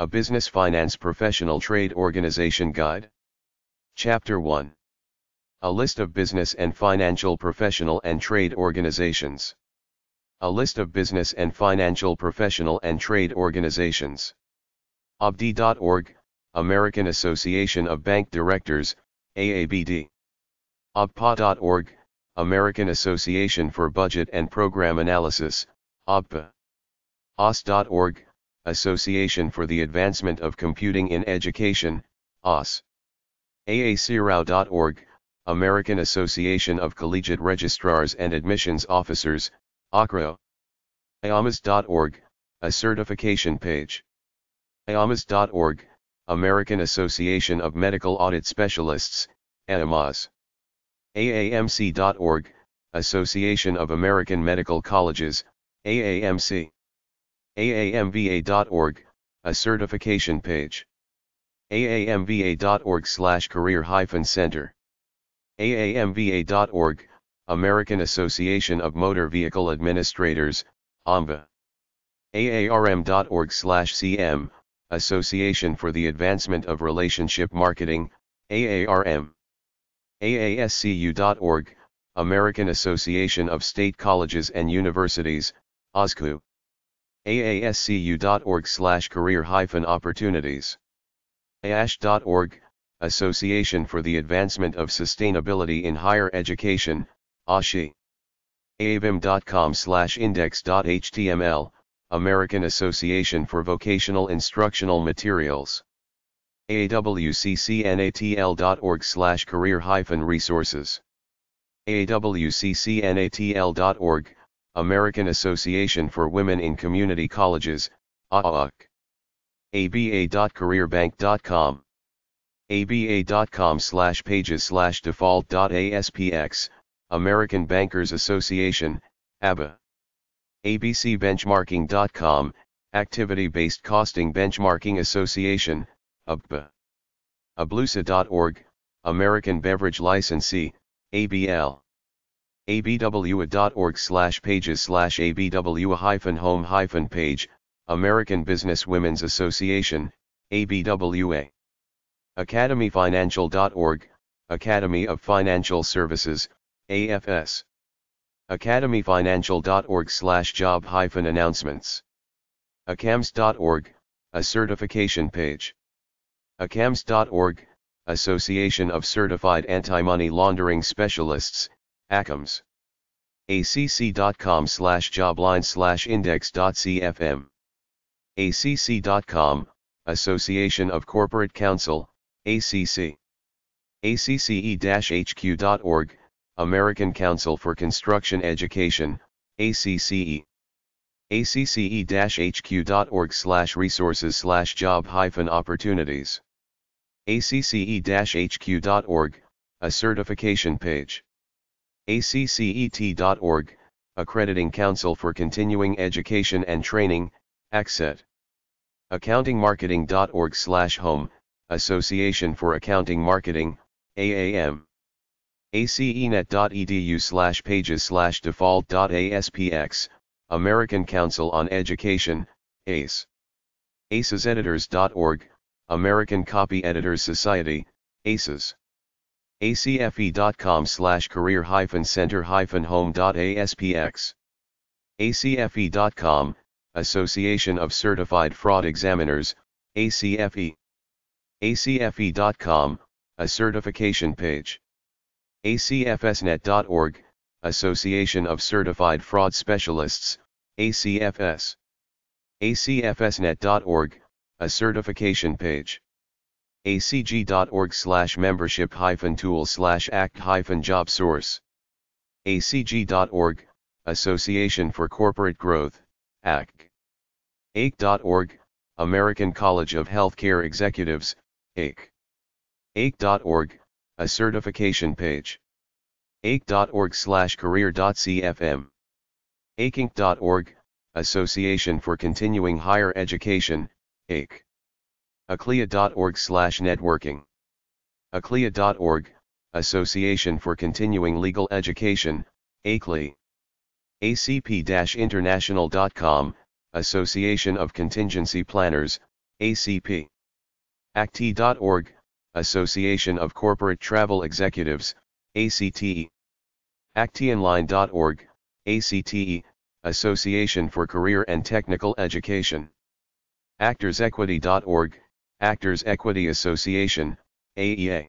A Business Finance Professional Trade Organization Guide. Chapter 1. A List of Business and Financial Professional and Trade Organizations. A List of Business and Financial Professional and Trade Organizations. ABD.org, American Association of Bank Directors, AABD. ABPA.org, American Association for Budget and Program Analysis, ABPA. AS.org, Association for the Advancement of Computing in Education, AAS. AACRAO.org, American Association of Collegiate Registrars and Admissions Officers, ACRAO. AAMAS.org, a certification page. AAMAS.org, American Association of Medical Audit Specialists, AAMAS. AAMC.org, Association of American Medical Colleges, AAMC. AAMVA.org, a certification page. AAMVA.org/career-center. AAMVA.org, American Association of Motor Vehicle Administrators, AAMVA. AARM.org/CM, Association for the Advancement of Relationship Marketing, AARM. AASCU.org, American Association of State Colleges and Universities, ASCU. AASCU.org/career-opportunities. AASH.org, Association for the Advancement of Sustainability in Higher Education, ASHI. AAVM.com/index.html, American Association for Vocational Instructional Materials. AAWCCNATL.org/career-resources. AAWCCNATL.org, American Association for Women in Community Colleges, AAWC. ABA.careerbank.com. ABA.com/pages/default.aspx, American Bankers Association, ABA. ABCbenchmarking.com, Activity-Based Costing Benchmarking Association, ABBA. ABLUSA.org, American Beverage Licensee, ABL. abwa.org/pages/abwa-home-page, American Business Women's Association, ABWA. academyfinancial.org, Academy of Financial Services, AFS. academyfinancial.org/job-announcements. acams.org, a certification page. acams.org, Association of Certified Anti-Money Laundering Specialists, ACAMS. acc.com/jobline/index.cfm. acc.com, Association of Corporate Counsel, ACC. acce-hq.org, American Council for Construction Education, ACCE. acce-hq.org/resources/job-opportunities. acce-hq.org, a certification page. ACCET.org, Accrediting Council for Continuing Education and Training, ACCET. accountingmarketing.org/home, Association for Accounting Marketing, AAM. acenet.edu/pages/default.aspx, American Council on Education, ACE. aceseditors.org, American Copy Editors Society, ACES. acfe.com/career-center-home.aspx. acfe.com, Association of Certified Fraud Examiners, ACFE. acfe.com, a certification page. acfsnet.org, Association of Certified Fraud Specialists, ACFS. acfsnet.org, a certification page. acg.org/membership-tool/act-job-source. acg.org, Association for Corporate Growth, ACG. ACG.org, American College of Healthcare Executives, ACG. ACG.org, a certification page. acg.org/career.cfm. acg.org, Association for Continuing Higher Education, ACG. aclea.org/networking. aclea.org, Association for Continuing Legal Education, ACLE. acp-international.com, Association of Contingency Planners, ACP. ACTE.org, Association of Corporate Travel Executives, ACTE. ACTEonline.org, ACTE, Association for Career and Technical Education. ActorsEquity.org, Actors Equity Association, AEA.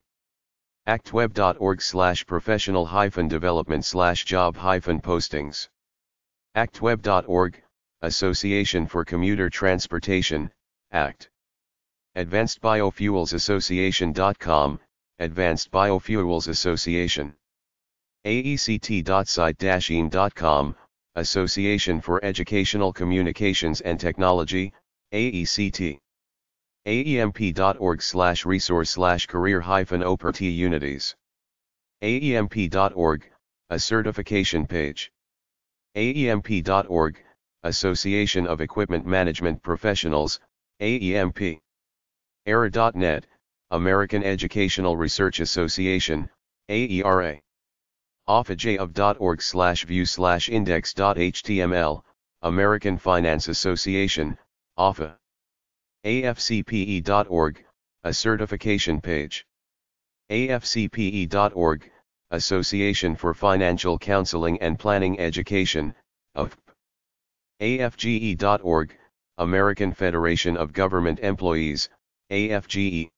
actweb.org/professional-development/job-postings. actweb.org, Association for Commuter Transportation, ACT. AdvancedBiofuelsAssociation.com, Advanced Biofuels Association. AECT.site-in.com, Association for Educational Communications and Technology, AECT. AEMP.org/resource/career-opportunities. AEMP.org, a certification page. AEMP.org, Association of Equipment Management Professionals, AEMP. ERA.net, American Educational Research Association, AERA. AFAJOF.org/view/index.html, American Finance Association, AFA. AFCPE.org, a certification page. AFCPE.org, Association for Financial Counseling and Planning Education, AFP. AFGE.org, American Federation of Government Employees, AFGE.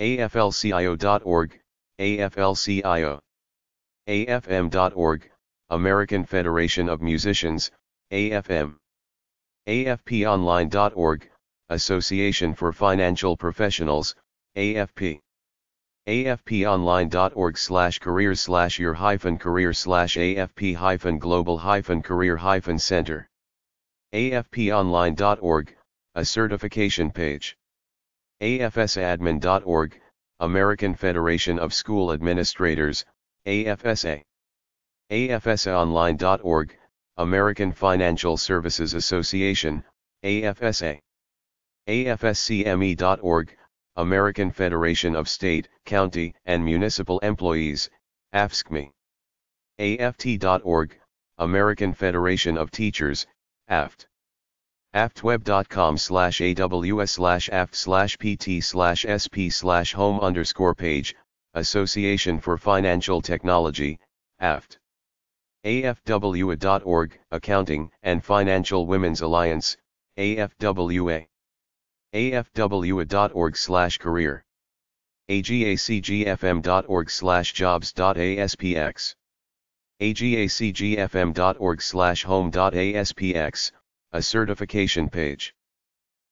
AFLCIO.org, AFLCIO. AFM.org, American Federation of Musicians, AFM. AFPonline.org, Association for Financial Professionals, AFP. AFPonline.org/career/your-career/AFP-global-career-center. AFPonline.org, a certification page. AFSAdmin.org, American Federation of School Administrators, AFSA. AFSAonline.org, American Financial Services Association, AFSA. AFSCME.org, American Federation of State, County, and Municipal Employees, AFSCME. AFT.org, American Federation of Teachers, AFT. aftweb.com/aws/aft/pt/sp/home_page, Association for Financial Technology, AFT. AFWA.org, Accounting and Financial Women's Alliance, AFWA. AFWA.org/career. AGACGFM.org/jobs.aspx. AGACGFM.org/home.aspx, a certification page.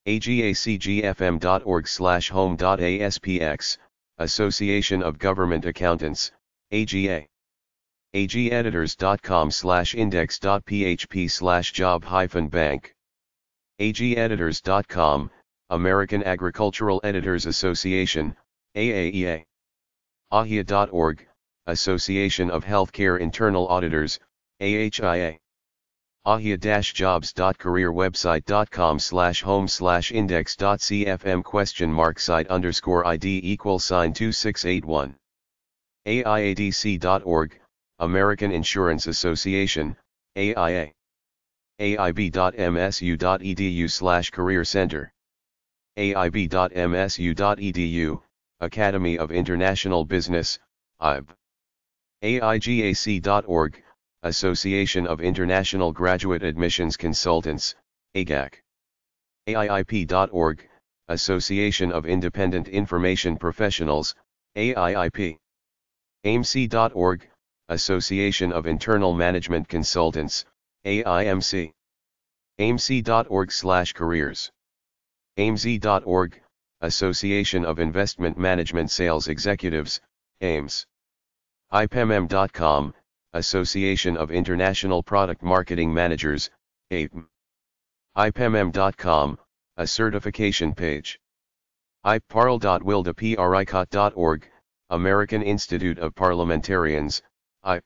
AGACGFM.org/home.aspx, Association of Government Accountants, AGA. AGEditors.com/index.php/job-bank. AGEditors.com, American Agricultural Editors Association, AAEA. AHIA.org, Association of Healthcare Internal Auditors, AHIA. AHIA-jobs.careerwebsite.com/home/index.cfm?site_id=268.1. AIADC.org, American Insurance Association, AIA. AIB.msu.edu/career-center. AIB.msu.edu, Academy of International Business, IB. AIGAC.org, Association of International Graduate Admissions Consultants, AGAC. AIIP.org, Association of Independent Information Professionals, AIIP. AIMC.org, Association of Internal Management Consultants, AIMC. AIMC.org/careers. AIMZ.org, Association of Investment Management Sales Executives, AIMS. IPMM.com, Association of International Product Marketing Managers, APM. IPMM.com, a certification page. IPParl.wildapricot.org, American Institute of Parliamentarians, IP.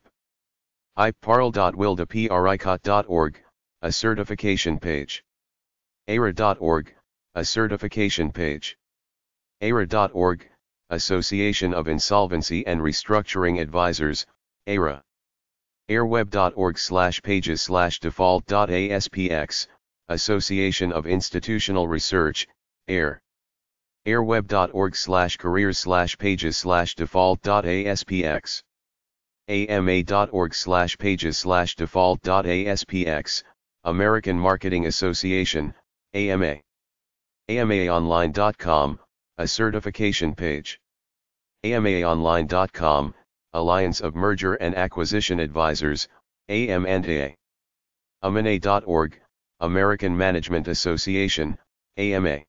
IPParl.wildapricot.org, a certification page. ARA.org, a certification page. ARA.org, Association of Insolvency and Restructuring Advisors, ARA. airweb.org/pages/default.aspx, Association of Institutional Research, Air. airweb.org/careers/pages/default.aspx ama.org/pages/default.aspx American Marketing Association, AMA. AMAonline.com, a certification page. AMAonline.com, Alliance of Merger and Acquisition Advisors, AM&A. AMANA.org, American Management Association, AMA.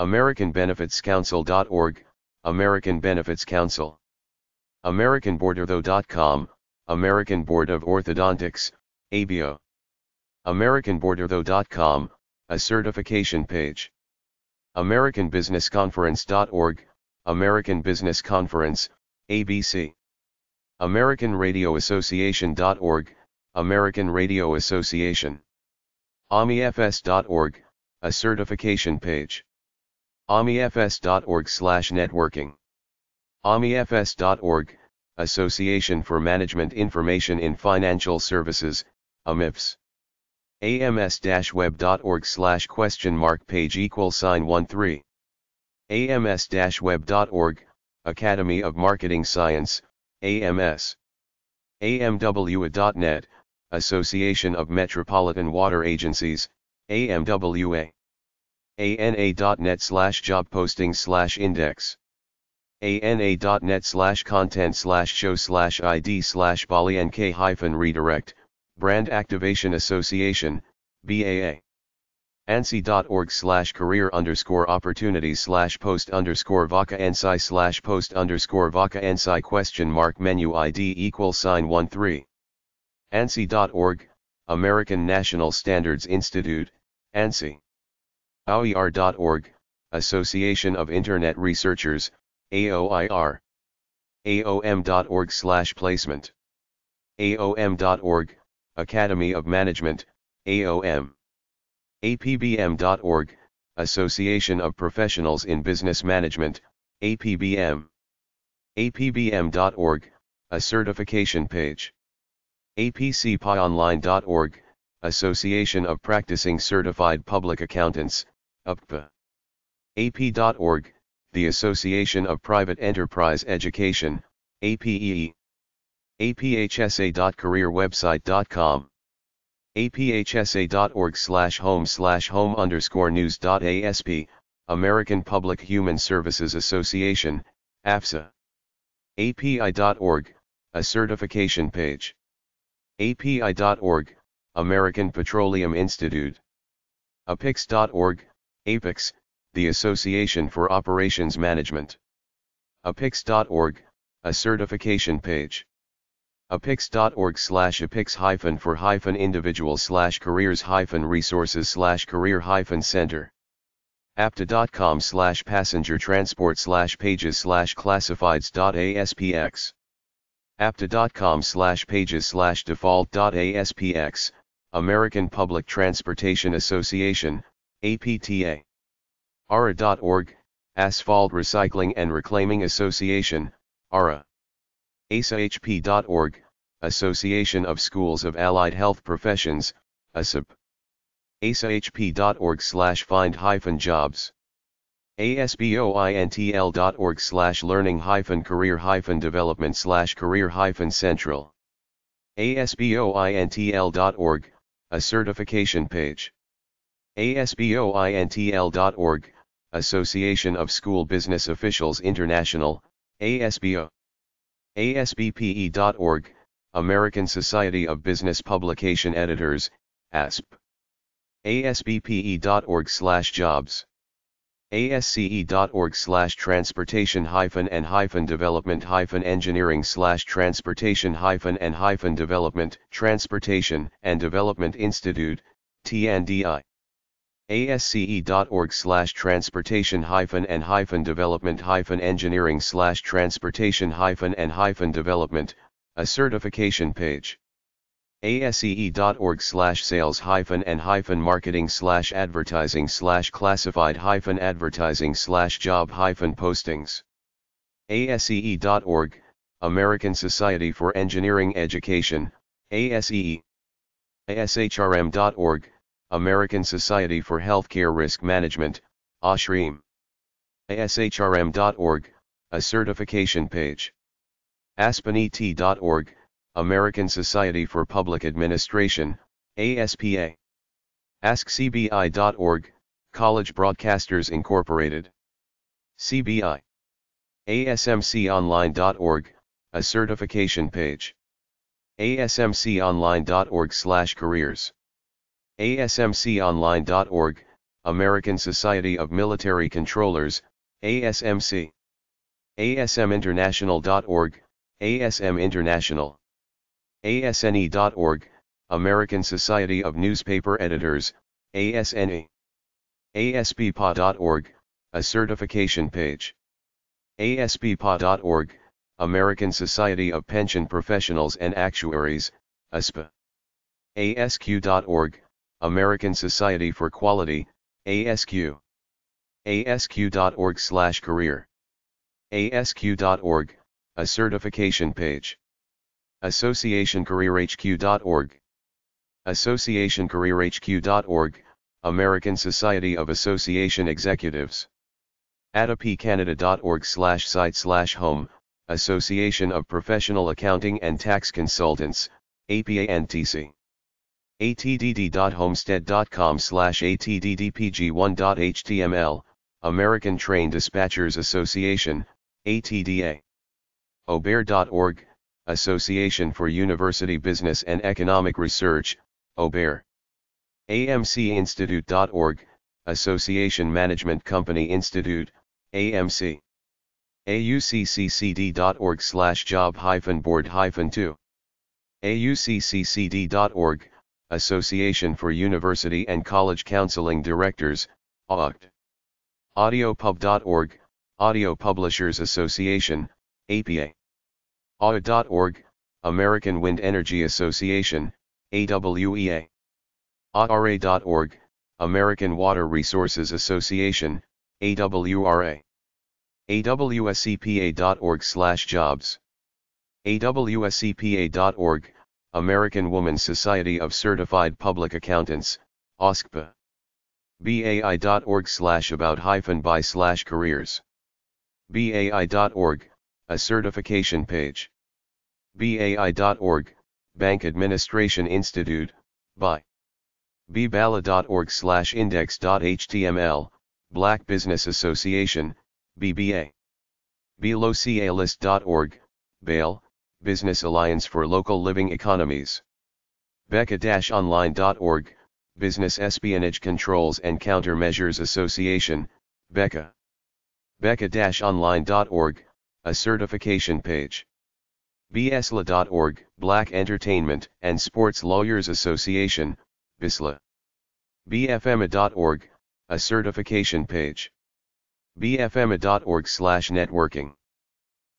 AmericanBenefitsCouncil.org, American Benefits Council. AmericanBoardOrtho.com, American Board of Orthodontics, ABO. AmericanBoardOrtho.com, a certification page. AmericanBusinessConference.org, American Business Conference, ABC. AmericanRadioAssociation.org, American Radio Association. AMIFS.org, a certification page. AMIFS.org/networking. AMIFS.org, Association for Management Information in Financial Services, AMIFS. ams-web.org/?page=13 ams-web.org, Academy of Marketing Science, AMS. amwa.net, Association of Metropolitan Water Agencies, AMWA. ana.net/job-posting/index ana.net/content/show/id/BaliNK-redirect Brand Activation Association, BAA. ANSI.org/career_opportunities/post_vacancy/post_vacancy?menu-id=13 ANSI.org, American National Standards Institute, ANSI. AOIR.org, Association of Internet Researchers, AOIR. AOM.org/placement. AOM.org, Academy of Management, AOM. APBM.org, Association of Professionals in Business Management, APBM. APBM.org, a certification page. APCPIOnline.org, Association of Practicing Certified Public Accountants, APPA. AP.org, the Association of Private Enterprise Education, APEE. aphsa.careerwebsite.com aphsa.org/home/home_news.asp American Public Human Services Association, APSA. api.org, a certification page. api.org, American Petroleum Institute. apix.org, APEX, the Association for Operations Management. apix.org, a certification page. apix.org/apix-for-individuals/careers-resources/career-center apta.com/passengertransport/pages/classifieds.aspx apta.com/pages/default.aspx American Public Transportation Association, APTA. ARA.org, Asphalt Recycling and Reclaiming Association, ARA. ASAHP.org, Association of Schools of Allied Health Professions, ASAP. asahp.org/find-jobs asbointl.org/learning-career-development/career-central asbointl.org, a certification page. asbointl.org, Association of School Business Officials International, ASBO. ASBPE.org, American Society of Business Publication Editors, ASP. ASBPE.org/jobs ASCE.org/transportation-and-development-engineering/transportation-and-development Transportation and Development Institute, TNDI. ASCE.org/transportation-and-development-engineering/transportation-and-development, a certification page. ASCE.org/sales-and-marketing-advertising/classified-advertising/job-postings ASCE.org, American Society for Engineering Education, ASEE. ASHRM.org, American Society for Healthcare Risk Management, Ashram. ASHRM.org, a certification page. AspenET.org, American Society for Public Administration, ASPA. AskCBI.org, College Broadcasters Incorporated. CBI. ASMConline.org, a certification page. ASMConline.org/careers. ASMConline.org, American Society of Military Controllers, ASMC. ASMinternational.org, ASM International. ASNE.org, American Society of Newspaper Editors, ASNE. ASPPA.org, a certification page. ASPPA.org, American Society of Pension Professionals and Actuaries, ASPA. ASQ.org, American Society for Quality, ASQ. ASQ.org/career. ASQ.org, a certification page. AssociationCareerHQ.org. AssociationCareerHQ.org, American Society of Association Executives. ADAPCanada.org/site/home, Association of Professional Accounting and Tax Consultants, APANTC. atdd.homestead.com/attddpg1.html, American Train Dispatchers Association, ATDA. OBER.org, Association for University Business and Economic Research, OBER. AMCinstitute.org, Association Management Company Institute, AMC. AUCCCD.org/job-board-2. AUCCCD.org, Association for University and College Counseling Directors, AUCT. Audiopub.org, Audio Publishers Association, APA. AWA.org, American Wind Energy Association, AWEA. AWRA.org, American Water Resources Association, AWRA. AWSCPA.org/jobs. AWSCPA.org, American Women's Society of Certified Public Accountants, ASCPA. BAI.org/about-by/careers. BAI.org, a certification page. BAI.org, Bank Administration Institute, BAI. bbala.org/index.html, Black Business Association, BBA. belocalist.org, BALE, Business Alliance for Local Living Economies. becca-online.org, Business Espionage Controls and Countermeasures Association, BECA. becca-online.org, a certification page. bsla.org, Black Entertainment and Sports Lawyers Association, BISLA. bfma.org, a certification page. bfma.org/networking.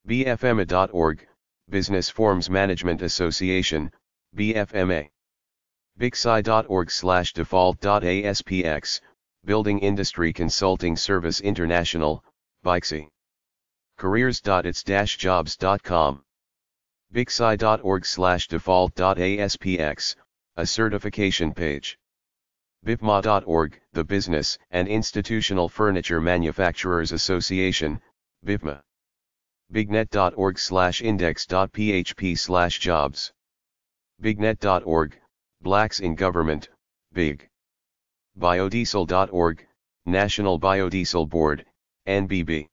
bfma.org, Business Forms Management Association, BFMA. bixi.org/default.aspx, Building Industry Consulting Service International, BIXI. careers.its-jobs.com. bixi.org/default.aspx, a certification page. bipma.org, the Business and Institutional Furniture Manufacturers Association, BIFMA. bignet.org/index.php/jobs. bignet.org, Blacks in Government, BIG. biodiesel.org, National Biodiesel Board, NBB.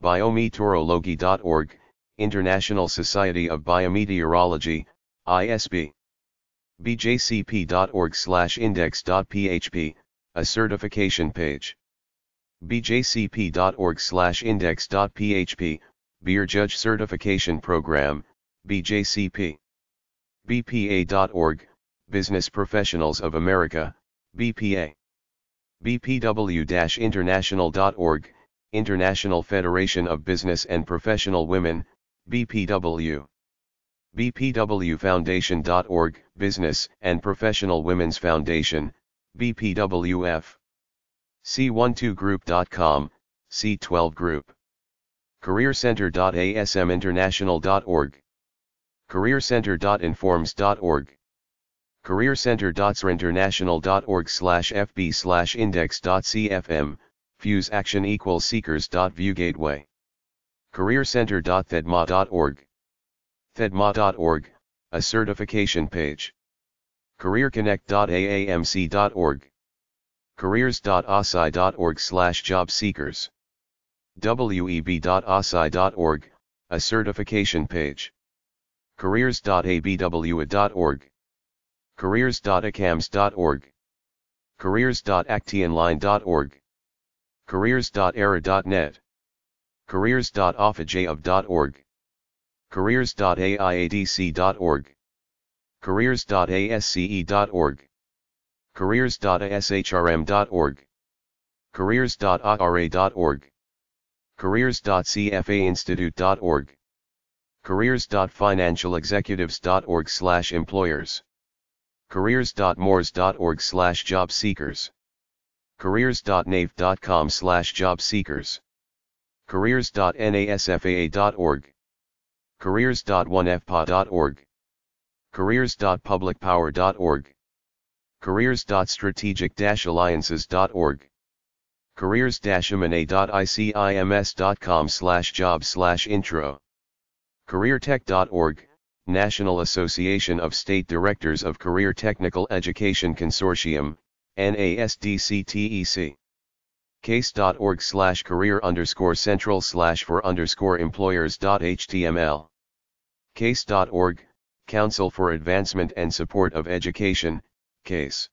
biometeorology.org, International Society of Biometeorology, ISB. bjcp.org/index.php, a certification page. bjcp.org/index.php, Beer Judge Certification Program, BJCP. bpa.org, Business Professionals of America, BPA. bpw-international.org, International Federation of Business and Professional Women, BPW. bpwfoundation.org, Business and Professional Women's Foundation, BPWF. c12group.com, C12 Group. careercenter.asminternational.org. careercenter.informs.org. careercenter.srinternational.org/fb/index.cfm, Fuse action equals seekers.viewgateway. careercenter.thedma.org. Thedma.org, a certification page. careerconnect.aamc.org. careers.asai.org/jobseekers. web.asai.org, a certification page. careers.abwa.org. careers.acams.org. careers.actionline.org. careers.era.net. careers.offajof.org. careers.aiadc.org. careers.asce.org. careers.ashrm.org. careers.ara.org. careers.cfainstitute.org. careers.financialexecutives.org/employers. careers.mors.org/jobseekers. careers.nav.com/jobseekers. careers.nasfaa.org. careers.onefpa.org. careers.publicpower.org. careers.strategic-alliances.org. careers-mna.icims.com/job/intro. careertech.org, National Association of State Directors of Career Technical Education Consortium, NASDCTEC. case.org/career_central/for_employers.html. case.org, Council for Advancement and Support of Education, CASE.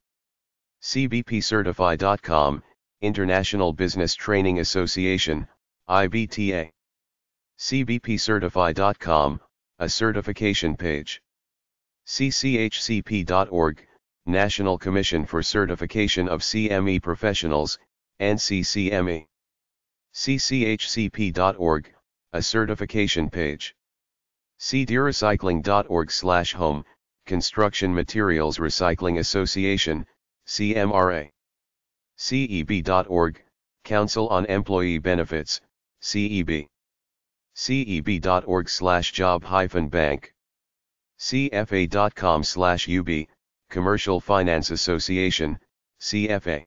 cbpcertify.com, International Business Training Association, IBTA. cbpcertify.com, a certification page. cchcp.org, National Commission for Certification of CME Professionals, NCCME. cchcp.org, a certification page. cdrecycling.org/home, Construction Materials Recycling Association, CMRA. ceb.org, Council on Employee Benefits, CEB. ceb.org/job-bank. cfa.com/UB, Commercial Finance Association, CFA.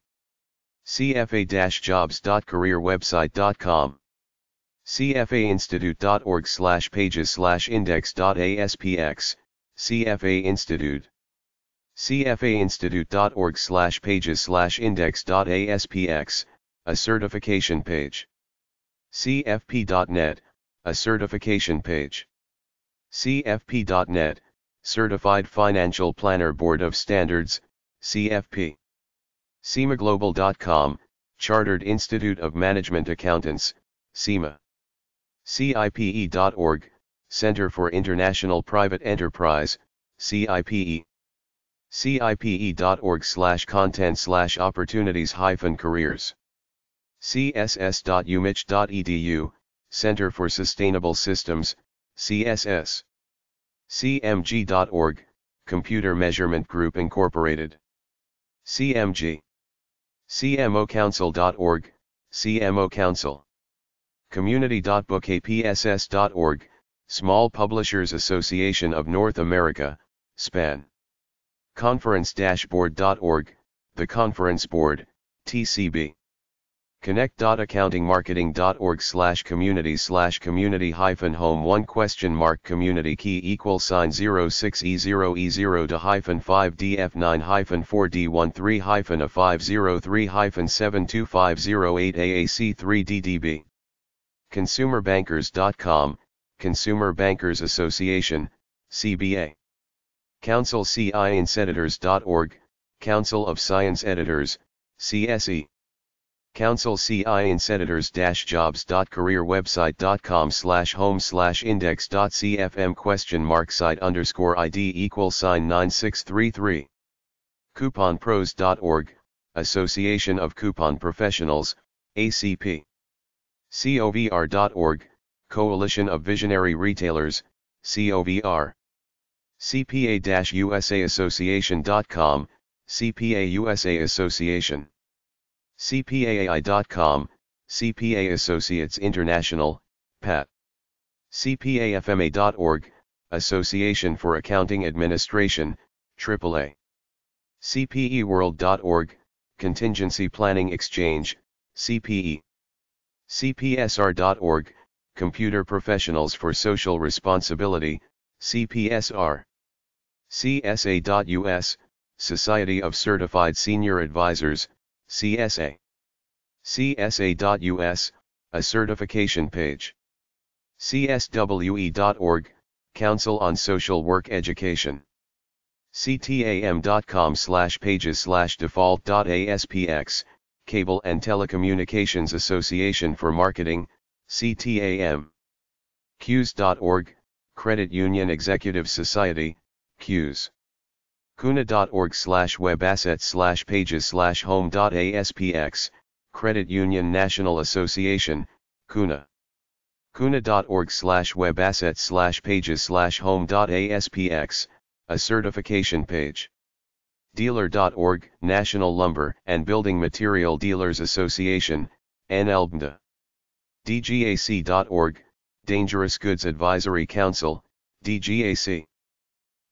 cfa-jobs.careerwebsite.com. cfainstitute.org/pages/index.aspx, CFA Institute. cfainstitute.org/pages/index.aspx, a certification page. cfp.net, a certification page. cfp.net, Certified Financial Planner Board of Standards, CFP. cemaglobal.com, Chartered Institute of Management Accountants, CIMA. cipe.org, Center for International Private Enterprise, CIPE. cipe.org/content/opportunities-careers. css.umich.edu, Center for Sustainable Systems, CSS. cmg.org, Computer Measurement Group Incorporated. CMG. cmocouncil.org, CMO Council. community.bookapss.org, Small Publishers Association of North America, SPAN. conference-board.org, The Conference Board, TCB. connect.accountingmarketing.org/community/community-home1question mark community key =060E0E0-5D F9-4D13-508AAC3DDB. consumerbankers.com, Consumer Bankers Association, CBA. councilcienseditors.org, Council of Science Editors, CSE. councilcienseditors-jobs.careerwebsite.com/home/index.cfm?site_id=9633. couponpros.org, Association of Coupon Professionals, ACP. covr.org, Coalition of Visionary Retailers, COVR. cpa-usaassociation.com, CPA USA Association. cpaai.com, CPA Associates International, PAT. cpafma.org, Association for Accounting Administration, AAA. cpeworld.org, Contingency Planning Exchange, CPE. CPSR.org, Computer Professionals for Social Responsibility, CPSR. CSA.US, Society of Certified Senior Advisors, CSA. CSA.US, a certification page. CSWE.org, Council on Social Work Education. ctam.com/pages/default.aspx, Cable and Telecommunications Association for Marketing, CTAM. CUES.org, Credit Union Executive Society, CUES. CUNA.org/webassets/pages/home.aspx, Credit Union National Association, CUNA. CUNA.org/webassets/pages/home.aspx, a certification page. Dealer.org, National Lumber and Building Material Dealers Association, NLBMDA. DGAC.org, Dangerous Goods Advisory Council, DGAC.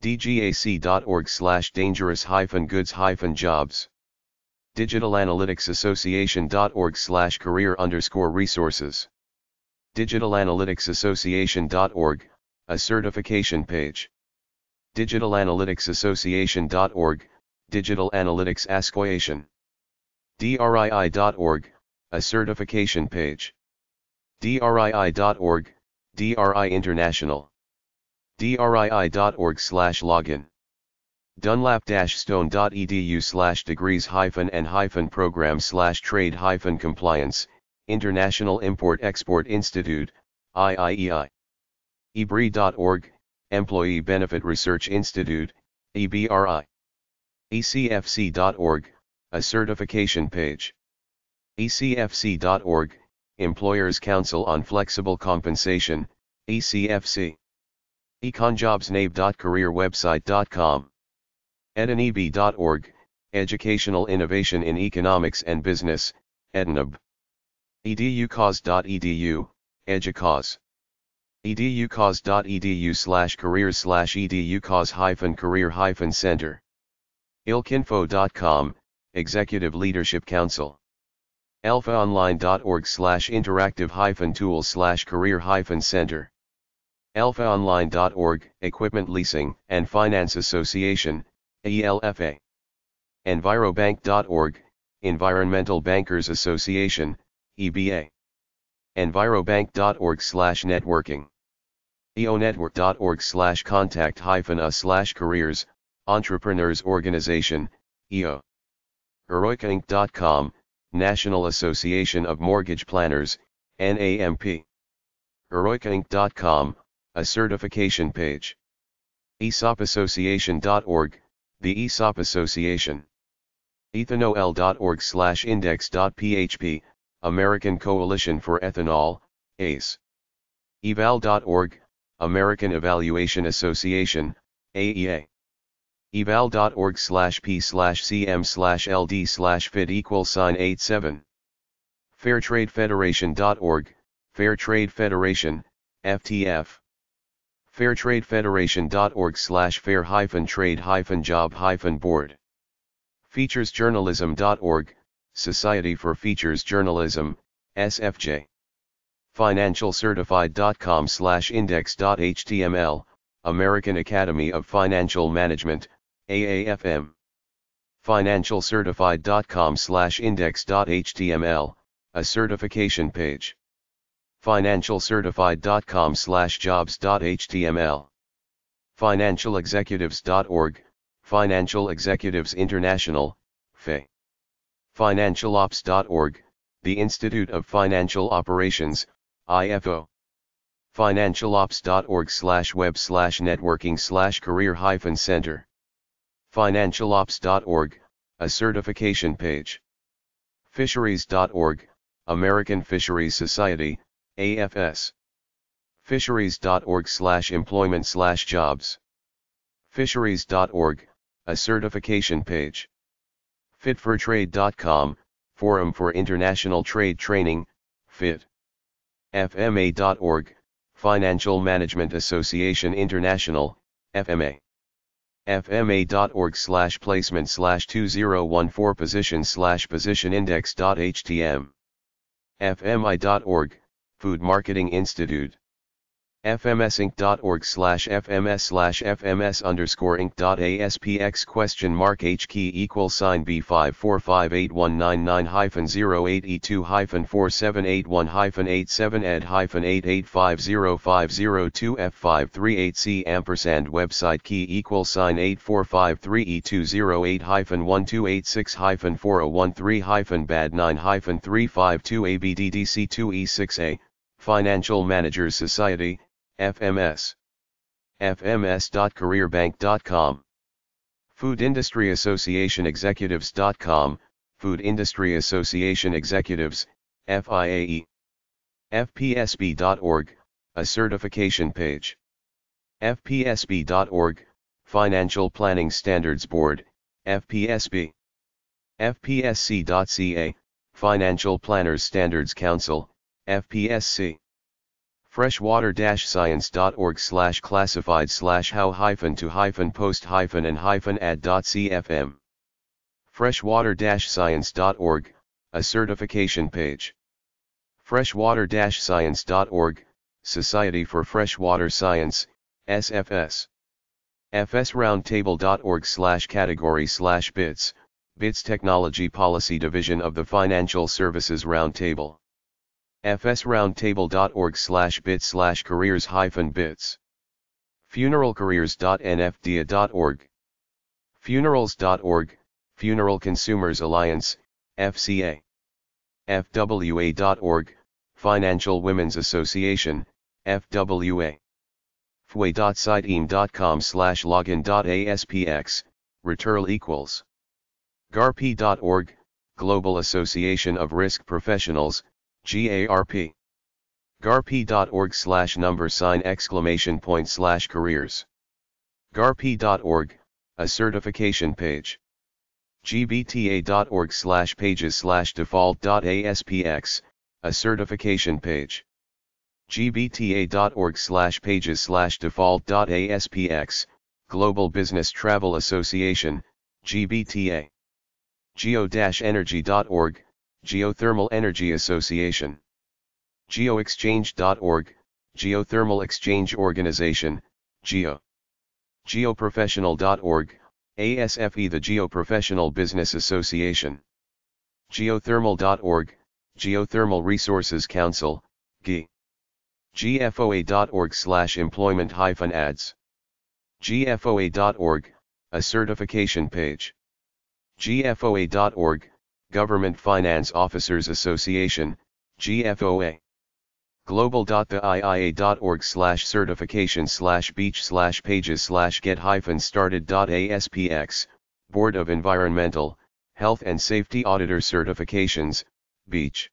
DGAC.org/dangerous-goods-jobs. DigitalAnalyticsAssociation.org/career_resources. DigitalAnalyticsAssociation.org, a certification page. DigitalAnalyticsAssociation.org, Digital Analytics Association. DRII.org, a certification page. DRII.org, DRI International. DRII.org/login. Dunlap-stone.edu/degrees-and-program/trade-compliance, International Import-Export Institute, IIEI. EBRI.org, Employee Benefit Research Institute, EBRI. ECFC.org, a certification page. ECFC.org, Employers Council on Flexible Compensation, ECFC. econjobsnabe.careerwebsite.com. EdinEB.org, Educational Innovation in Economics and Business, EdinEB. educause.edu, EDUCause. educause.edu/career/educause-career-center. ilkinfo.com, Executive Leadership Council. alphaonline.org/interactive-tool/career-center. alphaonline.org, Equipment Leasing and Finance Association, ELFA. envirobank.org, Environmental Bankers Association, EBA. envirobank.org/networking. eonetwork.org/contact-us/careers, Entrepreneurs Organization, EO. eroicainc.com, National Association of Mortgage Planners, NAMP. eroicainc.com, a certification page. ESOPassociation.org, the ESOP Association. ethanol.org/index.php, American Coalition for Ethanol, ACE. eval.org, American Evaluation Association, AEA. eval.org/p/cm/ld/fit=87. fairtradefederation.org, Fair Trade Federation, FTF. fairtradefederation.org/fair-trade-job-board. featuresjournalism.org, Society for Features Journalism, SFJ. financialcertified.com/index.html, American Academy of Financial Management, AAFM. financialcertified.com/index.html, a certification page. financialcertified.com/jobs.html. financialexecutives.org, Financial Executives International, FE. financialops.org, The Institute of Financial Operations, IFO. financialops.org/web/networking/career-center. financialops.org, a certification page. fisheries.org, American Fisheries Society, AFS. fisheries.org/employment/jobs. fisheries.org, a certification page. fitfortrade.com, Forum for International Trade Training, FIT. fma.org, Financial Management Association International, FMA. fma.org/placement/2014position/positionindex.htm. FMI.org, Food Marketing Institute. fms/fms/fms_inc.asp_x?mark h key =$99508e2-47819-088-547855857@-85787@-85387 website key =$8453208-1286-4013-bad9-352abddc2e6a Financial Managers Society FMS. fms.careerbank.com. Food Industry Association Executives.com, Food Industry Association Executives, FIAE. fpsb.org, a certification page. fpsb.org, Financial Planning Standards Board, FPSB. fpsc.ca, Financial Planners Standards Council, FPSC. freshwater-science.org/classified/how-to-post-and-ad.cfm freshwater-science.org, a certification page. freshwater-science.org, Society for Freshwater Science, SFS. fsroundtable.org/category/BITS, BITS Technology Policy Division of the Financial Services Roundtable. fsroundtable.org/bits/careers-bits funeralcareers.nfda.org funerals.org, Funeral Consumers Alliance, FCA. fwa.org, Financial Women's Association, FWA. fwa.siteem.com/login.aspx, == garp.org, Global Association of Risk Professionals, GARP. garp.org/$!careers garp.org, a certification page. gbta.org/pages/default.aspx, a certification page. gbta.org/pages/default.aspx, Global Business Travel Association, GBTA. geo-energy.org, Geothermal Energy Association. geoexchange.org, Geothermal Exchange Organization, GEO. geoprofessional.org, ASFE, the Geoprofessional Business Association. geothermal.org, Geothermal Resources Council, GE. gfoa.org/employment-ads gfoa.org, a certification page. gfoa.org, Government Finance Officers Association, GFOA. global.theiia.org/certification/beach/pages/get-started.aspx, Board of Environmental, Health and Safety Auditor Certifications, Beach.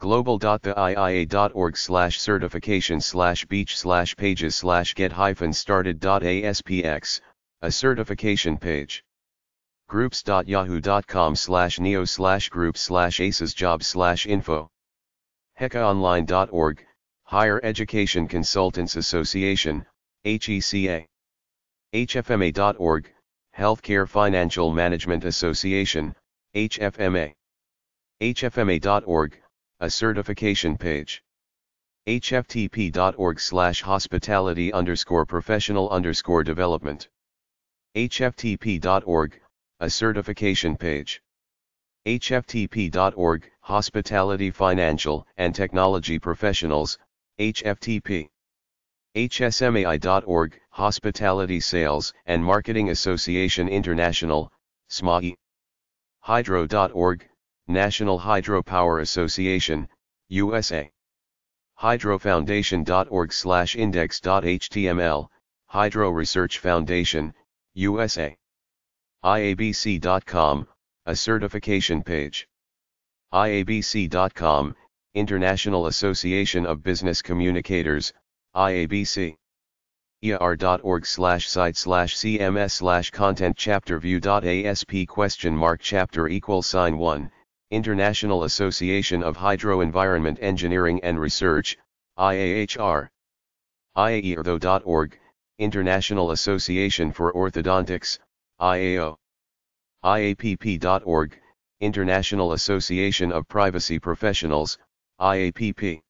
global.theiia.org/certification/beach/pages/get-started.aspx, a certification page. groups.yahoo.com/neo/group/acesjobs/info hecaonline.org, Higher Education Consultants Association, HECA. hfma.org, Healthcare Financial Management Association, HFMA. hfma.org, a certification page. hftp.org/hospitality_professional_development hftp.org, a certification page. hftp.org, Hospitality Financial and Technology Professionals, HFTP. hsmai.org, Hospitality Sales and Marketing Association International, SMAI. hydro.org, National Hydropower Association, USA. hydrofoundation.org/index.html, Hydro Research Foundation, USA. iabc.com, a certification page. iabc.com, International Association of Business Communicators, IABC. er.org/site/cms/content-chapter-view.asp?chapter=1, International Association of Hydro Environment Engineering and Research, IAHR. iaeortho.org, International Association for Orthodontics, IAO. iapp.org, International Association of Privacy Professionals, IAPP.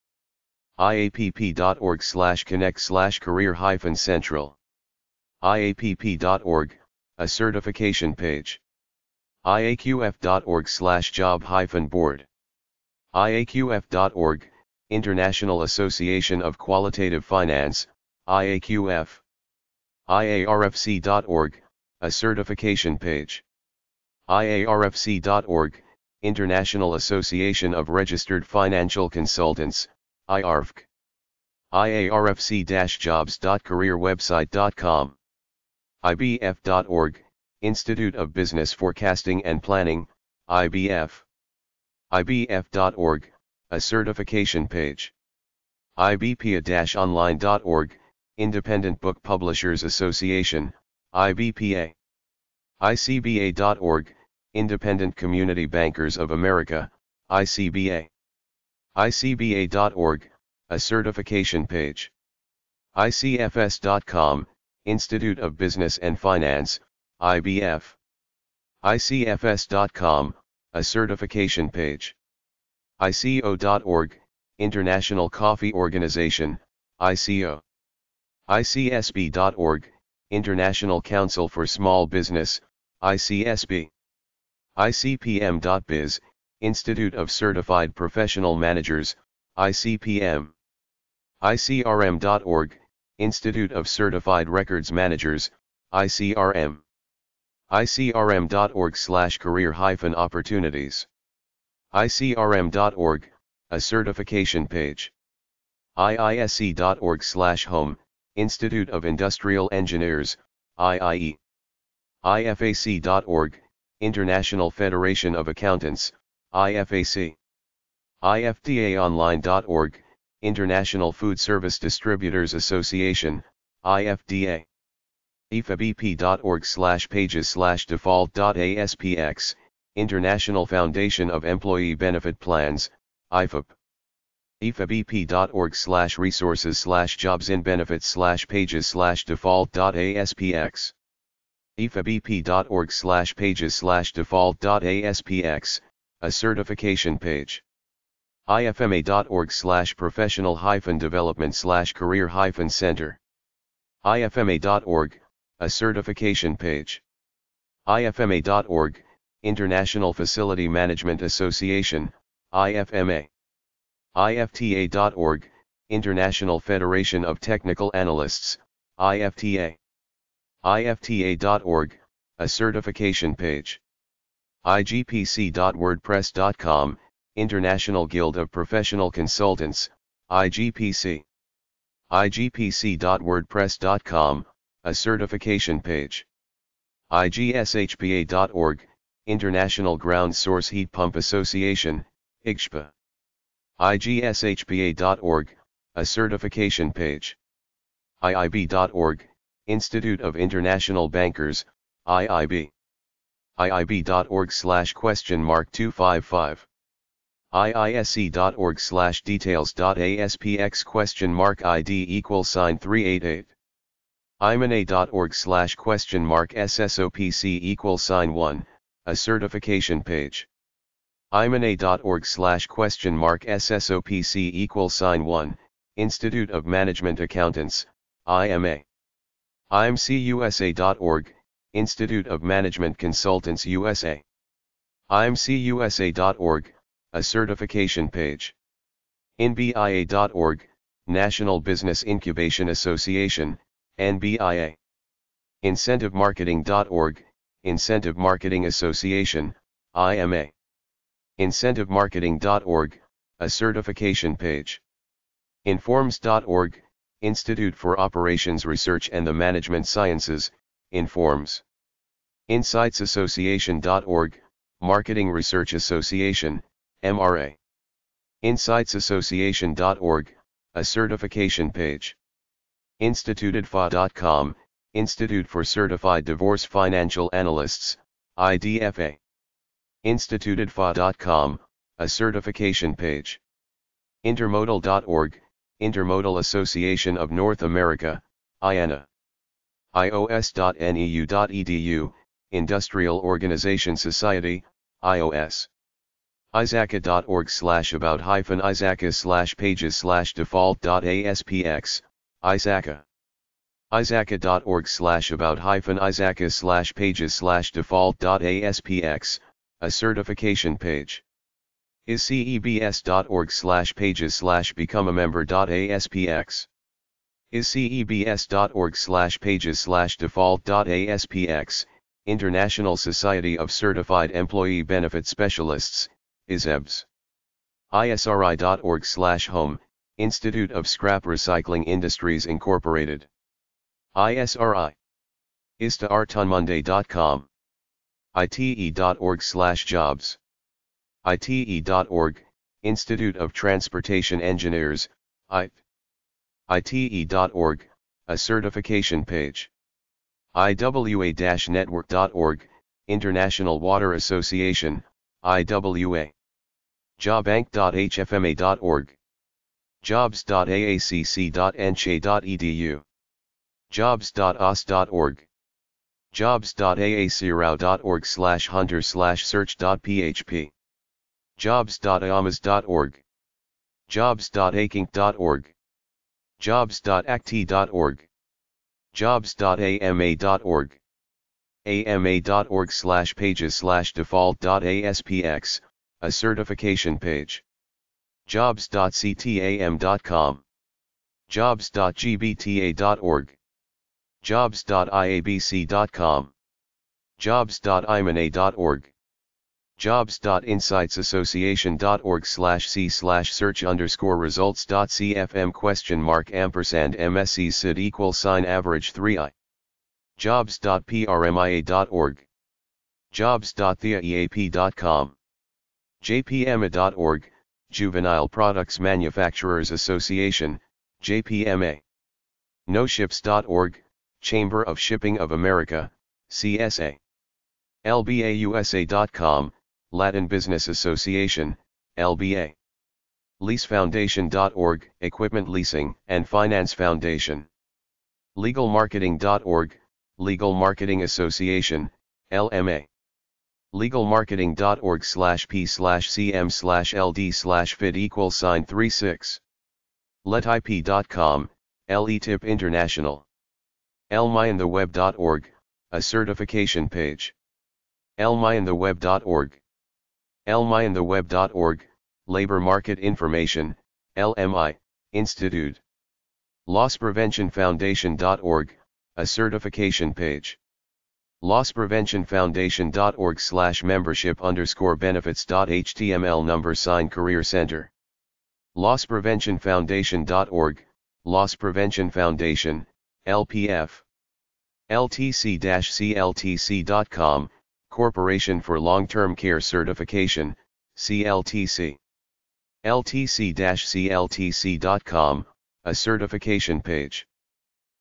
IAPP.org/connect/career-central. IAPP.org, a certification page. IAQF.org/job-board. IAQF.org, International Association of Qualitative Finance, IAQF. IARFC.org, a certification page. IARFC.org, International Association of Registered Financial Consultants, IARFC. IARFC-jobs.careerwebsite.com. IBF.org, Institute of Business Forecasting and Planning, IBF. IBF.org, a certification page. IBPA-online.org, Independent Book Publishers Association, IBPA. ICBA.org, Independent Community Bankers of America, ICBA. ICBA.org, a certification page. ICFS.com, Institute of Business and Finance, IBF. ICFS.com, a certification page. ICO.org, International Coffee Organization, ICO. ICSB.org, International Council for Small Business, ICSB. ICPM.biz, Institute of Certified Professional Managers, ICPM. ICRM.org, Institute of Certified Records Managers, ICRM. ICRM.org/career-opportunities. ICRM.org, a certification page. IISC.org/home, Institute of Industrial Engineers, IIE. IFAC.org, International Federation of Accountants, IFAC. IFDAonline.org, International Food Service Distributors Association, IFDA. ifabp.org/pages/default.aspx, International Foundation of Employee Benefit Plans, IFAP. ifabp.org/resources/jobs-in-benefits/pages/default.aspx. ifabp.org/pages/default.aspx, a certification page. ifma.org/professional-development/career-center. ifma.org, a certification page. ifma.org, International Facility Management Association, IFMA. IFTA.org, International Federation of Technical Analysts, IFTA. IFTA.org, a certification page. IGPC.wordpress.com, International Guild of Professional Consultants, IGPC. IGPC.wordpress.com, a certification page. IGSHPA.org, International Ground Source Heat Pump Association, IGSHPA. IGSHPA.org, a certification page. IIB.org, Institute of International Bankers, IIB. IIB.org/?255. IISC.org/details.aspx?ID=388. IMANA.org/?SSOPC=1, a certification page. IMANA.org/?SSOPC=1, Institute of Management Accountants, IMA. IMCUSA.org, Institute of Management Consultants USA. IMCUSA.org, a certification page. INBIA.org, National Business Incubation Association, NBIA. IncentiveMarketing.org, Incentive Marketing Association, IMA. IncentiveMarketing.org, a certification page. Informs.org, Institute for Operations Research and the Management Sciences, Informs. InsightsAssociation.org, Marketing Research Association, MRA. InsightsAssociation.org, a certification page. InstitutedFA.com, Institute for Certified Divorce Financial Analysts, IDFA. InstitutedFA.com, a certification page. Intermodal.org, Intermodal Association of North America, IANA. ios.neu.edu, Industrial Organization Society, IOS. Izaka.org/about-Izaka/pages/default.aspx, Izaka. Izaka.org/about-Izaka/pages/default.aspx, a certification page. iscebs.org/pages/become-a-member.aspx. iscebs.org/pages/default.aspx, International Society of Certified Employee Benefit Specialists, ISEBS. isri.org/home, Institute of Scrap Recycling Industries Incorporated. ISRI. istaartunmonday.com. ite.org/jobs. ite.org, Institute of Transportation Engineers, IT. ite.org, a certification page. iwa-network.org, International Water Association, IWA. jobbank.hfma.org. jobs.aacc.ncha.edu. jobs.os.org. jobs.aacirao.org/hunter/search.php. jobs.iamas.org. jobs.akinc.org. jobs.act.org. jobs.ama.org. ama.org/pages/default.aspx, a certification page. jobs.ctam.com. jobs.gbta.org. jobs.iabc.com. jobs.imana.org. jobs.insightsassociation.org/c/search_results.cfm?&msc_sid=average3i. jobs.prmia.org. jobs.theaeap.com. jpma.org, Juvenile Products Manufacturers Association, JPMA. noships.org, Chamber of Shipping of America, CSA. lbausa.com, Latin Business Association, LBA. leasefoundation.org, Equipment Leasing and Finance Foundation. legalmarketing.org, Legal Marketing Association, LMA. legalmarketing.org/p/cm/ld/fid=36. letip.com, LETIP International. elmyandtheweb.org, a certification page. elmyandtheweb.org. elmyandtheweb.org, Labor Market Information, LMI, Institute. losspreventionfoundation.org, a certification page. losspreventionfoundation.org/membership_benefits.html $career center. losspreventionfoundation.org, Loss Prevention Foundation, LPF. ltc-cltc.com, Corporation for Long-Term Care Certification, CLTC. ltc-cltc.com, a certification page.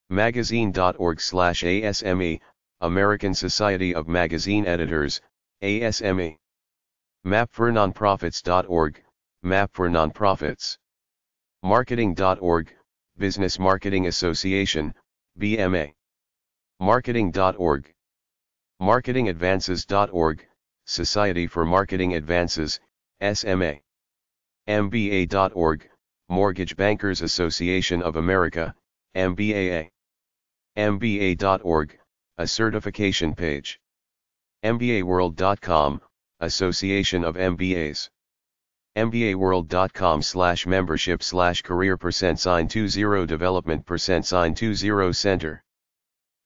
magazine.org/ASME, American Society of Magazine Editors, ASME. mapfornonprofits.org, Map for Nonprofits. marketing.org, Business Marketing Association, BMA. marketing.org. marketingadvances.org, Society for Marketing Advances, SMA. mba.org, Mortgage Bankers Association of America, MBAA. mba.org, a certification page. mbaworld.com, Association of MBAs. mbaworld.com/membership/career%20development%20center.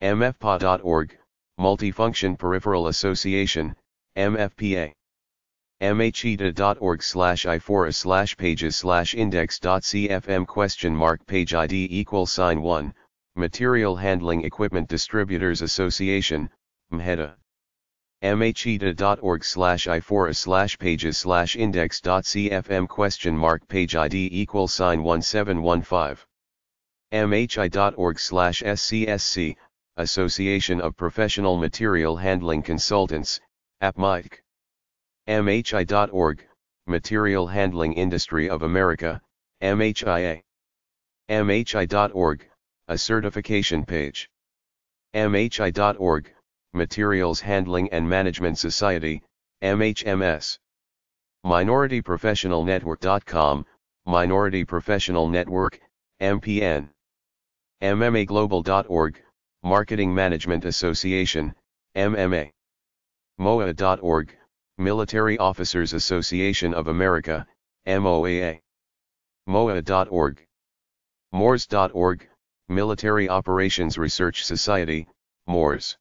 mfpa.org, Multifunction Peripheral Association, MFPA. mheda.org/ifora/pages/index.cfm?page-id=1, Material Handling Equipment Distributors Association, MHEDA. mheda.org/ifora/pages/index.cfm?page-id=17115. mhi.org/scsc, Association of Professional Material Handling Consultants, APMIC. mhi.org, Material Handling Industry of America, MHIA. mhi.org, a certification page. mhi.org, Materials Handling and Management Society, MHMS. minorityprofessionalnetwork.com, Minority Professional Network, MPN. MMAglobal.org, Marketing Management Association, MMA. MOA.org, Military Officers Association of America, MOAA. MOA.org. MORS.org, Military Operations Research Society, MORS.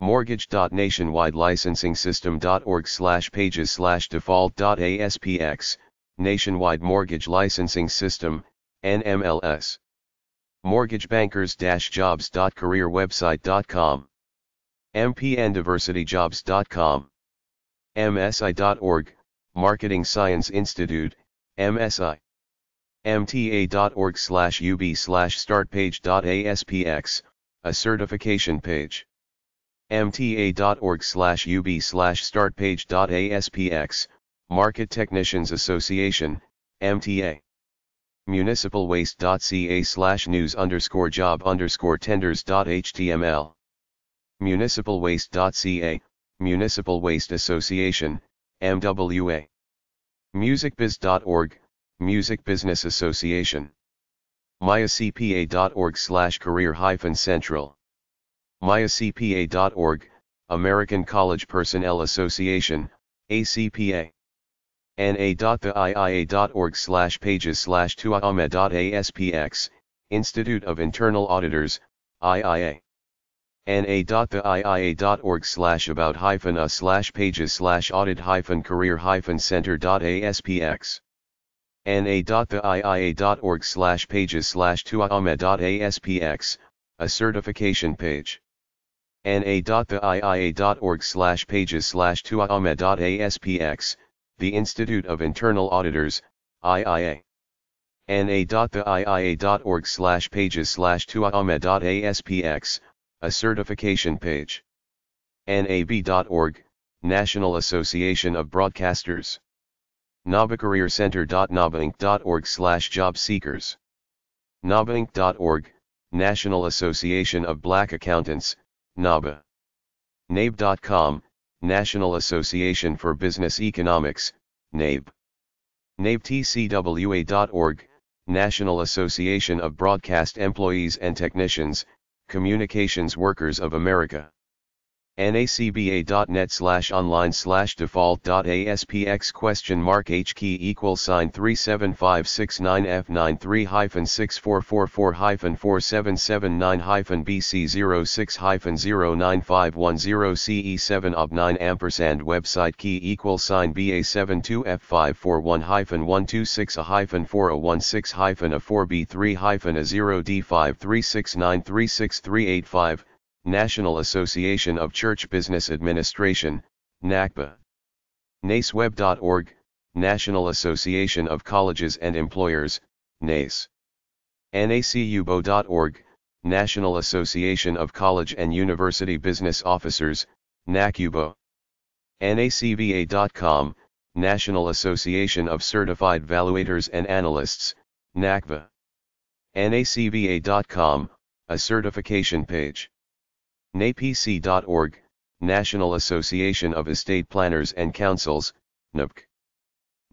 Mortgage.nationwidelicensingSystem.org/pages/default.aspx, Nationwide Mortgage Licensing System, NMLS. Mortgagebankers-jobs.careerwebsite.com. mpndiversityjobs.com. msi.org, Marketing Science Institute, MSI. mta.org/ub/startpage.aspx, a certification page. mta.org/ub/startpage.aspx, Market Technicians Association, MTA. municipalwaste.ca/news_job_tenders.html. municipalwaste.ca, Municipal Waste Association, MWA. musicbiz.org, Music Business Association. myacpa.org/career-central. myacpa.org, American College Personnel Association, ACPA. na.theiia.org/pages/tuame.aspx, Institute of Internal Auditors, IIA. na.theiia.org/about-us/pages/audit-career-center.aspx. na.theiia.org/pages/tuame.aspx, a certification page. na.theiia.org/pages/tuame.aspx, the Institute of Internal Auditors, IIA. na.theiia.org/pages/tuame.aspx, a certification page. nab.org, National Association of Broadcasters. nabacareercenter.nabainc.org/jobseekers. nabainc.org, National Association of Black Accountants, NABA. NABE.com, National Association for Business Economics, NABE. NABETCWA.org, National Association of Broadcast Employees and Technicians, Communications Workers of America. NACBA.net/online/default.aspx?mark H key =$37569F93-644454779-BC065095140CE7OB9 website key =$41516-a-4046-a-4B3-a0D53693638 5. National Association of Church Business Administration, NACBA. NACEweb.org, National Association of Colleges and Employers, NACE. NACUBO.org, National Association of College and University Business Officers, NACUBO. NACVA.com, National Association of Certified Valuators and Analysts, NACVA. NACVA.com, a certification page. NAPC.org, National Association of Estate Planners and Councils, NAPC.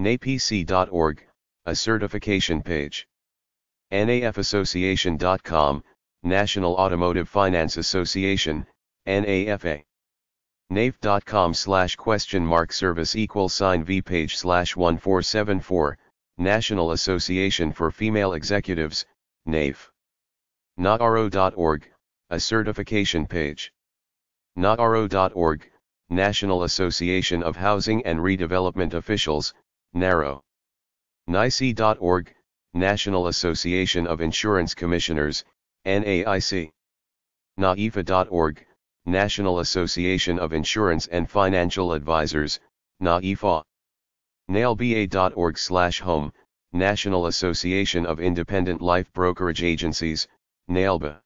NAPC.org, a certification page. NAFAssociation.com, National Automotive Finance Association, NAFA. NAF.com/question-service=vpage/1474, National Association for Female Executives, NAF. NARO.org, a certification page. NARO.org, National Association of Housing and Redevelopment Officials, NARO. NICE.org, National Association of Insurance Commissioners, NAIC. NAIFA.org, National Association of Insurance and Financial Advisors, NAIFA. NAILBA.org/home, National Association of Independent Life Brokerage Agencies, NAILBA.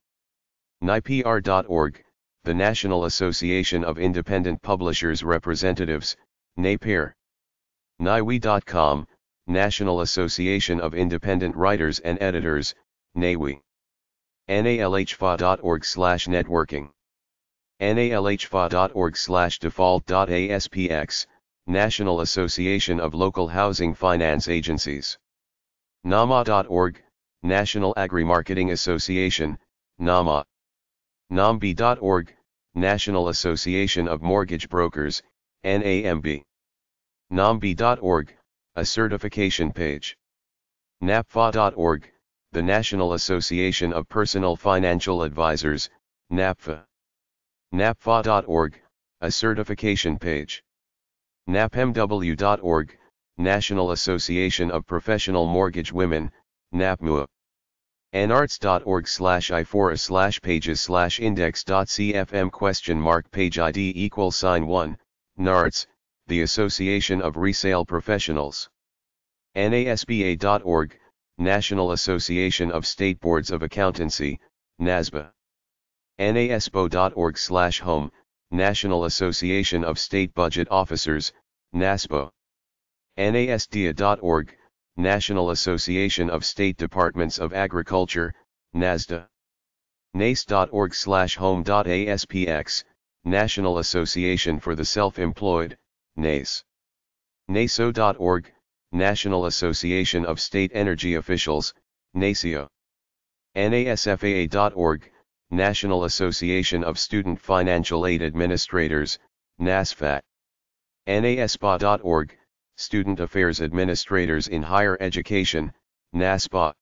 NIPR.org, the National Association of Independent Publishers Representatives, NAPIR. NIWI.com, National Association of Independent Writers and Editors, NAWI. NALHFA.org/networking. NALHFA.org/default.aspx, National Association of Local Housing Finance Agencies. NAMA.org, National Agri-Marketing Association, NAMA. NAMB.org, National Association of Mortgage Brokers, NAMB. NAMB.org, a certification page. NAPFA.org, the National Association of Personal Financial Advisors, NAPFA. NAPFA.org, a certification page. NAPMW.org, National Association of Professional Mortgage Women, NAPMUA. narts.org/ifora/pages/index.cfm _page id =1 NARTS, the Association of Resale Professionals. NASBA.org, National Association of State Boards of Accountancy, NASBA. NASBO.org/home, National Association of State Budget Officers, NASBO. NASDA.org, National Association of State Departments of Agriculture, NASDA. NACE.org/home.aspx, National Association for the Self-Employed, NACE. NACEO.org, National Association of State Energy Officials, NACEO. NASFAA.org, National Association of Student Financial Aid Administrators, NASFAT. NASPA.org, Student Affairs Administrators in Higher Education, NASPA.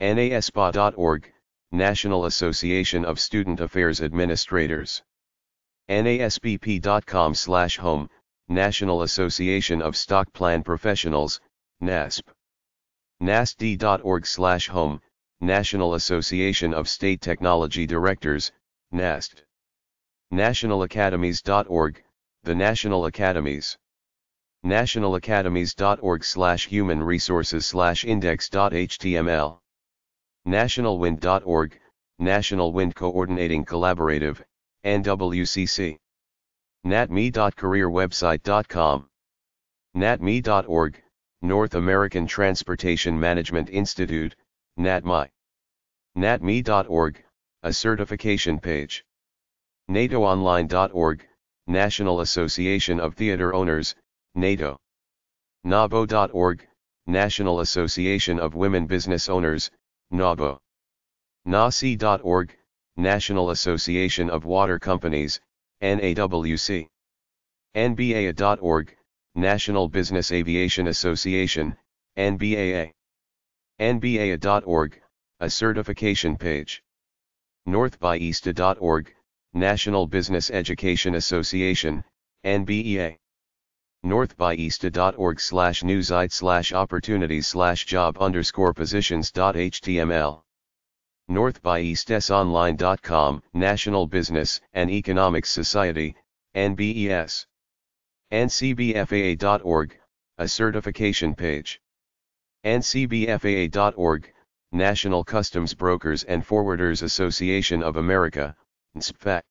NASPA.org, National Association of Student Affairs Administrators. NASBP.com/home, National Association of Stock Plan Professionals, NASP. NASD.org/home, National Association of State Technology Directors, NAST. NationalAcademies.org, the National Academies. NationalAcademies.org/human-resources/index.html. NationalWind.org, National Wind Coordinating Collaborative, NWCC. NatMe.careerwebsite.com. NatMe.org, North American Transportation Management Institute, NatMi. NatMe.org, a certification page. NATOonline.org, National Association of Theater Owners, NATO. NABO.org, National Association of Women Business Owners, NABO. NACI.org, National Association of Water Companies, NAWC. NBAA.org, National Business Aviation Association, NBAA. NBAA.org, a certification page. NorthByEasta.org, National Business Education Association, NBEA. NorthByEasta.org/newsite/opportunities/job_positions.html. NorthByEastesOnline.com, National Business and Economics Society, NBES. NCBFAA.org, a certification page. NCBFAA.org, National Customs Brokers and Forwarders Association of America, NCBFA.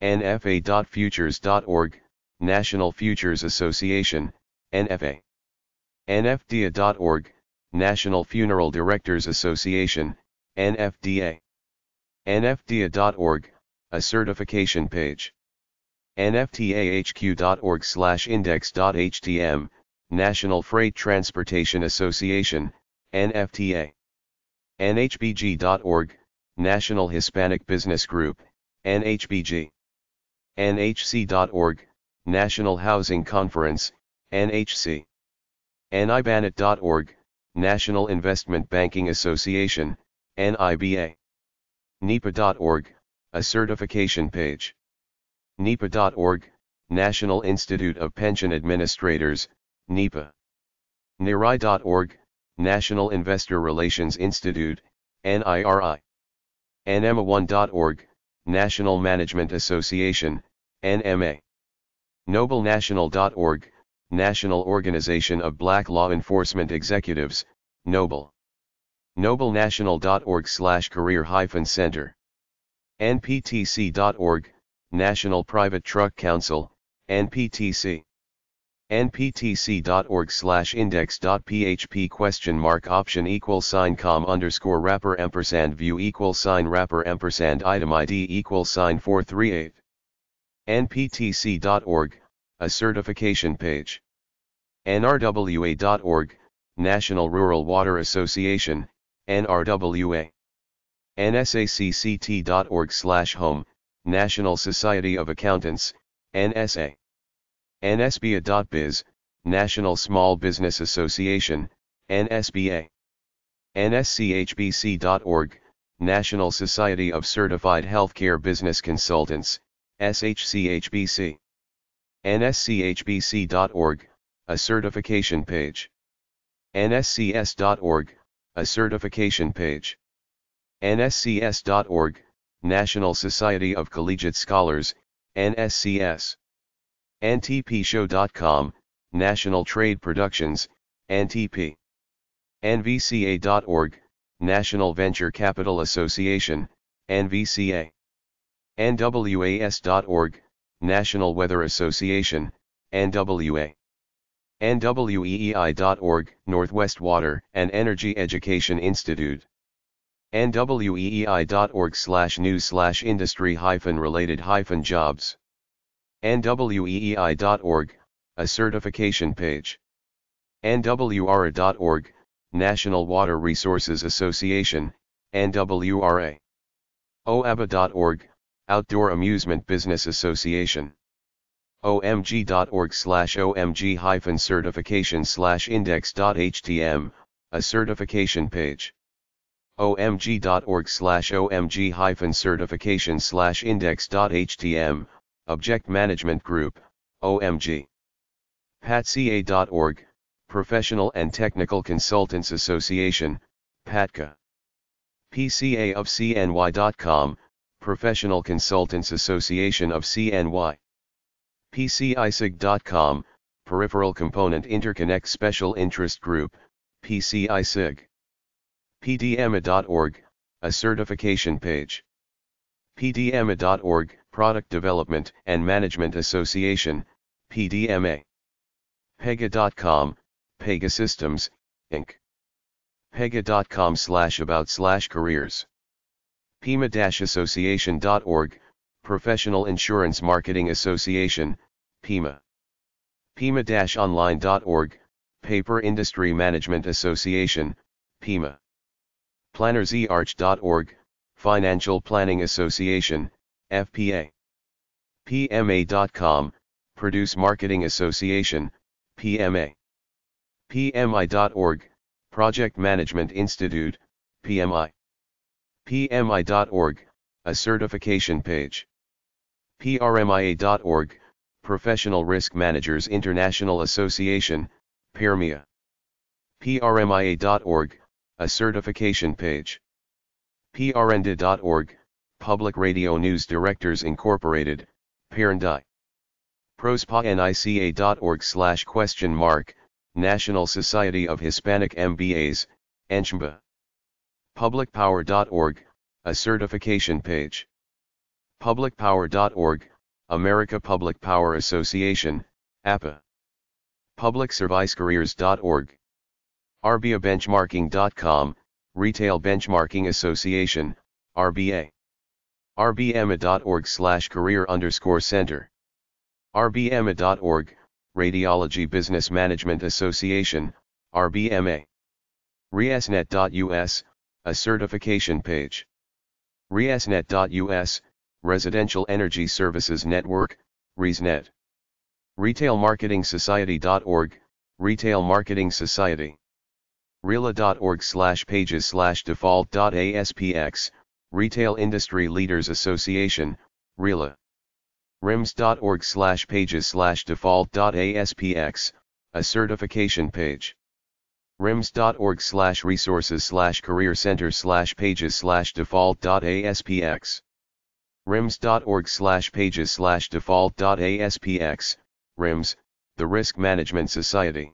NFA.futures.org, National Futures Association, NFA. NFDA.org, National Funeral Directors Association, NFDA. NFDA.org, a certification page. NFTAHQ.org/index.htm, National Freight Transportation Association, NFTA. NHBG.org, National Hispanic Business Group, NHBG. NHC.org, National Housing Conference, NHC. NIBANET.org, National Investment Banking Association, NIBA. NEPA.org, a certification page. NEPA.org, National Institute of Pension Administrators, NEPA. NIRI.org, National Investor Relations Institute, NIRI. NMA1.org, National Management Association, NMA. NobleNational.org, National Organization of Black Law Enforcement Executives, Noble. NobleNational.org/career-center. NPTC.org, National Private Truck Council, NPTC. NPTC.org/index.php !option =com_wrapper&view $wrapper&item ID =438. NPTC.org, a certification page. NRWA.org, National Rural Water Association, NRWA. NSACCT.org/home, National Society of Accountants, NSA. NSBA.biz, National Small Business Association, NSBA. NSCHBC.org, National Society of Certified Healthcare Business Consultants, SHCHBC. NSCHBC.org, a certification page. NSCS.org, a certification page. NSCS.org, National Society of Collegiate Scholars, NSCS. NTPshow.com, National Trade Productions, NTP. NVCA.org, National Venture Capital Association, NVCA. NWAS.org, National Weather Association, NWA. NWEEI.org, Northwest Water and Energy Education Institute. NWEEI.org/news/industry-related-jobs. NWEEI.org, a certification page. NWRA.org, National Water Resources Association, NWRA. OABA.org, Outdoor Amusement Business Association. omg.org/omg-certification-index.htm, a certification page. omg.org/omg-certification-index.htm, Object Management Group, OMG. PATCA.org, Professional and Technical Consultants Association, PATCA. PCAofCNY.com, Professional Consultants Association of CNY. PCISig.com, Peripheral Component Interconnect Special Interest Group, PCISig. PDMA.org, a certification page. PDMA.org, Product Development and Management Association, PDMA. PEGA.com, Pega Systems, Inc. Pega.com/about/careers. PEMA-association.org, Professional Insurance Marketing Association, PEMA. PEMA-online.org, Paper Industry Management Association, PEMA. PlannerZarch.org, Financial Planning Association, FPA. PMA.com, Produce Marketing Association, PMA. PMI.org, Project Management Institute, PMI. PMI.org, a certification page. PRMIA.org, Professional Risk Managers International Association, PRMIA. PRMIA.org, a certification page. PRNDA.org, Public Radio News Directors Incorporated, PRNDI. PROSPANICA.org/, National Society of Hispanic MBAs, NCHMBA. PublicPower.org, a certification page. PublicPower.org, America Public Power Association, APA. PublicServiceCareers.org. RBABenchmarking.com, Retail Benchmarking Association, RBA. RBMA.org/career_center. RBMA.org, Radiology Business Management Association, RBMA. REASnet.us, a certification page. REASnet.us, Residential Energy Services Network, REASnet. RetailMarketingSociety.org, Retail Marketing Society. RELA.org/pages/default.aspx, Retail Industry Leaders Association, RELA. RIMS.org/pages/default.aspx, a certification page. RIMS.org/resources/career-center/pages/default.aspx. RIMS.org/pages/default.aspx, RIMS, the Risk Management Society.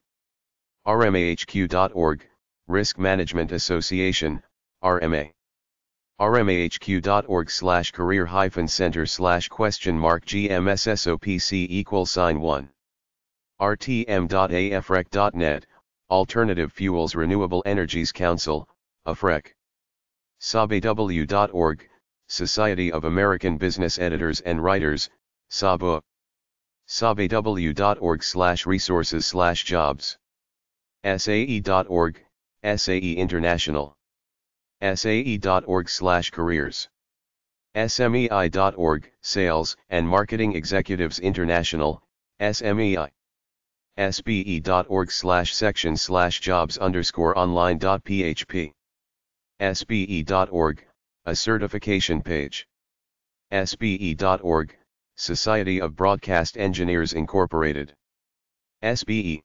RMAHQ.org, Risk Management Association, RMA. RMAHQ.org/career-center/?GMSSOPC=1. RTM.afrec.net, Alternative Fuels Renewable Energies Council, AFREC. SABAW.org, Society of American Business Editors and Writers, SABA. saew.org/resources/jobs. SAE.org, SAE International. SAE.org/careers. SMEI.org, Sales and Marketing Executives International, SMEI. SBE.org/section/jobs_online.php. SBE.org, a certification page. SBE.org, Society of Broadcast Engineers Incorporated. SBE.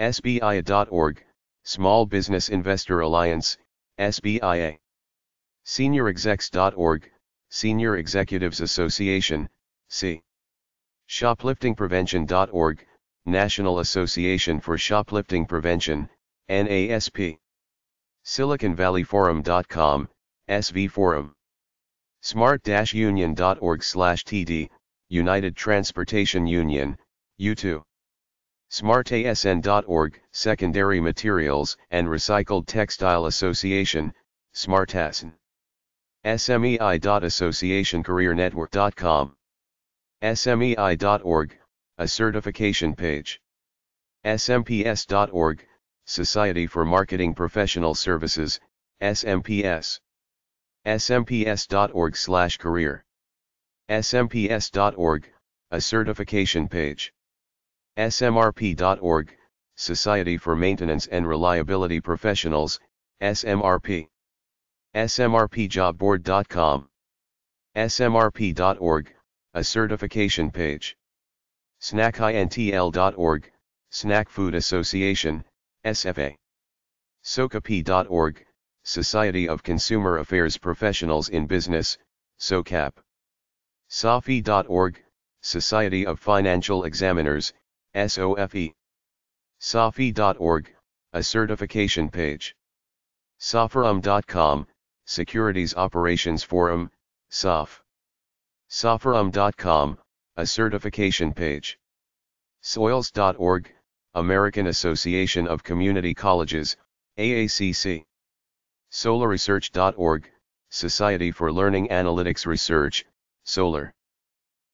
SBIA.org, Small Business Investor Alliance, SBIA. SeniorExecs.org, Senior Executives Association, C. ShopliftingPrevention.org, National Association for Shoplifting Prevention, NASP. SiliconValleyForum.com, SV Forum. Smart-Union.org/TD, United Transportation Union, U2. SmartASN.org, Secondary Materials and Recycled Textile Association, SmartASN. SMEI.AssociationCareerNetwork.com. SMEI.org, a certification page. SMPS.org, Society for Marketing Professional Services, SMPS. SMPS.org/career. SMPS.org, a certification page. SMRP.org, Society for Maintenance and Reliability Professionals, SMRP. SMRPjobboard.com. SMRP.org, a certification page. SnackIntl.org, Snack Food Association, SFA. SOCAP.org, Society of Consumer Affairs Professionals in Business, SOCAP. SAFI.org, Society of Financial Examiners, SOFE. SAFI.org, a certification page. SAFORUM.com, Securities Operations Forum, SOF. SAFORUM.com, a certification page. SOILS.org, American Association of Community Colleges, AACC. SolarResearch.org, Society for Learning Analytics Research, Solar.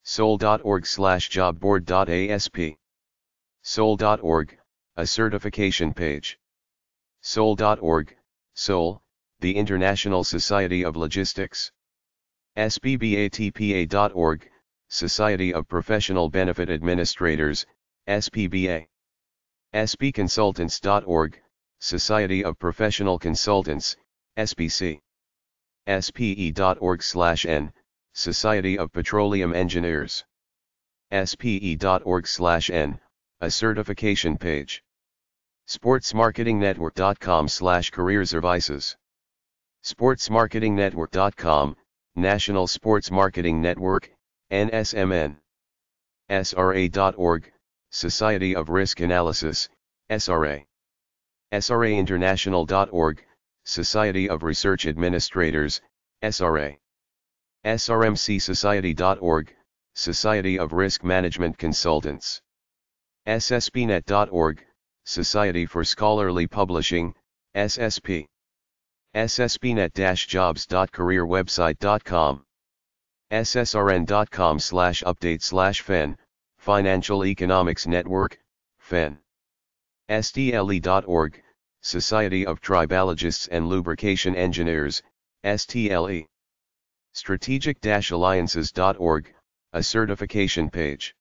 Sol.org/jobboard.asp. Sol.org, a certification page. Sol.org, Sol, the International Society of Logistics. SBBATPA.org, Society of Professional Benefit Administrators, SPBA. SBConsultants.org, Society of Professional Consultants, SPC. SPE.org/N, Society of Petroleum Engineers. SPE.org/N, a certification page. SportsMarketingNetwork.com/careerservices. SportsMarketingNetwork.com, National Sports Marketing Network, NSMN. SRA.org, Society of Risk Analysis, SRA. SRAInternational.org, Society of Research Administrators, SRA. SRMCSociety.org, Society of Risk Management Consultants. SSBnet.org, Society for Scholarly Publishing, SSP. SSBnet-jobs.careerwebsite.com. SSRN.com/update/FEN, Financial Economics Network, FEN. SDLE.org, Society of Tribologists and Lubrication Engineers, STLE. Strategic-alliances.org, a certification page.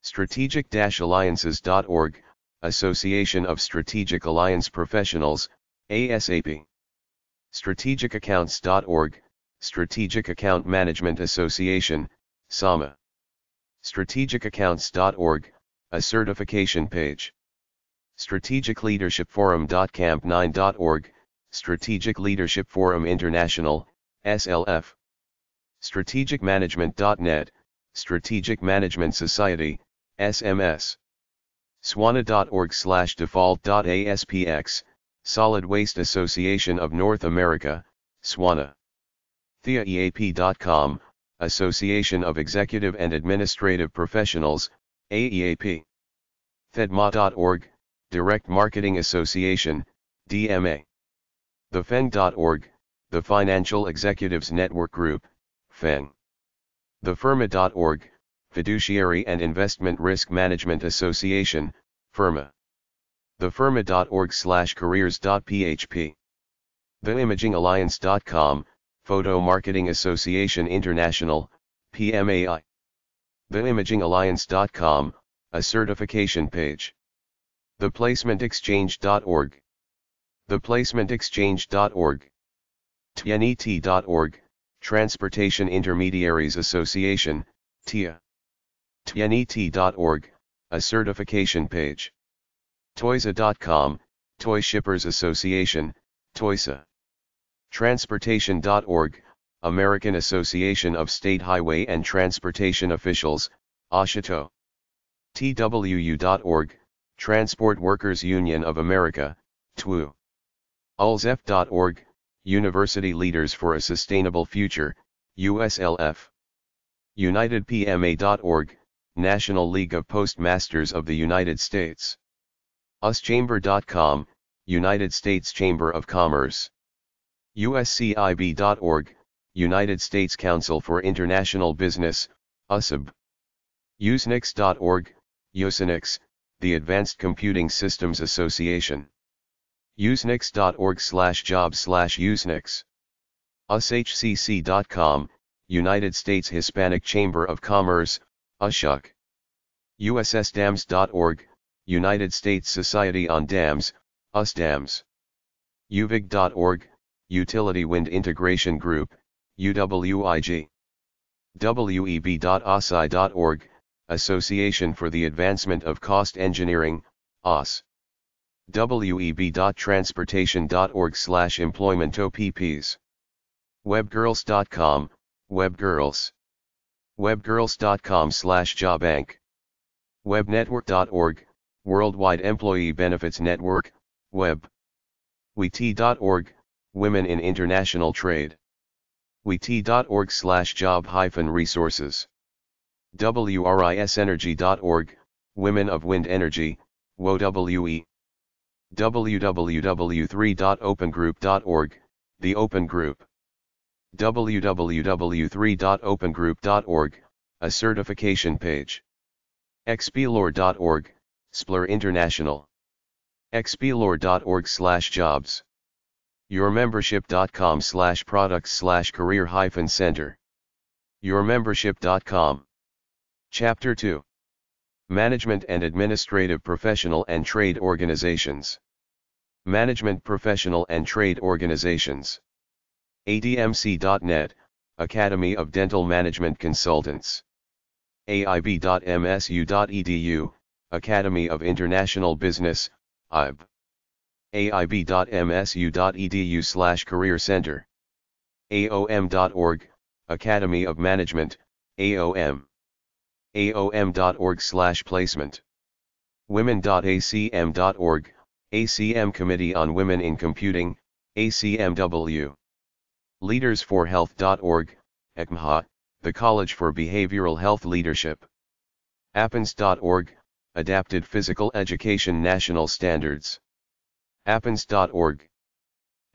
Strategic-alliances.org, Association of Strategic Alliance Professionals, ASAP. StrategicAccounts.org, Strategic Account Management Association, SAMA. StrategicAccounts.org, a certification page. StrategicLeadershipForum.camp9.org, Strategic Leadership Forum International, SLF. StrategicManagement.net, Strategic Management Society, SMS. SWANA.org/default.aspx, Solid Waste Association of North America, SWANA. TheaEAP.com, Association of Executive and Administrative Professionals, AEAP. THEDMA.org, Direct Marketing Association, DMA. TheFeng.org, the Financial Executives Network Group, FENG. TheFirma.org, Fiduciary and Investment Risk Management Association, FIRMA. thefirma.org/careers.php. theimagingalliance.com, Photo Marketing Association International, PMAI. theimagingalliance.com, a certification page. theplacementexchange.org. theplacementexchange.org. TNET.org, Transportation Intermediaries Association, TIA. TNET.org, a certification page. Toysa.com, Toy Shippers Association, Toysa. Transportation.org, American Association of State Highway and Transportation Officials, AASHTO. TWU.org, Transport Workers Union of America, TWU. ULSF.org, University Leaders for a Sustainable Future, USLF. UnitedPMA.org, National League of Postmasters of the United States. USChamber.com, United States Chamber of Commerce. USCIB.org, United States Council for International Business, USCIB. Usenix.org, Usenix, the Advanced Computing Systems Association. Usenix.org/job/Usenix. USHCC.com, United States Hispanic Chamber of Commerce, USHUC. USSDAMS.org, United States Society on Dams, USDAMS. UVIG.org, Utility Wind Integration Group, UWIG. WEB.ASI.org, Association for the Advancement of Cost Engineering, ASE. web.transportation.org/employmentopps. webgirls.com, webgirls. webgirls.com/jobbank. webnetwork.org, Worldwide Employee Benefits Network, web. wet.org, Women in International Trade. wet.org/job-resources. wrisenergy.org, Women of Wind Energy, WOWE. www3.opengroup.org, The Open Group. www3.opengroup.org, a certification page. xplore.org, Splur International. xplore.org/jobs. yourmembership.com/products/career-center. yourmembership.com. Chapter 2. Management and Administrative Professional and Trade Organizations. Management Professional and Trade Organizations. ADMC.net, Academy of Dental Management Consultants. AIB.msu.edu, Academy of International Business, IB. AIB.msu.edu/career center. AOM.org, Academy of Management, AOM. AOM.org/placement. Women.acm.org, ACM Committee on Women in Computing, ACMW. Leaders4health.org, ECMHA, the College for Behavioral Health Leadership. Appens.org, Adapted Physical Education National Standards. Appens.org.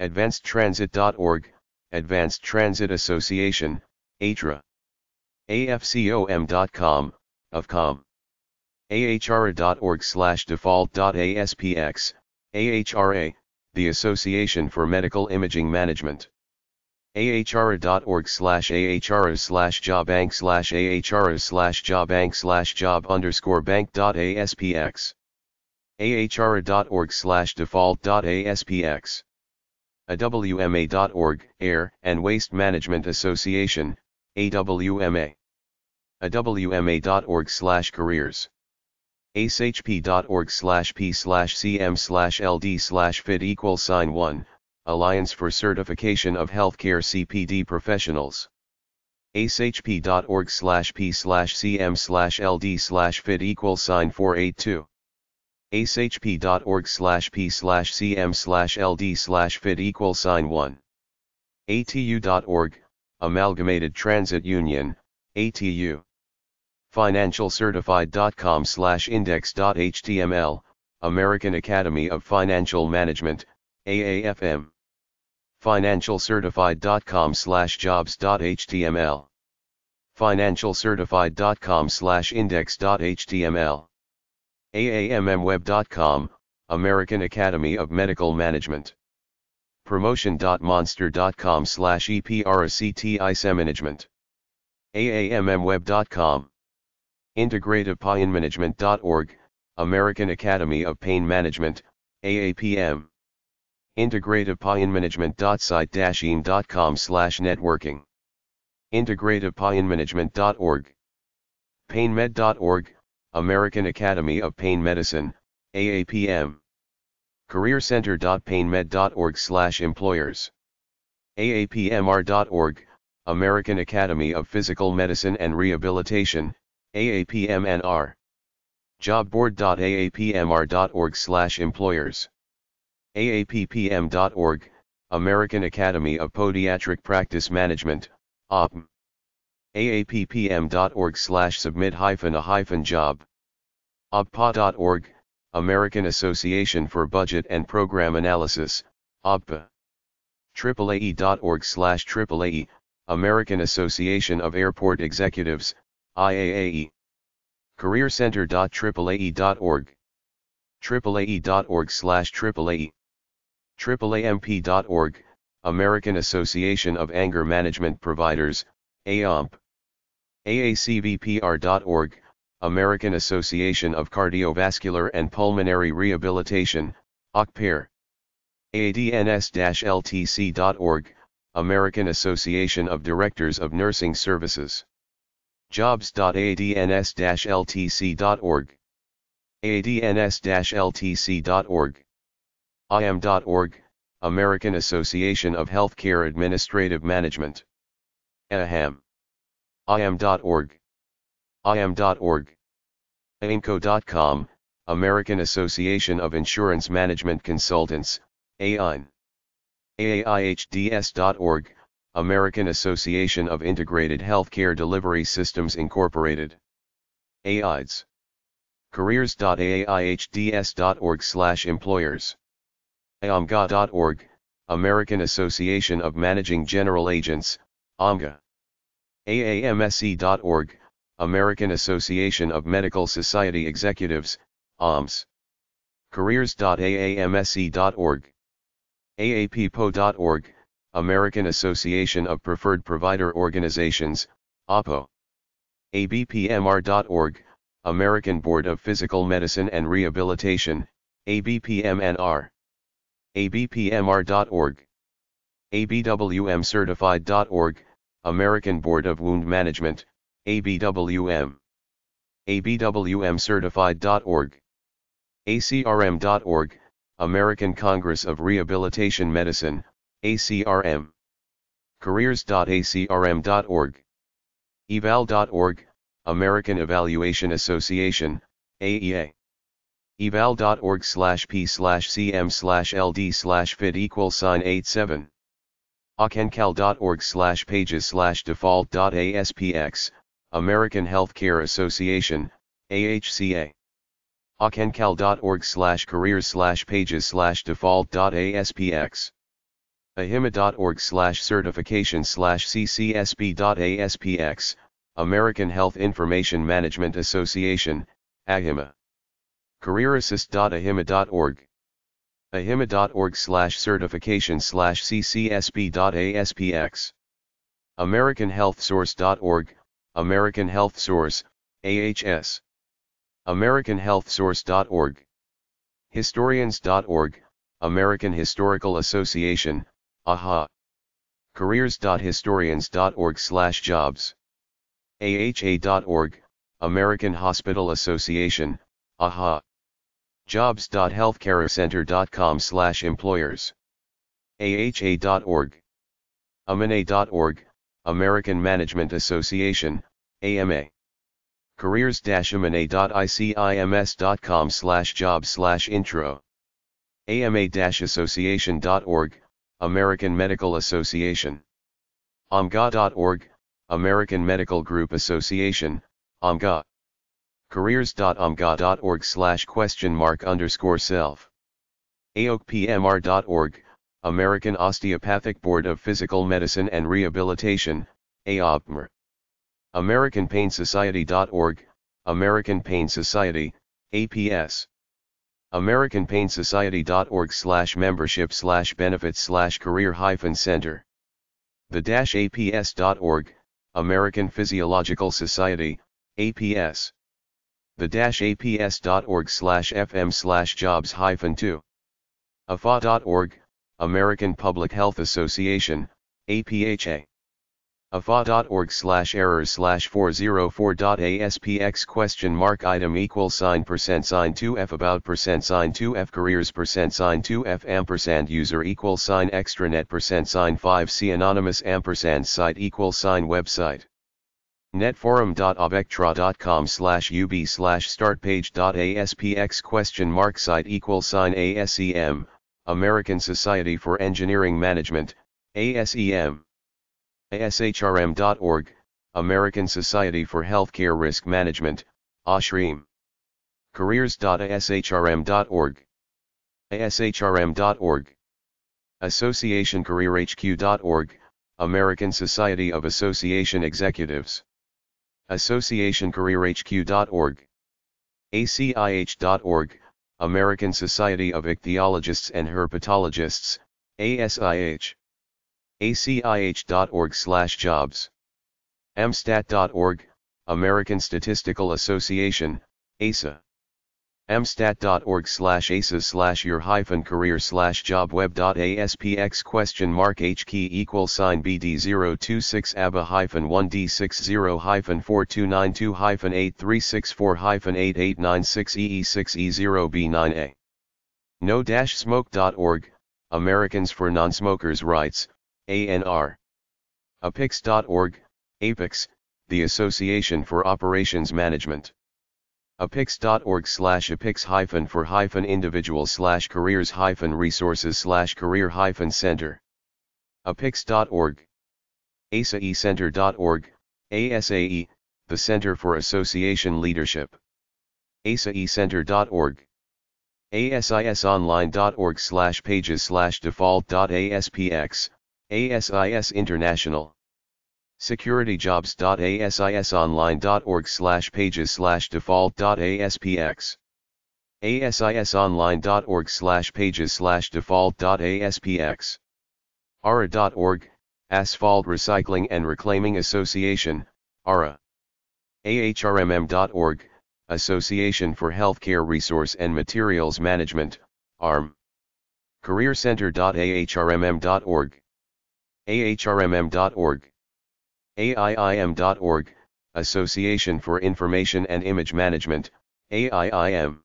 AdvancedTransit.org, Advanced Transit Association, ATRA. AFCOM.com, AFCOM. AHRA.org/default.aspx, AHRA, the Association for Medical Imaging Management. AHRA.org/ahra/jobbank/job_bank.aspx. AHRA.org/default.aspx. AWMA.org, Air and Waste Management Association, AWMA. AWMA.org/careers. ACHP.org/P/CM/LD/FID=1, Alliance for Certification of Healthcare CPD Professionals. ACHP.org/P/CM/LD/FID=482. ACHP.org/P/CM/LD/FID=1. ATU.org, Amalgamated Transit Union, ATU. financialcertified.com/index.html, American Academy of Financial Management, AAFM. financialcertified.com/jobs.html. financialcertified.com/index.html. AAMMweb.com, American Academy of Medical Management. Promotion.monster.com/EPRCTICEmanagement. AAMMweb.com. IntegrativePainManagement.org, American Academy of Pain Management, AAPM. IntegrativePainManagement.site-eam.com/networking. IntegrativePainManagement.org. PainMed.org, American Academy of Pain Medicine, AAPM. CareerCenter.painmed.org/employers. AAPMR.org, American Academy of Physical Medicine and Rehabilitation, AAPMNR. Jobboard.aapmr.org/employers. AAPPM.org, American Academy of Podiatric Practice Management, OPM. AAPPM.org/submit-a-job. OBPA.org, American Association for Budget and Program Analysis, OBPA. AAAE.org/AAAE, American Association of Airport Executives, IAAE. CareerCenter.AAAE.org. AAAE.org/AAAE. AAAMP.org, American Association of Anger Management Providers, AAMP. AACVPR.org, American Association of Cardiovascular and Pulmonary Rehabilitation, ACPIR. AADNS-LTC.org, American Association of Directors of Nursing Services. Jobs.adns-ltc.org. adns-ltc.org. IAM.org, American Association of Healthcare Administrative Management. AHAM. IAM.org. IAM.org. AIMCO.com, American Association of Insurance Management Consultants, AIN. AAIHDS.org, American Association of Integrated Healthcare Delivery Systems Incorporated. AIDS. Careers.aaihds.org/employers. AAMGA.org, American Association of Managing General Agents, AAMGA. AAMSE.org, American Association of Medical Society Executives, AAMS. Careers.aamse.org. AAPPO.org, American Association of Preferred Provider Organizations, APO. ABPMR.org, American Board of Physical Medicine and Rehabilitation, ABPMNR. ABPMR.org. ABWMCertified.org, American Board of Wound Management, ABWM. ABWMCertified.org. ACRM.org, American Congress of Rehabilitation Medicine, ACRM. Careers.acrm.org. Eval.org, American Evaluation Association, AEA. Eval.org/p/cm/ld/fit=87. Auchencal.org/pages/default.aspx, American Healthcare Association, AHCA. Auchencal.org/careers/pages/default.aspx. ahima.org/certification/ccsb.aspx, American Health Information Management Association, AHIMA. CareerAssist.ahima.org. ahima.org/certification/ccsb.aspx. AmericanHealthSource.org, American Health Source, AHS. AmericanHealthSource.org. Historians.org, American Historical Association, AHA. Careers.historians.org/jobs. AHA.org, American Hospital Association, AHA. Jobs.healthcarecenter.com/employers. AHA.org. AMNA.org, American Management Association, AMA. Careers-amna.icims.com/job/intro. AMA-association.org, American Medical Association. AMGA.org, American Medical Group Association, AMGA. Careers.amga.org/question_self. AOPMR.org, American Osteopathic Board of Physical Medicine and Rehabilitation, AOPMR. AmericanPain Society.org, American Pain Society, APS. AmericanPainSociety.org/membership/benefits/career-center. The-APS.org, American Physiological Society, APS. The-APS.org/FM/jobs-2. AFA.org, American Public Health Association, APHA. afa.org/error/4048SPX?mark item =$5%2F about %2F careers %2F ampersand user $sign x extranet $5 c anonymous $site $sign web site netforum.obectra.com/ub/start page.ASPX?mark site $ASEM American Society for Engineering Management, ASEM. ASHRM.org, American Society for Healthcare Risk Management, ASHRM. Careers.ashrm.org. ASHRM.org. AssociationCareerHQ.org, American Society of Association Executives. AssociationCareerHQ.org. ACIH.org, American Society of Ichthyologists and Herpetologists, ASIH. acih.org/jobs. amstat.org, American Statistical Association, ASA. amstat.org/aSA/your-career/job web.aspx?mark hq=BD026ABA-1D60-54292-836458896E6E0B9A. no-smoke.org, Americans for Non-Smokers' Rights, ANR. APIX.org, APIX, the Association for Operations Management. APIX.org/APIX-for-individuals-careers-resources-career-center. APIX.org. ASAECenter.org, ASAE, the Center for Association Leadership. ASAECenter.org. ASISonline.org/pages/default.aspx, ASIS International. SecurityJobs.asisonline.org/pages/default.aspx. ASISonline.org/pages/default.aspx. ARA.org, Asphalt Recycling and Reclaiming Association, ARA. AHRMM.org, Association for Healthcare Resource and Materials Management, ARM. CareerCenter.ahrmm.org. ahrmm.org. AIIM.org, Association for Information and Image Management, AIIM.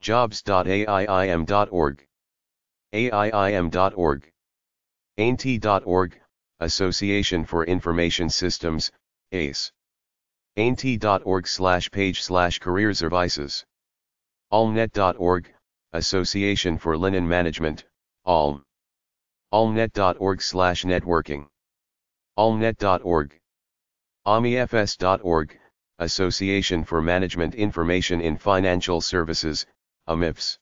Jobs.AIIM.org. AIIM.org. AINT.org, Association for Information Systems, ACE. AINT.org/page/careers-or-vices. ALMnet.org, Association for Linen Management, ALM. ALMnet.org/networking. ALMnet.org. AMIFS.org, Association for Management Information in Financial Services, AMIFS.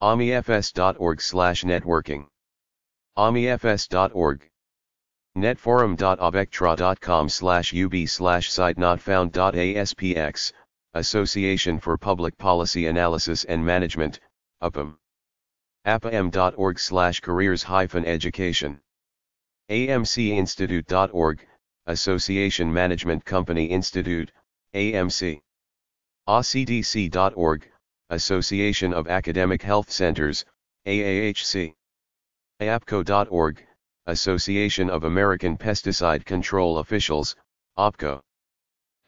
AMIFS.org/networking. AMIFS.org. Netforum.obectra.com/ub/site-not-found.aspx, Association for Public Policy Analysis and Management, UPAM. APAM.org/careers-education. AMCInstitute.org, Association Management Company Institute, AMC. ACDC.org, Association of Academic Health Centers, AAHC. AAPCO.org, Association of American Pesticide Control Officials, APCO.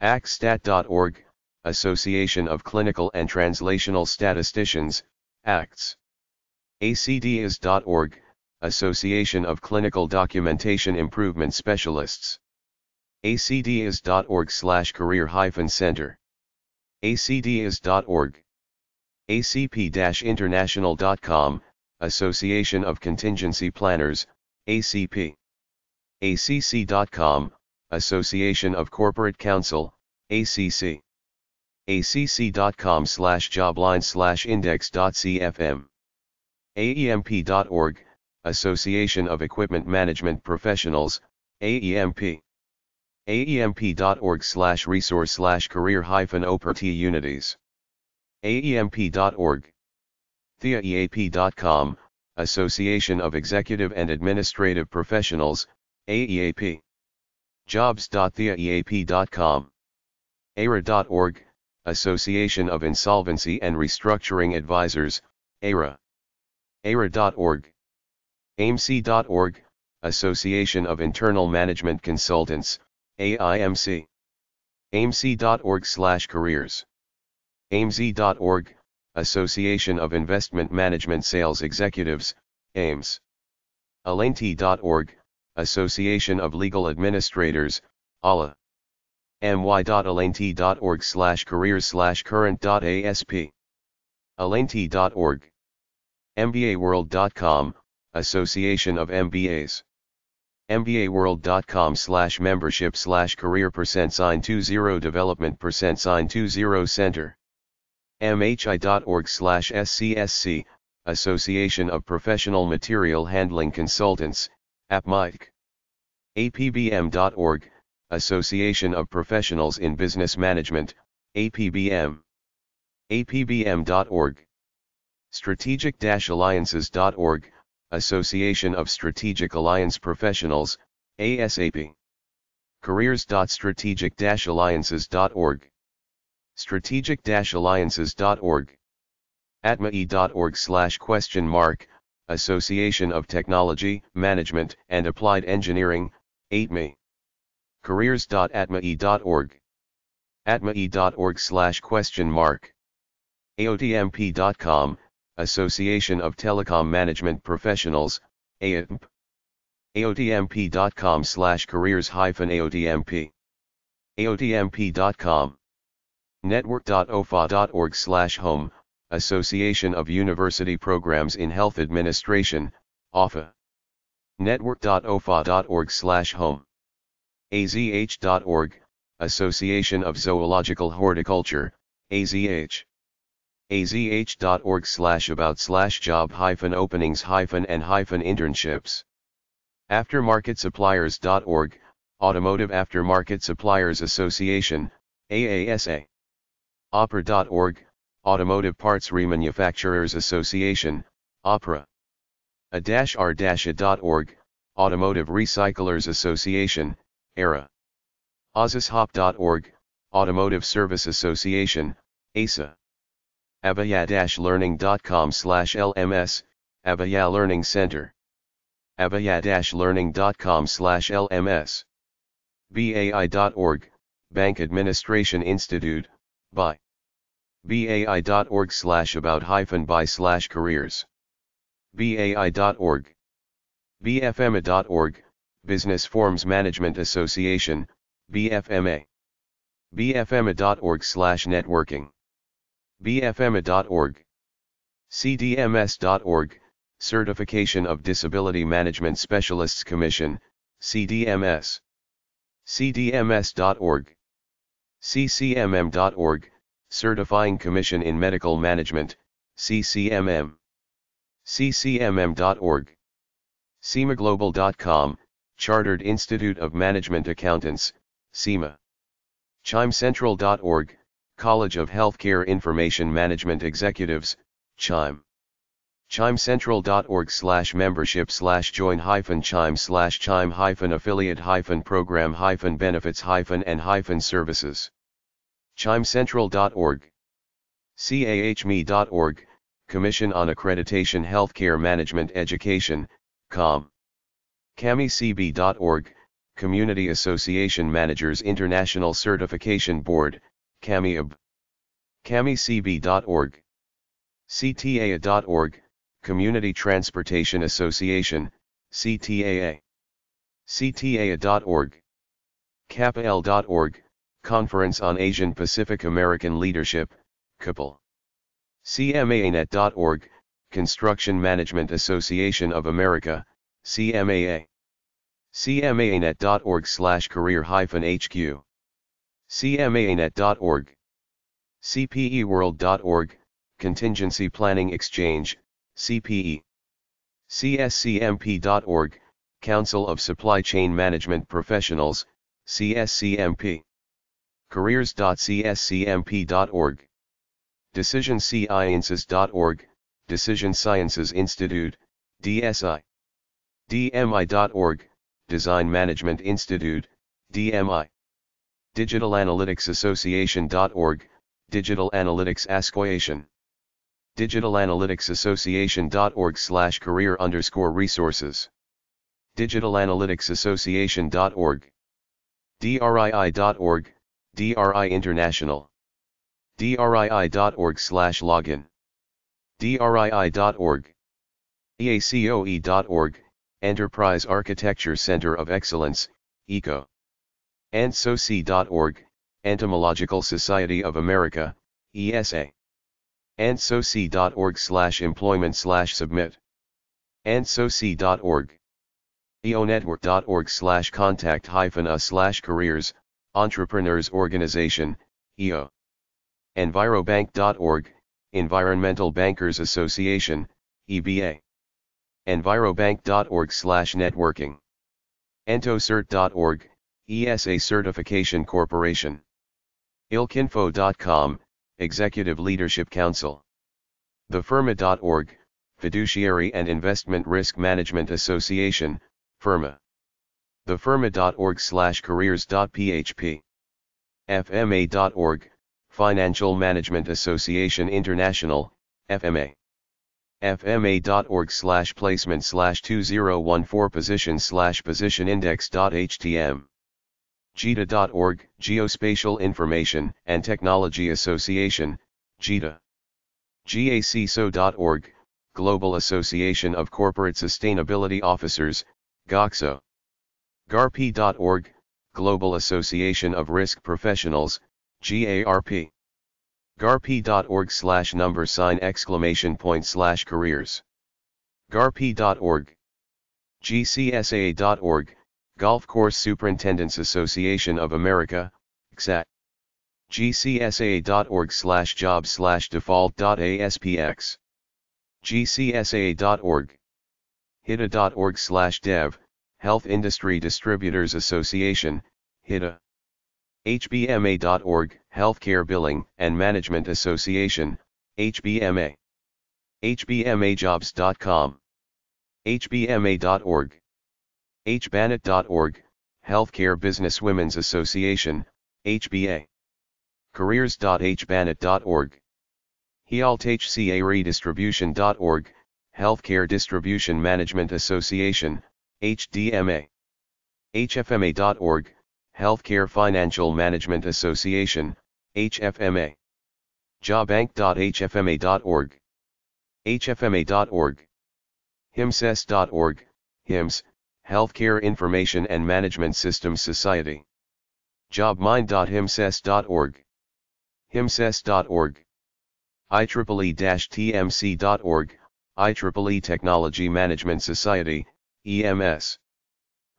ACSTAT.org, Association of Clinical and Translational Statisticians, ACTS. ACDIS.org, Association of Clinical Documentation Improvement Specialists. acdis.org/career-center. acdis.org. acp-international.com, Association of Contingency Planners, ACP. acc.com, Association of Corporate Counsel, ACC. acc.com/jobline/index.cfm. aemp.org, Association of Equipment Management Professionals, AEMP. aemp.org/resource/career-opportunities. aemp.org. TheaEAP.com, Association of Executive and Administrative Professionals, AEAP. Jobs.theaeap.com. ARA.org, Association of Insolvency and Restructuring Advisors, ARA. ARA.org. AIMC.org, Association of Internal Management Consultants, AIMC. AIMC.org/careers. AIMZ.org, Association of Investment Management Sales Executives, AIMS. ALAINT.org, Association of Legal Administrators, ALA. my.alaint.org/careers/current.asp. alaint.org. mbaworld.com, Association of MBAs. mbaworld.com/membership/career%20development%20center. mhi.org/scsc, Association of Professional Material Handling Consultants, APMIC. apbm.org, Association of Professionals in Business Management, APBM. apbm.org. strategic-alliances.org, Association of Strategic Alliance Professionals, ASAP. careers.strategic-alliances.org. strategic-alliances.org. atme.org/, Association of Technology, Management, and Applied Engineering, ATME. careers.atme.org. atme.org/. aotmp.com, Association of Telecom Management Professionals, AOTMP. aotmp.com/careers-aotmp. aotmp.com. network.ofa.org/home, Association of University Programs in Health Administration, OFA. network.ofa.org/home. azh.org, Association of Zoological Horticulture, AZH. azh.org/about/job-openings-and-internships. aftermarketsuppliers.org, Automotive Aftermarket Suppliers Association, AASA. opera.org, Automotive Parts Remanufacturers Association, OPRA. a-r-a.org, Automotive Recyclers Association, ARA. azishop.org, Automotive Service Association, ASA. avaya-learning.com/LMS, Avaya Learning Center. avaya-learning.com/LMS. bai.org, Bank Administration Institute, BI. bai.org/about-by/careers. bai.org. bfma.org, Business Forms Management Association, BFMA. bfma.org/networking. bfma.org. cdms.org, Certification of Disability Management Specialists Commission, CDMS. cdms.org. ccmm.org, Certifying Commission in Medical Management, CCMM. ccmm.org. cemaglobal.com, Chartered Institute of Management Accountants, CIMA. chimecentral.org, College of Healthcare Information Management Executives, CHIME. chimecentral.org/membership/join-chime/chime-affiliate-program-benefits-and-services. chimecentral.org. CAHME.org, Commission on Accreditation Healthcare Management Education, COM. camicb.org, Community Association Managers International Certification Board, CAMIAB. camicb.org. ctaa.org, Community Transportation Association, CTAA. ctaa.org. capl.org, Conference on Asian Pacific American Leadership, CAPL. cmanet.org, Construction Management Association of America, CMAA. cmaanet.org/career-hq. cmaanet.org. cpeworld.org, Contingency Planning Exchange, CPE. cscmp.org, Council of Supply Chain Management Professionals, CSCMP. Careers.cscmp.org. DecisionSciences.org, Decision Sciences Institute, DSI. DMI.org, Design Management Institute, DMI. Digital Analytics Association.org, Digital Analytics Association. Digital Analytics Association.org/career_resources. Digital Analytics Association.org. DRII.org, DRI International. DRII.org/login. DRII.org. EACOE.org, Enterprise Architecture Center of Excellence, ECO. ENTSOC.org, Entomological Society of America, ESA. ENTSOC.org/employment/submit. ENTSOC.org. EONetwork.org/contact-us/careers-entrepreneurs-organization, EO. EnviroBank.org, Environmental Bankers Association, EBA. EnviroBank.org/networking. ENTOCERT.org, ESA Certification Corporation. ILCinfo.com, Executive Leadership Council. TheFirma.org, Fiduciary and Investment Risk Management Association, Firma. TheFirma.org/careers.php. FMA.org, Financial Management Association International, FMA. FMA.org/placement/2014position/positionindex.htm. GETA.org, Geospatial Information and Technology Association, GETA. GACSO.org, Global Association of Corporate Sustainability Officers, GOCSO. GARP.org, Global Association of Risk Professionals, GARP. GARP.org/$!careers. GARP.org. GCSA.org, Golf Course Superintendents Association of America, GCSA. GCSA.org/job/default.aspx. GCSA.org. HIDA.org/dev, Health Industry Distributors Association, HIDA. HBMA.org, Healthcare Billing and Management Association, HBMA. HBMAjobs.com. HBMA.org. HBANET.org, Healthcare Business Women's Association, HBA. Careers.hbanet.org. HealthCARE.org, Healthcare Distribution Management Association, HDMA. HFMA.org, Healthcare Financial Management Association, HFMA. JobBank.hfma.org. HFMA.org. HIMSS.org, HIMSS, Healthcare Information and Management Systems Society. JobMind.himsess.org. Himsess.org. IEEE-TMC.org, IEEE Technology Management Society, EMS.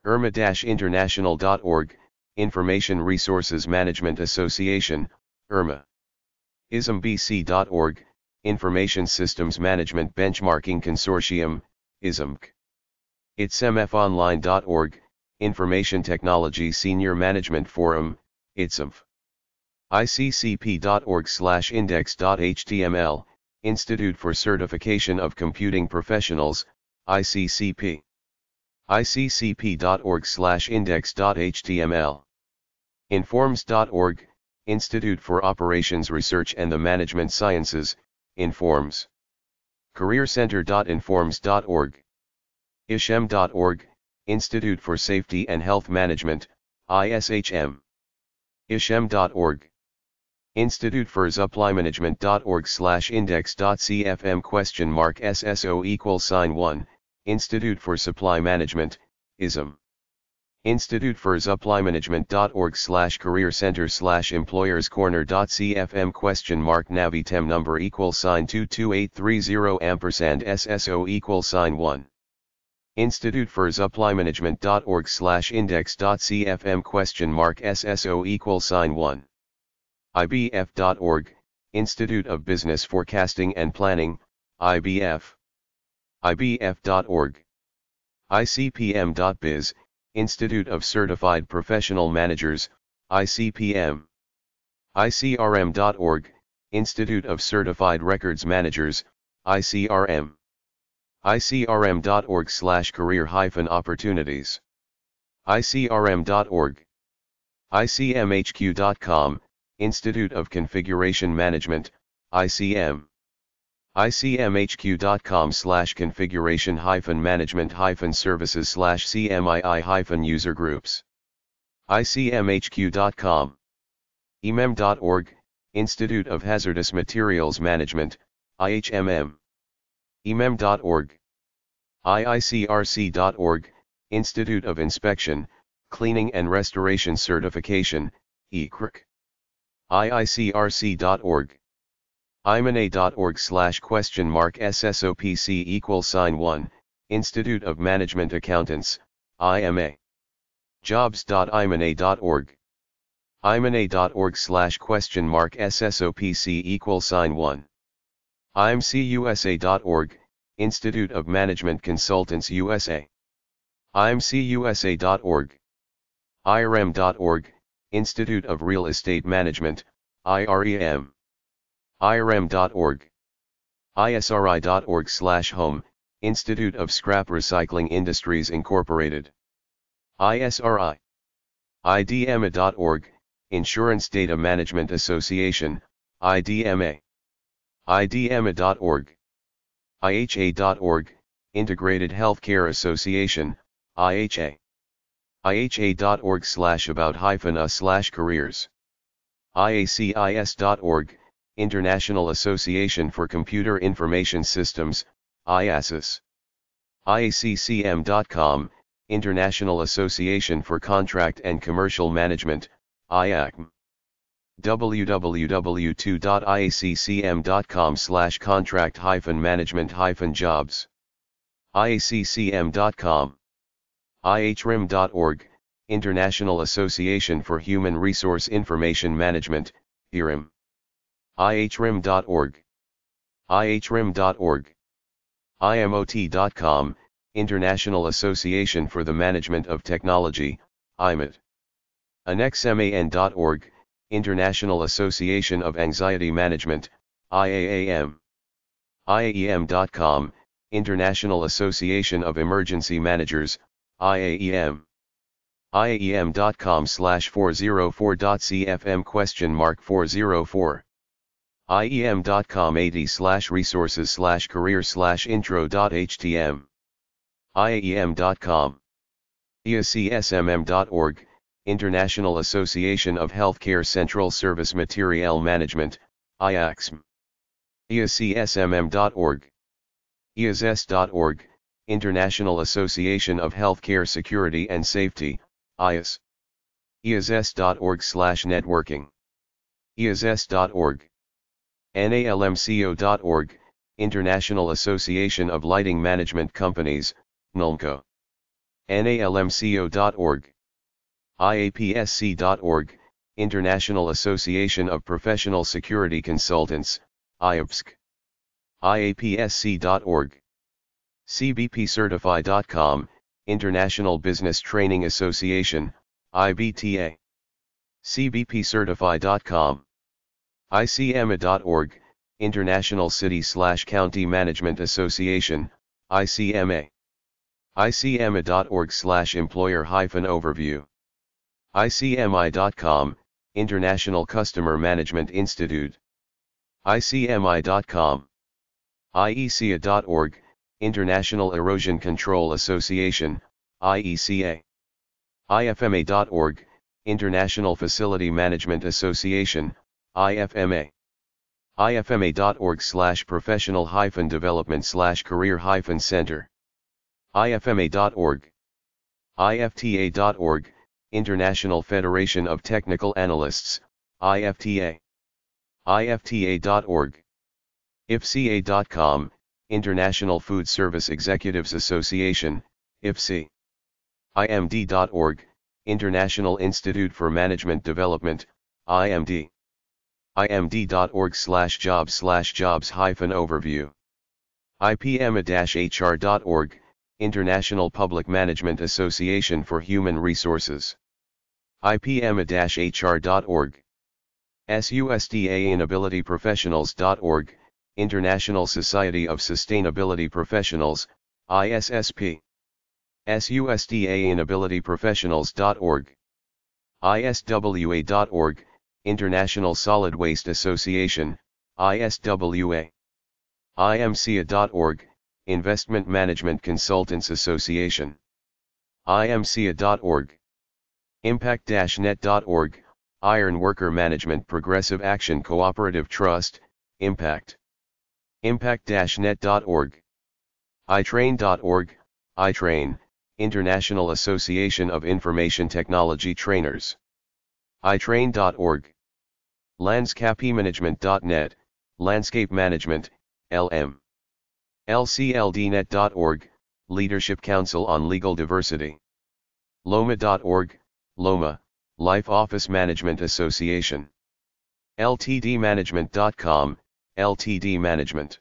IRMA-international.org, Information Resources Management Association, IRMA. ISMBC.org, Information Systems Management Benchmarking Consortium, ISMC. ITSMFonline.org, Information Technology Senior Management Forum, ITSMF. ICCP.org/index.html, Institute for Certification of Computing Professionals, ICCP. ICCP.org/index.html. Informs.org, Institute for Operations Research and the Management Sciences, Informs. CareerCenter.informs.org. ISHM.org, Institute for Safety and Health Management, ISHM. ISHM.org. Institute for Supplymanagement.org/index.cfm??SSO=1, Institute for Supply Management, ISM. Institute for Supplymanagement.org/careercenter/employerscorner.cfm??navitem number =92830& SSO=1. Institute for Supplymanagement.org/index.cfm??SSO=1. IBF.org, Institute of Business Forecasting and Planning, IBF. IBF.org. ICPM.biz, Institute of Certified Professional Managers, ICPM. ICRM.org, Institute of Certified Records Managers, ICRM. ICRM.org/career-opportunities. ICRM.org. ICMHQ.com, Institute of Configuration Management, ICM. ICMHQ.com/configuration-management-services/CMII-user groups. ICMHQ.com. IMEM.org, Institute of Hazardous Materials Management, IHMM. IMEM.org. IICRC.org, Institute of Inspection, Cleaning and Restoration Certification, ICRC. IICRC.org. imana.org/?SSOPC=1, Institute of Management Accountants, IMA. jobs.imana.org. imana.org/?SSOPC=1. imcusa.org, Institute of Management Consultants USA. imcusa.org. irem.org, Institute of Real Estate Management, IREM. IRM.org. ISRI.org/home, Institute of Scrap Recycling Industries Incorporated. ISRI. IDMA.org, Insurance Data Management Association, IDMA. IDMA.org. IHA.org, Integrated Healthcare Association, IHA. IHA.org/about-us/careers. IACIS.org, International Association for Computer Information Systems, IASIS. IACCM.com, International Association for Contract and Commercial Management, IACM. www.iaccm.com/contract-management-jobs. iaccm.com. ihrim.org, International Association for Human Resource Information Management, IHRIM. ihrim.org. ihrim.org. imot.com, International Association for the Management of Technology, IMAT. annexman.org, International Association of Anxiety Management, IAAM. iaem.com, International Association of Emergency Managers, IAEM. iaem.com/404.cfm?404. iem.com/80/resources/career/intro.htm. iem.com. iacsmm.org, International Association of Healthcare Central Service Materiel Management, IACSM. iacsmm.org. iazs.org, International Association of Healthcare Security and Safety, IAS. iazs.org/networking. iazs.org. NALMCO.org, International Association of Lighting Management Companies, NALMCO. NALMCO.org. IAPSC.org, International Association of Professional Security Consultants, IAPSC. IAPSC.org. CBPcertify.com, International Business Training Association, IBTA. CBPcertify.com. ICMA.org, International City/County Management Association, ICMA. ICMA.org/employer-overview. ICMI.com, International Customer Management Institute. ICMI.com. IECA.org, International Erosion Control Association, IECA. IFMA.org, International Facility Management Association, IFMA. ifma.org/professional-development-career-center. ifma.org. ifta.org, International Federation of Technical Analysts, IFTA. ifta.org. ifca.com, International Food Service Executives Association, IFSC. imd.org, International Institute for Management Development, IMD. imd.org/jobs/jobs-overview. ipma-hr.org, International Public Management Association for Human Resources. IPMA-HR.org. SUSDAinabilityprofessionals.org, International Society of Sustainability Professionals, ISSP. SUSDAinabilityprofessionals.org. ISWA.org, International Solid Waste Association, ISWA. IMCA.org, Investment Management Consultants Association. IMCA.org. Impact-net.org, Iron Worker Management Progressive Action Cooperative Trust, Impact. Impact-net.org. iTrain.org, iTrain, International Association of Information Technology Trainers. iTrain.org. LandscapeManagement.net, Landscape Management, LM. LCLDnet.org, Leadership Council on Legal Diversity. LOMA.org, LOMA, Life Office Management Association. LTDmanagement.com, LTD Management.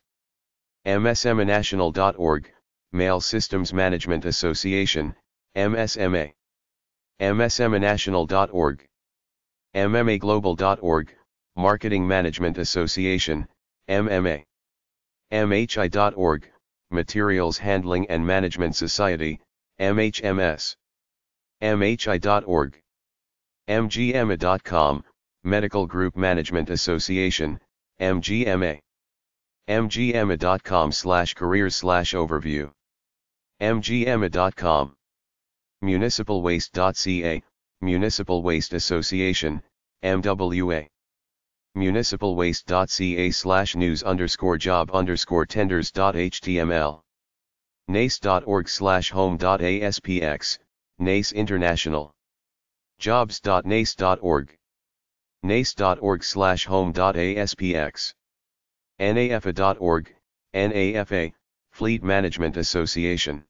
MSMANational.org, Mail Systems Management Association, MSMA. MSMANational.org. MMAGlobal.org, Marketing Management Association, MMA. MHI.org, Materials Handling and Management Society, MHMS. MHI.org. MGMA.com, Medical Group Management Association, MGMA. MGMA.com/career/overview. MGMA.com. MunicipalWaste.ca, Municipal Waste Association, MWA. MunicipalWaste.ca/news_job_tenders.html. NACE.org/home.aspx, NACE International. Jobs.nace.org. NACE.org/home.aspx. NAFA.org, NAFA, Fleet Management Association.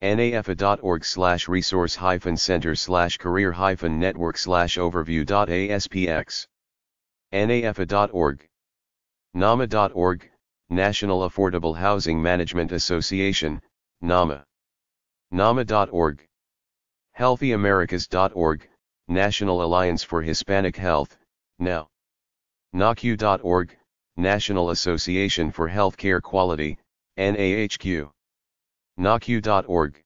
NAFA.org/resource-center/career-network/overview.aspx. NAFA.org. NAMA.org, National Affordable Housing Management Association, NAMA. NAMA.org. HealthyAmericas.org, National Alliance for Hispanic Health, NOW. NAHQ.org, National Association for Healthcare Quality, NAHQ. NAHQ.org.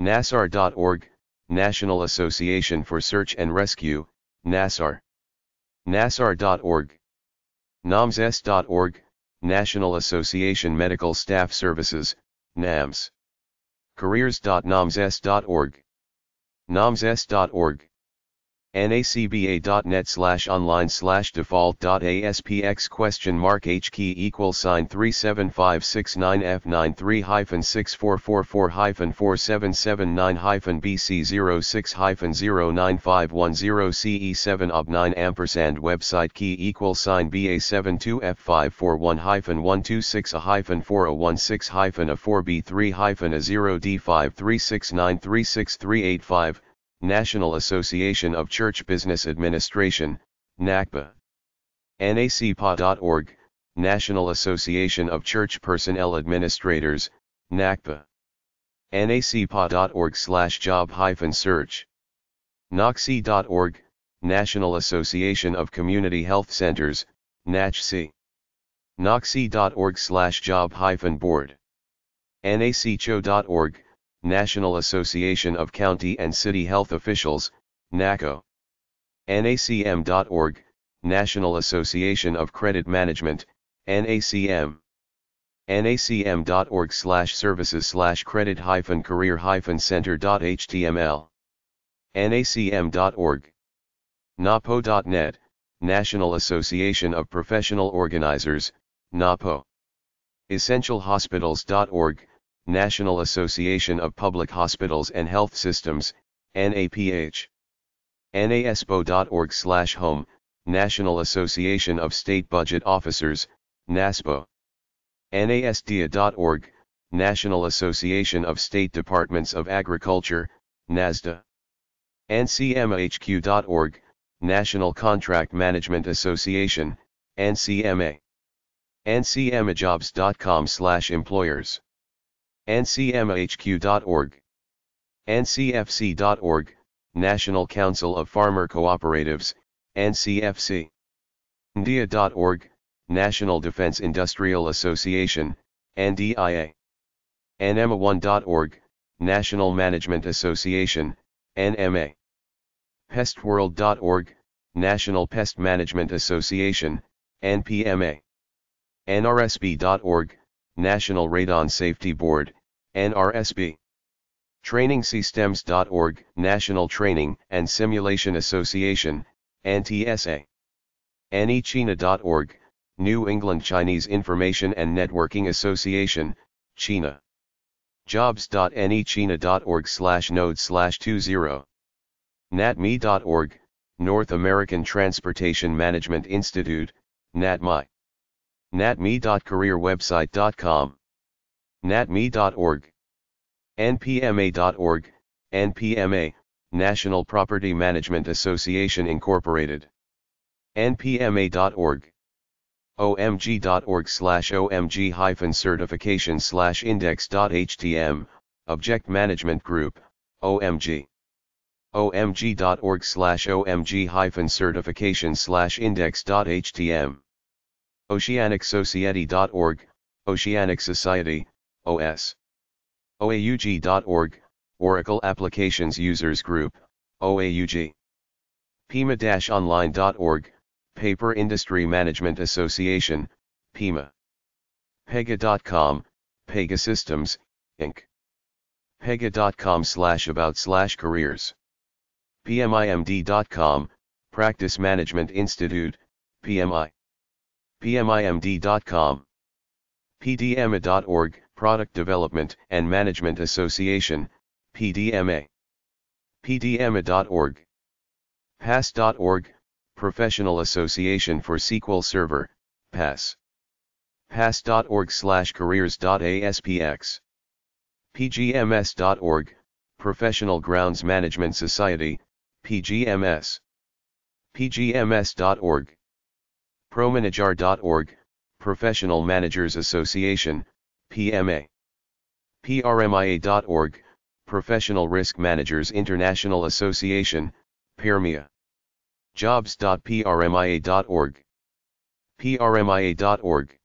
NASAR.org, National Association for Search and Rescue, NASAR. NASAR.org. NAMSS.org, National Association Medical Staff Services, NAMS. Careers.namss.org. namss.org. NACBA.net/online/default.ASPX?mark H key =$37569F93-644454779-BC065095100CE7ob9 website key =$B72541-126A-40B3-A0D53693638 5. National Association of Church Business Administration, NACBA. NACPA.org, National Association of Church Personnel Administrators, NACPA. NACPA.org/job-search. NACC.org, National Association of Community Health Centers, NACC. NACC.org/job-board. NACCHO.org, National Association of County and City Health Officials, NACO. NACM.org, National Association of Credit Management, NACM. NACM.org/services/credit-career-center.html. NACM.org. NAPO.net, National Association of Professional Organizers, NAPO. EssentialHospitals.org, National Association of Public Hospitals and Health Systems, NAPH. NASPO.org/home, National Association of State Budget Officers, NASPO. NASDA.org, National Association of State Departments of Agriculture, NASDA. NCMAHQ.org, National Contract Management Association, NCMA. NCMAJobs.com/employers. ncmhq.org. ncfc.org, National Council of Farmer Cooperatives, NCFC. NDIA.org, National Defense Industrial Association, NDIA. NMA1.org, National Management Association, NMA. PestWorld.org, National Pest Management Association, NPMA. NRSB.org, National Radon Safety Board, NRSB. TrainingSystems.org, National Training and Simulation Association, NTSA. NEChina.org, New England Chinese Information and Networking Association, China. jobs.nechina.org/node/20. NatMi.org, North American Transportation Management Institute, NatMi. natmi.careerwebsite.com. natmi.org. npma.org, NPMA, National Property Management Association Incorporated. npma.org. omg.org/omg-certification/index.htm, Object Management Group, OMG. omg.org/omg-certification/index.htm. oceanicsociety.org, Oceanic Society, OS. oaug.org, Oracle Applications Users Group, OAUG. pima-online.org, Paper Industry Management Association, PIMA. pega.com, Pega Systems, Inc. pega.com/about/careers. pmimd.com, Practice Management Institute, PMI. pmimd.com. pdma.org, Product Development and Management Association, PDMA. pdma.org. PASS.org, Professional Association for SQL Server, PASS. PASS.org/careers.aspx. pgms.org, Professional Grounds Management Society, PGMS. pgms.org. promanager.org, Professional Managers Association, PMA. prmia.org, Professional Risk Managers International Association, PRMIA. jobs.prmia.org. prmia.org.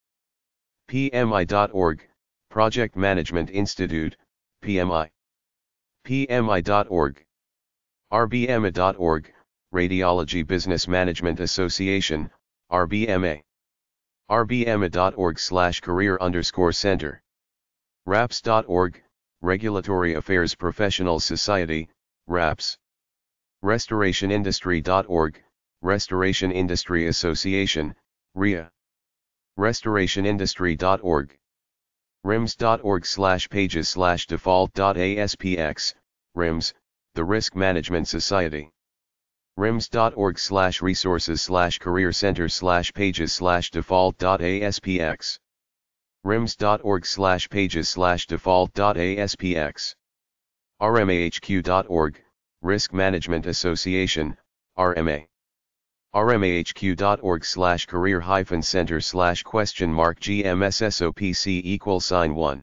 pmi.org, Project Management Institute, PMI. pmi.org. rbma.org, Radiology Business Management Association, RBMA. rbma.org/career_center. raps.org, Regulatory Affairs Professional Society, RAPS. restorationindustry.org, Restoration Industry Association, RIA. restorationindustry.org. rims.org/pages/default.aspx, RIMS, The Risk Management Society. rims.org/resources/career center/pages/default.aspx. rims.org/pages/default.aspx. rmahq.org, Risk Management Association, RMA. rmahq.org/career-center/?gmssopc=1.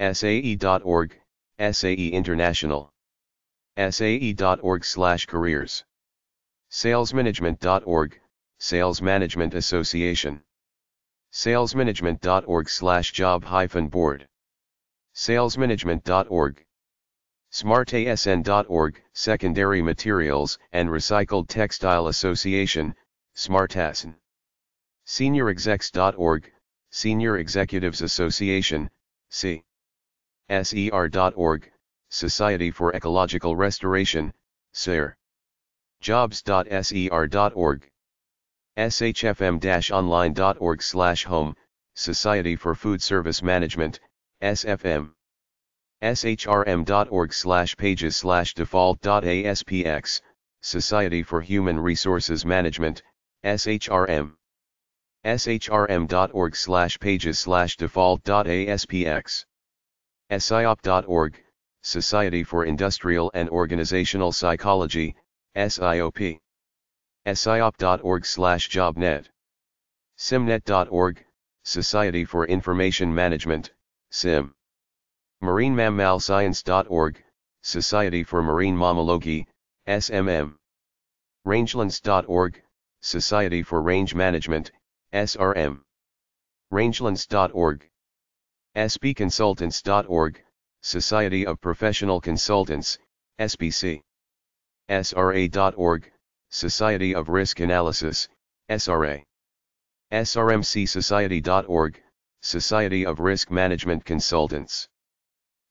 sae.org, SAE International. sae.org/careers. salesmanagement.org, Sales Management Association. salesmanagement.org/job-board. salesmanagement.org. smartasn.org, Secondary Materials and Recycled Textile Association, SmartASN. seniorexecs.org, Senior Executives Association, C. ser.org, Society for Ecological Restoration, SER. jobs.ser.org. shfm-online.org/home, Society for Food Service Management, SFM. shrm.org/pages/default.aspx, Society for Human Resources Management, SHRM. shrm.org/pages/default.aspx. siop.org, Society for Industrial and Organizational Psychology, SIOP. siop.org/jobnet. simnet.org, Society for Information Management, SIM. MarineMammalScience.org, Society for Marine Mammalogy, SMM. Rangelands.org, Society for Range Management, SRM. Rangelands.org. SBConsultants.org, Society of Professional Consultants, SPC. SRA.org, Society of Risk Analysis, SRA. SRMCSociety.org, Society of Risk Management Consultants.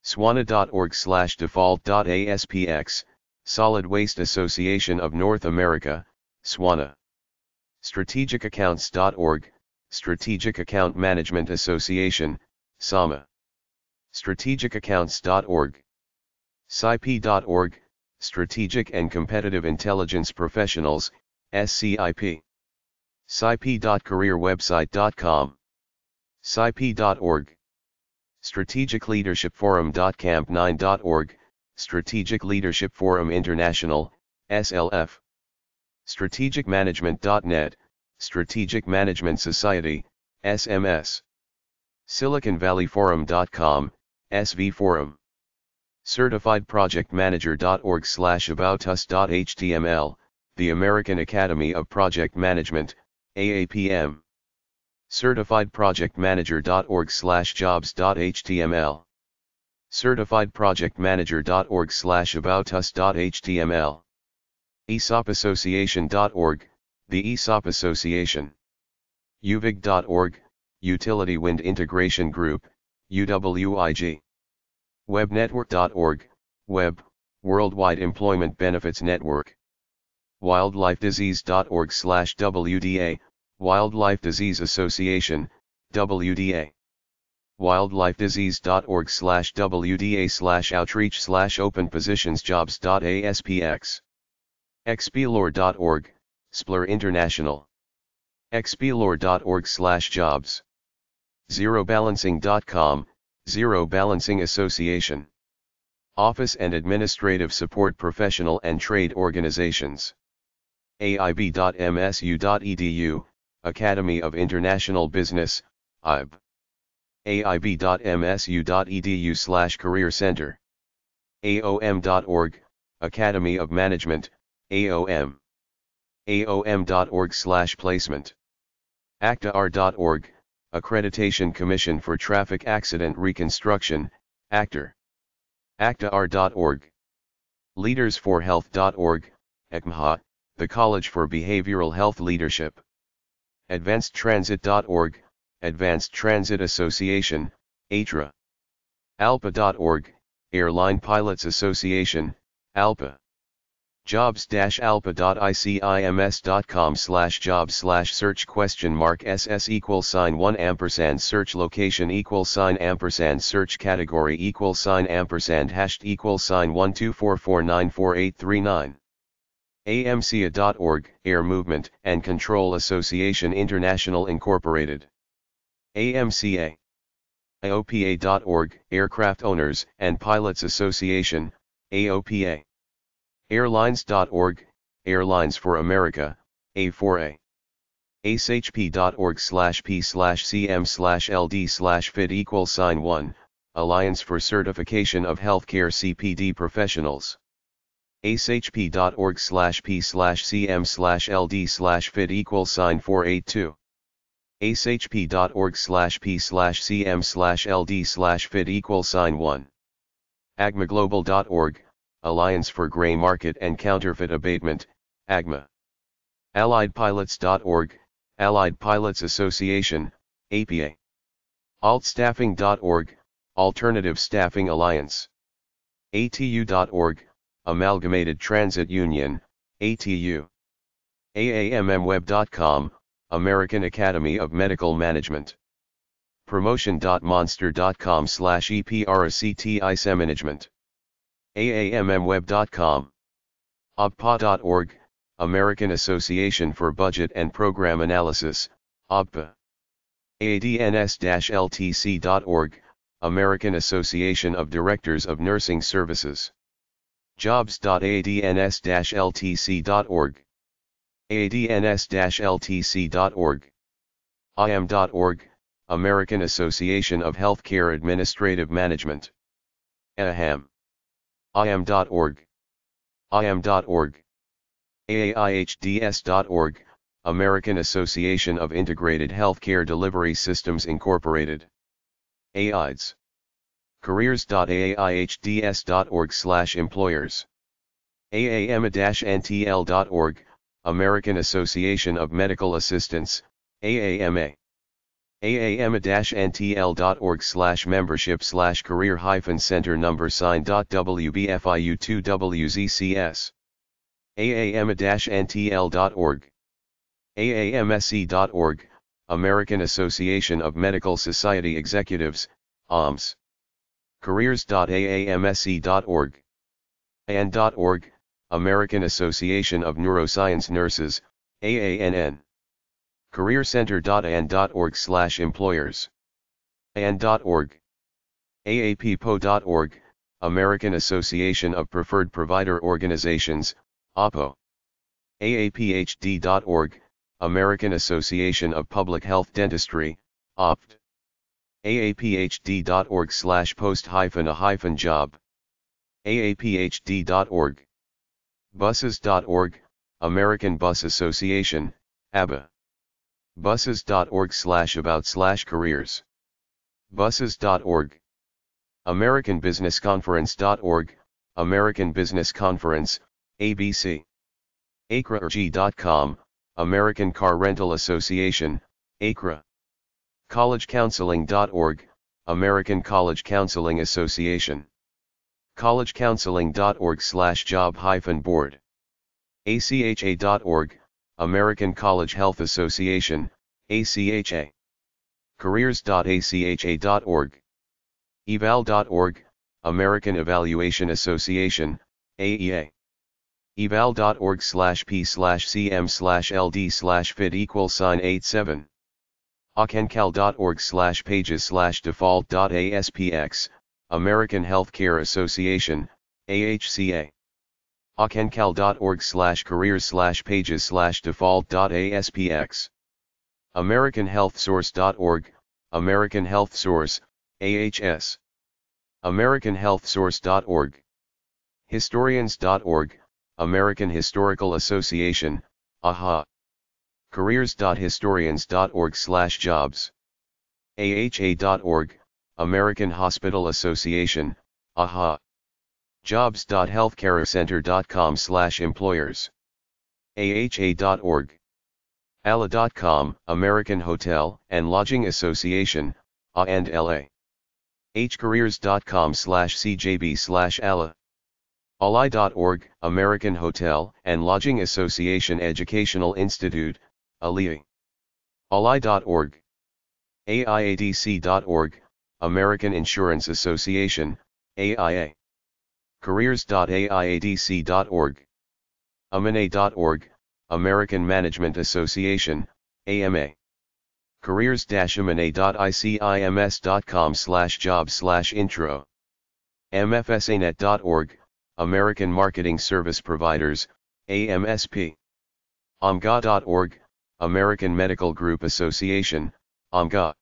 SWANA.org/default.aspx, Solid Waste Association of North America, SWANA. StrategicAccounts.org, Strategic Account Management Association, SAMA. StrategicAccounts.org. SIP.org, Strategic and Competitive Intelligence Professionals, SCIP. SIP.careerwebsite.com. SIP.org. StrategicLeadershipForum.camp9.org, Strategic Leadership Forum International, SLF. StrategicManagement.net, Strategic Management Society, SMS. SiliconValleyForum.com, SV Forum. CertifiedProjectManager.org/aboutus.html, The American Academy of Project Management, AAPM. CertifiedProjectManager.org/jobs.html. CertifiedProjectManager.org/aboutus.html. ESOPAssociation.org, The ESOP Association. UVIG.org, Utility Wind Integration Group, UWIG. WebNetwork.org, Web, Worldwide Employment Benefits Network. WildlifeDisease.org/WDA, Wildlife Disease Association, WDA. WildlifeDisease.org/WDA/outreach/openpositionsjobs.aspx. Xplore.org, Splur International. Xplore.org/jobs. ZeroBalancing.com, Zero Balancing Association. Office and Administrative Support Professional and Trade Organizations. AIB.msu.edu, Academy of International Business, IB. AIB.msu.edu/career center. AOM.org, Academy of Management, AOM. AOM.org/placement. ACTAR.org, Accreditation Commission for Traffic Accident Reconstruction, ACTAR. ACTAR.org. LeadersForHealth.org, ECMHA, the College for Behavioral Health Leadership. AdvancedTransit.org, Advanced Transit Association, ATRA. ALPA.org, Airline Pilots Association, ALPA. jobs-alpa.icims.com/jobs/search?$1$search category=$search category=$##124494839. AMCA.org, Air Movement and Control Association International Incorporated. AMCA. AOPA.org, Aircraft Owners and Pilots Association, AOPA. Airlines.org, Airlines for America, A4A. ACEHP.org/P/CM/LD/FID=1, Alliance for Certification of Healthcare CPD Professionals. ACEHP.org/P/CM/LD/FID=482. ACEHP.org/P/CM/LD/FID=1. AgmaGlobal.org, Alliance for Gray Market and Counterfeit Abatement, AGMA. AlliedPilots.org, Allied Pilots Association, APA. AltStaffing.org, Alternative Staffing Alliance. ATU.org, Amalgamated Transit Union, ATU. AAMMweb.com, American Academy of Medical Management. Promotion.monster.com/EPRACTICEmanagement. AAMMweb.com. ABPA.org, American Association for Budget and Program Analysis, ABPA. ADNS-LTC.org, American Association of Directors of Nursing Services. Jobs.adns-ltc.org. adns-ltc.org. IAM.org, American Association of Healthcare Administrative Management. Aham. IAM.org. IAM.org. AAIHDS.org, American Association of Integrated Healthcare Delivery Systems Incorporated. AIDS. careers.aahds.org/employers. aama-ntl.org, American Association of Medical Assistants, AAMA. aama-ntl.org/membership/career-center-sign.wbfiu2wzcs. aama-ntl.org. aamse.org, American Association of Medical Society Executives, AMS. careers.aamse.org. AAN.org, American Association of Neuroscience Nurses, AANN. careercenter.aan.org/employers. AAN.org. AAPPO.org, American Association of Preferred Provider Organizations, APO. AAPHD.org, American Association of Public Health Dentistry, OPT. aaphd.org/post-a-job. aaphd.org. buses.org, American Bus Association, ABA. buses.org/about/careers. buses.org. americanbusinessconference.org, American Business Conference, ABC. acrag.com, American Car Rental Association, ACRA. collegecounseling.org, American College Counseling Association. collegecounseling.org/job-board. acha.org, American College Health Association, ACHA. careers.acha.org. eval.org, American Evaluation Association, AEA. eval.org/p/cm/ld/fit=87. auchencal.org/pages/default.aspx, American Healthcare Association, AHCA. auchencal.org/careers/pages/default.aspx. americanhealthsource.org, American Health Source, AHS. americanhealthsource.org. historians.org, American Historical Association, AHA. careers.historians.org/jobs. AHA.org, American Hospital Association, AHA. jobs.healthcarecenter.com/employers. AHA.org. ALA.com, American Hotel and Lodging Association, A&LA. hcareers.com/cjb/ALA. ALI.org, American Hotel and Lodging Association Educational Institute, ALI. ALI.org. AIADC.org, American Insurance Association, AIA. careers.aiadc.org. amana.org, American Management Association, AMA. careers-amana.icims.com/job/intro. mfsanet.org, American Marketing Service Providers, AMSP. omga.org, American Medical Group Association, OMGA.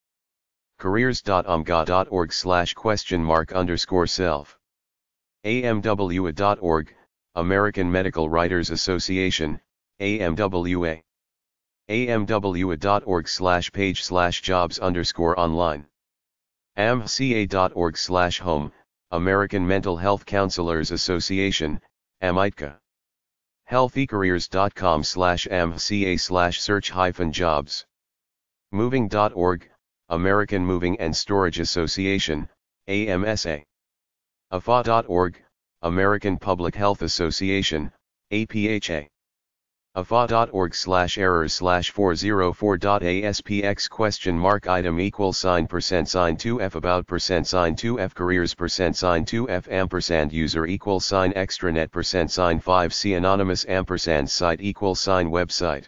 careers.omga.org/question_self. amwa.org, American Medical Writers Association, AMWA. amwa.org/page/jobs_online. amca.org/home, American Mental Health Counselors Association, AMITCA. healthycareers.com/amca/search-jobs. moving.org, American Moving and Storage Association, AMSA. afa.org, American Public Health Association, APHA. afa.org/errors/4048SPX?2f %2f careers%2f ampersand user $sign x tranet %5 c anonymous ampersand site $5 sign website.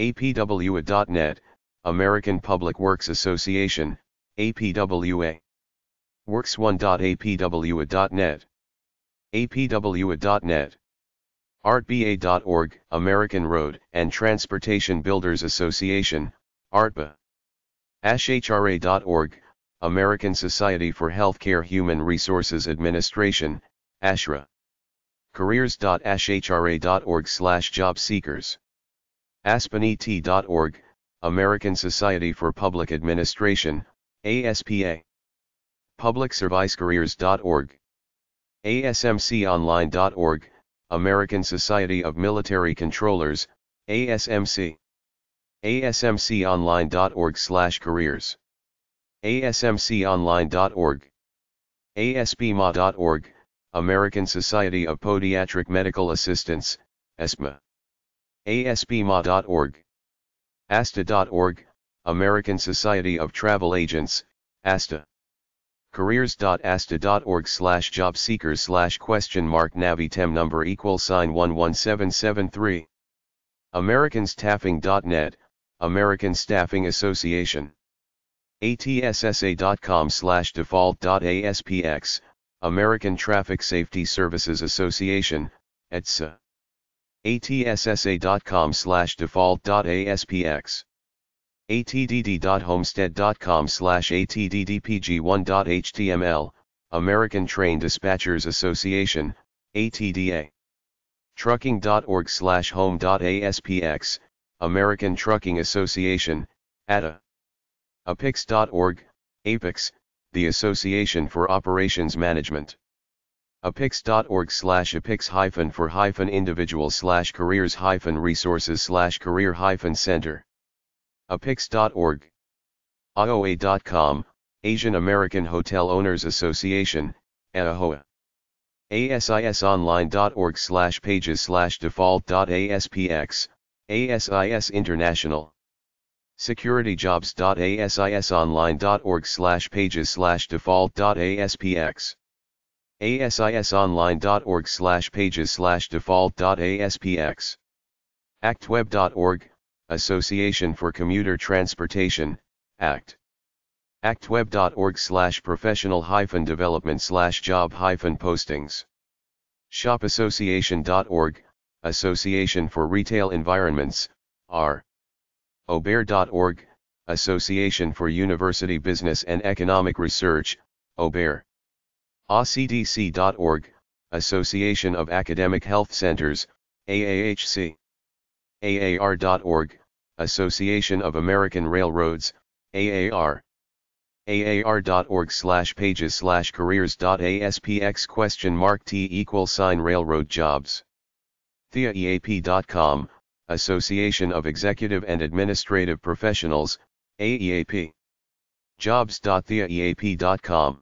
apwa.net, American Public Works Association, APWA. works1.apwa.net. apwa.net. ARTBA.org, American Road and Transportation Builders Association, ARTBA. ashra.org, American Society for Healthcare Human Resources Administration, ASHRA. careers.ashra.org/jobseekers. aspenet.org, American Society for Public Administration, ASPA. publicservicecareers.org. asmconline.org, American Society of Military Controllers, ASMC. asmconline.org/careers. asmconline.org. aspma.org, American Society of Podiatric Medical Assistants, ASPMA. aspma.org. asta.org, American Society of Travel Agents, ASTA. careers.asta.org/jobseekers/?navitem=11773. americanstaffing.net, American Staffing Association. atssa.com/default.aspx, American Traffic Safety Services Association, ATSA. atssa.com/default.aspx. atdd.homestead.com/attddpg1.html, American Train Dispatchers Association, ATDA. trucking.org/home.aspx, American Trucking Association, ATA. apix.org, APEX, the Association for Operations Management. apix.org/apix-for-individual/careers-resources/career-center. apix.org. aoa.com, Asian American Hotel Owners Association, AAHOA. asisonline.org/pages/default.aspx, ASIS International. securitijobs.asisonline.org/pages/default.aspx. asisonline.org/pages/default.aspx. actweb.org, Association for Commuter Transportation, ACT. actweb.org/professional-development/job-postings. shopassociation.org, Association for Retail Environments, R. auber.org, Association for University Business and Economic Research, auber. acdc.org, Association of Academic Health Centers, AAHC. aar.org, Association of American Railroads, AAR. aar.org/pages/careers.aspx?t=railroad jobs. theaeap.com, Association of Executive and Administrative Professionals, AEAP. jobs.theaeap.com.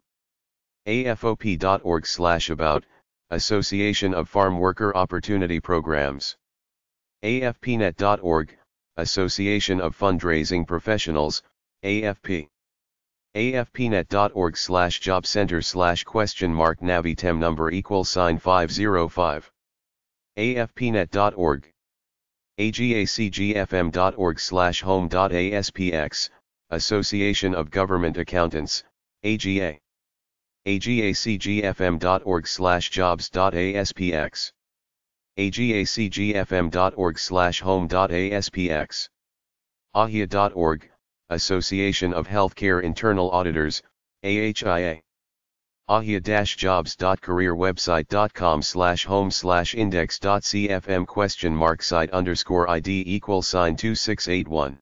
afop.org/about, Association of Farm Worker Opportunity Programs. afpnet.org, Association of Fundraising Professionals, AFP. afpnet.org/jobcenter/?navitem=505. afpnet.org. agacgfm.org/home.aspx, Association of Government Accountants, AGA. agacgfm.org/jobs.aspx. agacgfm.org/home.aspx. ahia.org, Association of Healthcare Internal Auditors, AHIA. ahia-jobs.careerwebsite.com/home/index.cfm?site_id=2681.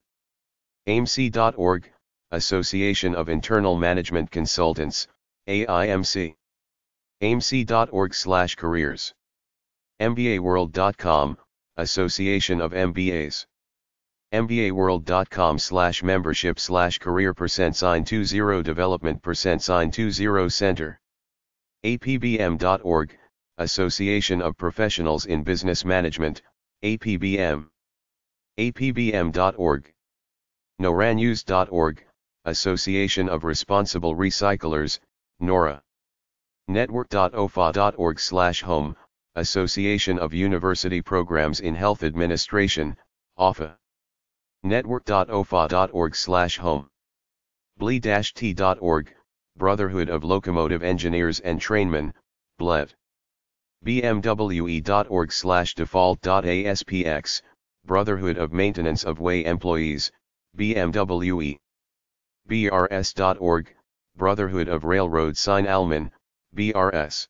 aimc.org, Association of Internal Management Consultants, AIMC. aimc.org/careers. mbaworld.com, Association of MBAs. mbaworld.com/membership/career%20development%20center. apbm.org, Association of Professionals in Business Management, APBM. apbm.org. noranews.org, Association of Responsible Recyclers, NORA. network.ofa.org/home, Association of University Programs in Health Administration, OFA. network.ofa.org/home. blee-t.org, Brotherhood of Locomotive Engineers and Trainmen, BLET. bmwe.org/default.aspx, Brotherhood of Maintenance of Way Employees, BMWE. brs.org, Brotherhood of Railroad Sign Alman, BRS.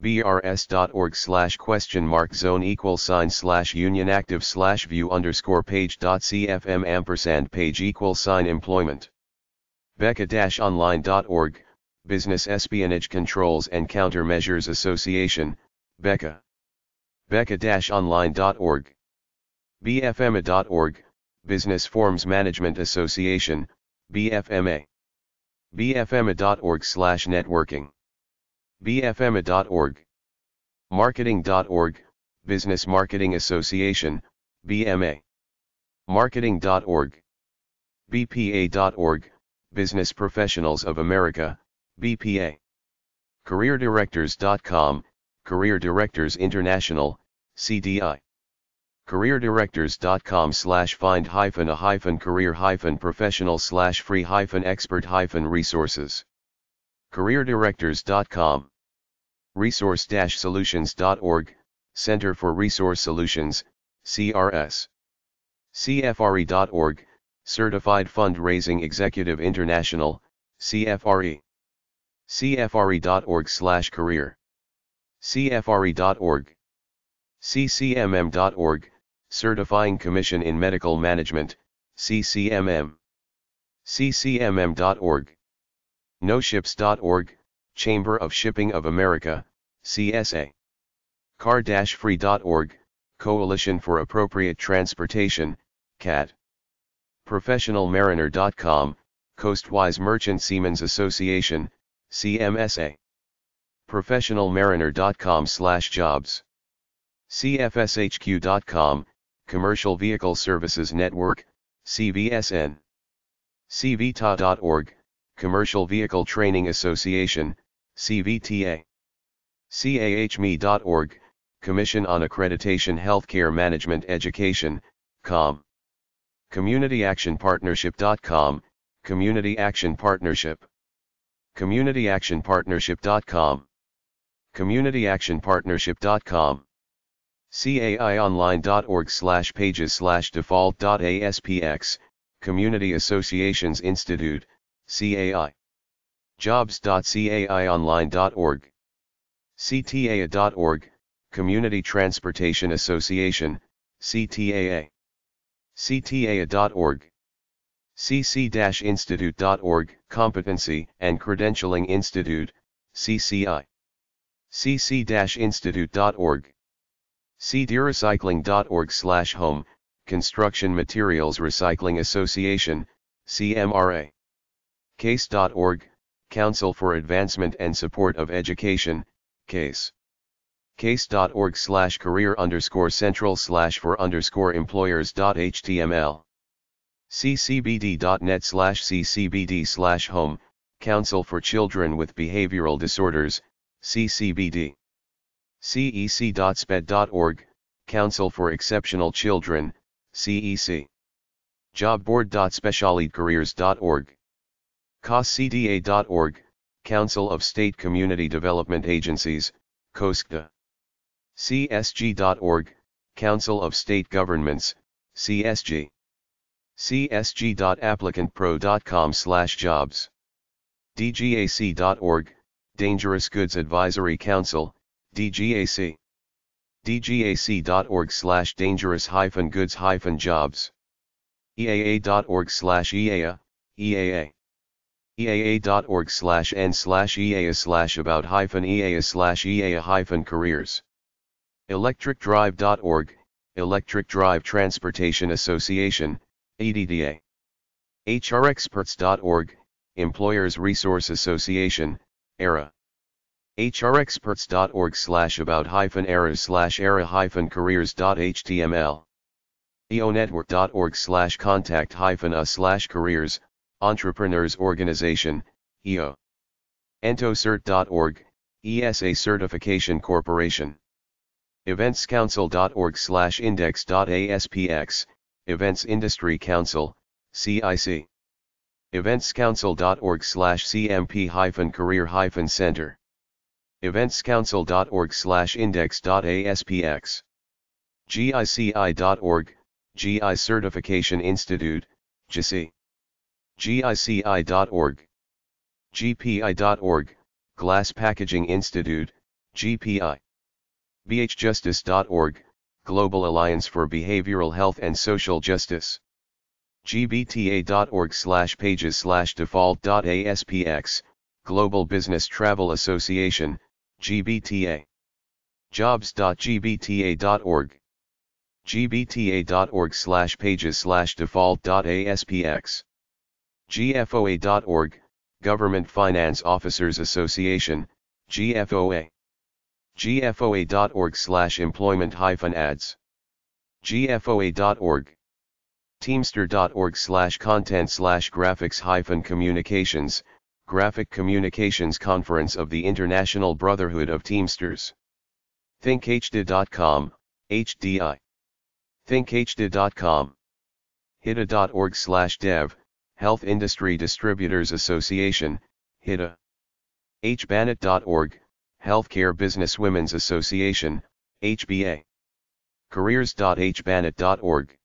brs.org/question-zone/union-active/view_page.cfm&page=employment. becca-online.org, Business Espionage Controls and Countermeasures Association, Becca. becca-online.org. bfma.org, Business Forms Management Association, BFMA. bfma.org/networking. bfma.org. marketing.org, Business Marketing Association, BMA. marketing.org. bpa.org, Business Professionals of America, BPA. careerdirectors.com, Career Directors International, CDI. careerdirectors.com/find-a-career-professional/free-expert-resources. careerdirectors.com. resource-solutions.org, Center for Resource Solutions, CRS. CFRE.org, Certified Fundraising Executive International, CFRE. CFRE.org/career. CFRE.org. CCMM.org, Certifying Commission in Medical Management, CCMM. CCMM.org. noships.org, Chamber of Shipping of America, CSA. car-free.org, Coalition for Appropriate Transportation, CAT. professionalmariner.com, Coastwise Merchant Seamen's Association, CMSA. professionalmariner.com/jobs. cfshq.com, Commercial Vehicle Services Network, CVSN. cvta.org, Commercial Vehicle Training Association, CVTA. cahme.org, Commission on Accreditation Healthcare Management Education, COM. communityactionpartnership.com, Community Action Partnership. communityactionpartnership.com. communityactionpartnership.com. caionline.org/pages/default.aspx, Community Associations Institute, CAI. jobs.caionline.org. ctaa.org, Community Transportation Association, CTAA. ctaa.org. cc-institute.org, Competency and Credentialing Institute, CCI. cc-institute.org. cdrecycling.org/home, Construction Materials Recycling Association, CMRA. case.org, Council for Advancement and Support of Education, CASE. case.org/career_central/for_employers.html. ccbd.net/ccbd/home, Council for Children with Behavioral Disorders, CCBD. cec.sped.org, Council for Exceptional Children, CEC. jobboard.specialidcareers.org. coscda.org, Council of State Community Development Agencies, COSCDA. csg.org, Council of State Governments, CSG. csg.applicantpro.com/jobs. dgac.org, Dangerous Goods Advisory Council, DGAC. dgac.org/dangerous-goods-jobs. eaa.org/eaa, EAA. eaa.org/n/eaa/about-eaa/careers. electricdrive.org, Electric Drive Transportation Association, EDDA. hrexperts.org, Employers Resource Association, ERA. hrexperts.org/about-eras/era-careers.html. eonetwork.org/contact-us/careers, Entrepreneurs Organization, EO. entocert.org, ESA Certification Corporation. eventscouncil.org/index.aspx, Events Industry Council, CIC. eventscouncil.org/cmp-career-center. eventscouncil.org/index.aspx. gici.org, GI Certification Institute, GIC. gici.org. GPI.org, Glass Packaging Institute, GPI. BHJustice.org, Global Alliance for Behavioral Health and Social Justice. gbta.org/pages/default.aspx, Global Business Travel Association, GBTA. jobs.gbta.org. gbta.org/pages/default.aspx. gfoa.org, Government Finance Officers Association, GFOA. gfoa.org/employment-ads. gfoa.org. teamster.org/content/graphics-communications, Graphic Communications Conference of the International Brotherhood of Teamsters. thinkHDA.com, HDI. thinkHDA.com. HIDA.org/dev, Health Industry Distributors Association, HIDA. hBannet.org, Healthcare Businesswomen's Association, HBA. careers.hbannet.org.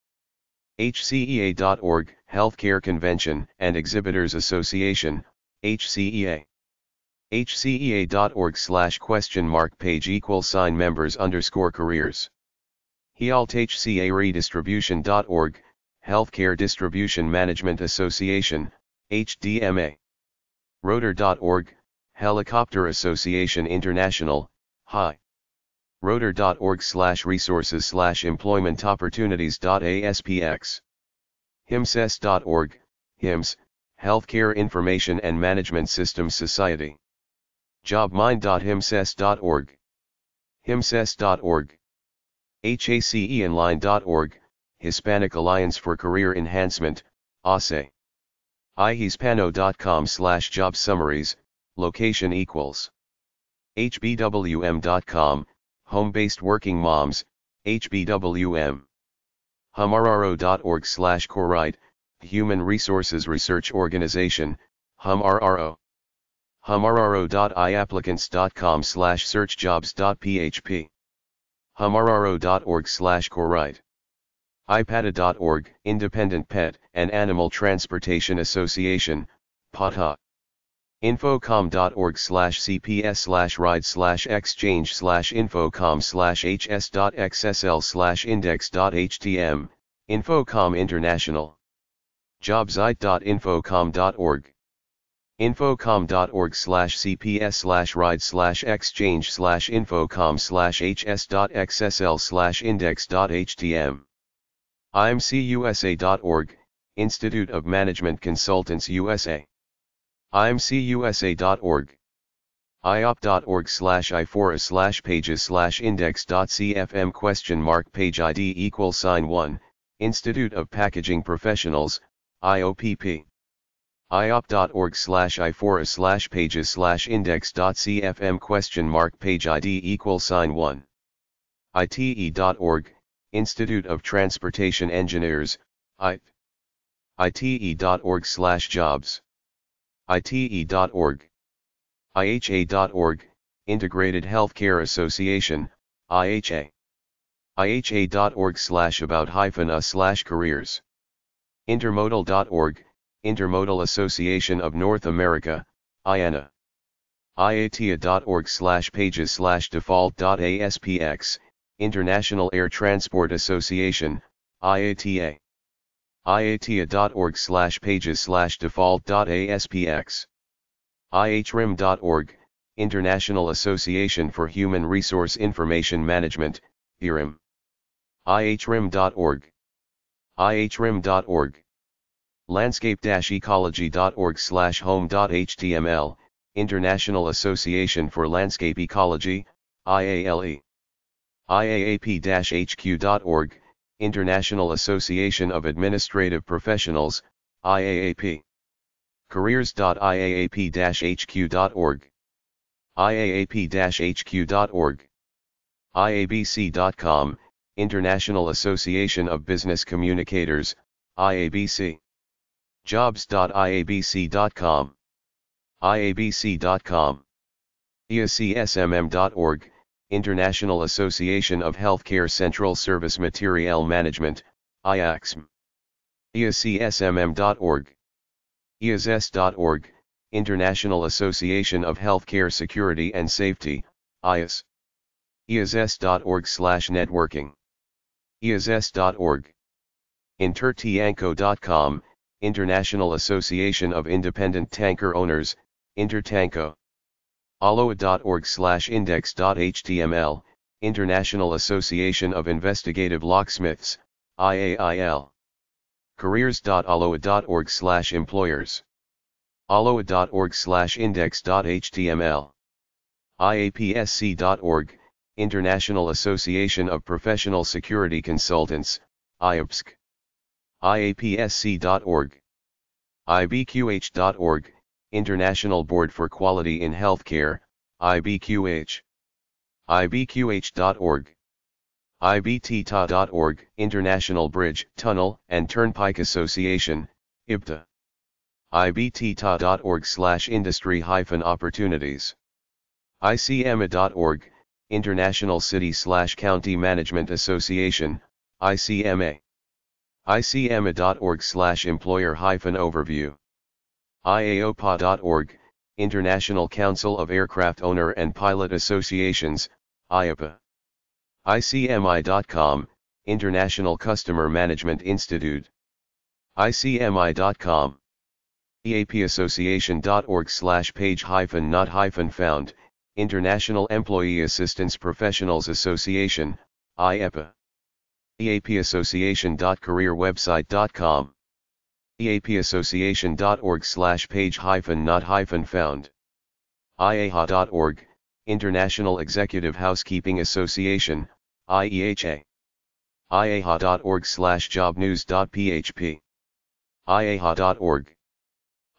hcea.org, Healthcare Convention and Exhibitors Association, HCEA. hcea.org/page=members_careers. HealthHCA.redistribution.org, Healthcare Distribution Management Association, HDMA. rotor.org, Helicopter Association International, HI. rotor.org/resources/employment-opportunities.aspx. himss.org, HIMSS, Healthcare Information and Management Systems Society. jobmind.himss.org. himss.org. HACEonline.org, Hispanic Alliance for Career Enhancement, ASE. ihispano.com/job summaries, location=. hbwm.com, Home-Based Working Moms, HBWM. humrro.org/corite, Human Resources Research Organization, humrro. humrro.iapplicants.com/searchjobs.php. humrro.org/corite. IPATA.org, Independent Pet and Animal Transportation Association, PATA. infocom.org/cps/ride/exchange/infocom/hs.xsl/index.htm, Infocom International. jobsite.infocom.org. infocom.org/cps/ride/exchange/infocom/hs.xsl/index.htm. imcusa.org, Institute of Management Consultants USA. imcusa.org. iop.org/ifora/pages/index.cfm?page ID=1, Institute of Packaging Professionals, IOPP. iop.org/ifora/pages/index.cfm?page ID=1. ite.org, Institute of Transportation Engineers, IT. ite.org/jobs. ite.org. IHA.org, Integrated Healthcare Association, IHA. iha.org/about-us/careers. intermodal.org, Intermodal Association of North America, IANA. iatea.org/pages/default.aspx, International Air Transport Association, IATA. iatea.org/pages/default.aspx. ihrim.org, International Association for Human Resource Information Management, IRIM. ihrim.org. ihrim.org. landscape-ecology.org/home.html, International Association for Landscape Ecology, IALE. iaap-hq.org, International Association of Administrative Professionals, IAAP. careers.iaap-hq.org. iaap-hq.org. iabc.com, International Association of Business Communicators, IABC. jobs.iabc.com. iabc.com. eacsmm.org, International Association of Healthcare Central Service Materiel Management, IACSM. eacsmm.org. eass.org, International Association of Healthcare Security and Safety, IAS. EASS.org/networking. EASS.org. Intertanko.com, International Association of Independent Tanker Owners, Intertanko. ALOA.org/index.html, International Association of Investigative Locksmiths, IAIL. Careers.aloa.org/employers. ALOA.org/index.html. IAPSC.org, International Association of Professional Security Consultants, IAPSC. IAPSC.org. IBQH.org, International Board for Quality in Healthcare, IBQH. IBQH.org. IBTTA.org, International Bridge, Tunnel, and Turnpike Association, IBTA. IBTTA.org/industry-opportunities. ICMA.org, International City/County Management Association, ICMA. ICMA.org/employer-overview. IAOPA.org, International Council of Aircraft Owner and Pilot Associations, IAOPA. ICMI.com, International Customer Management Institute. ICMI.com. EAPAssociation.org/page-not-found, International Employee Assistance Professionals Association, IEPA. EAPAssociation.careerwebsite.com. EAPAssociation.org/page-not-found. IAHA.org, International Executive Housekeeping Association, IEHA. IAHA.org/jobnews.php. IAHA.org.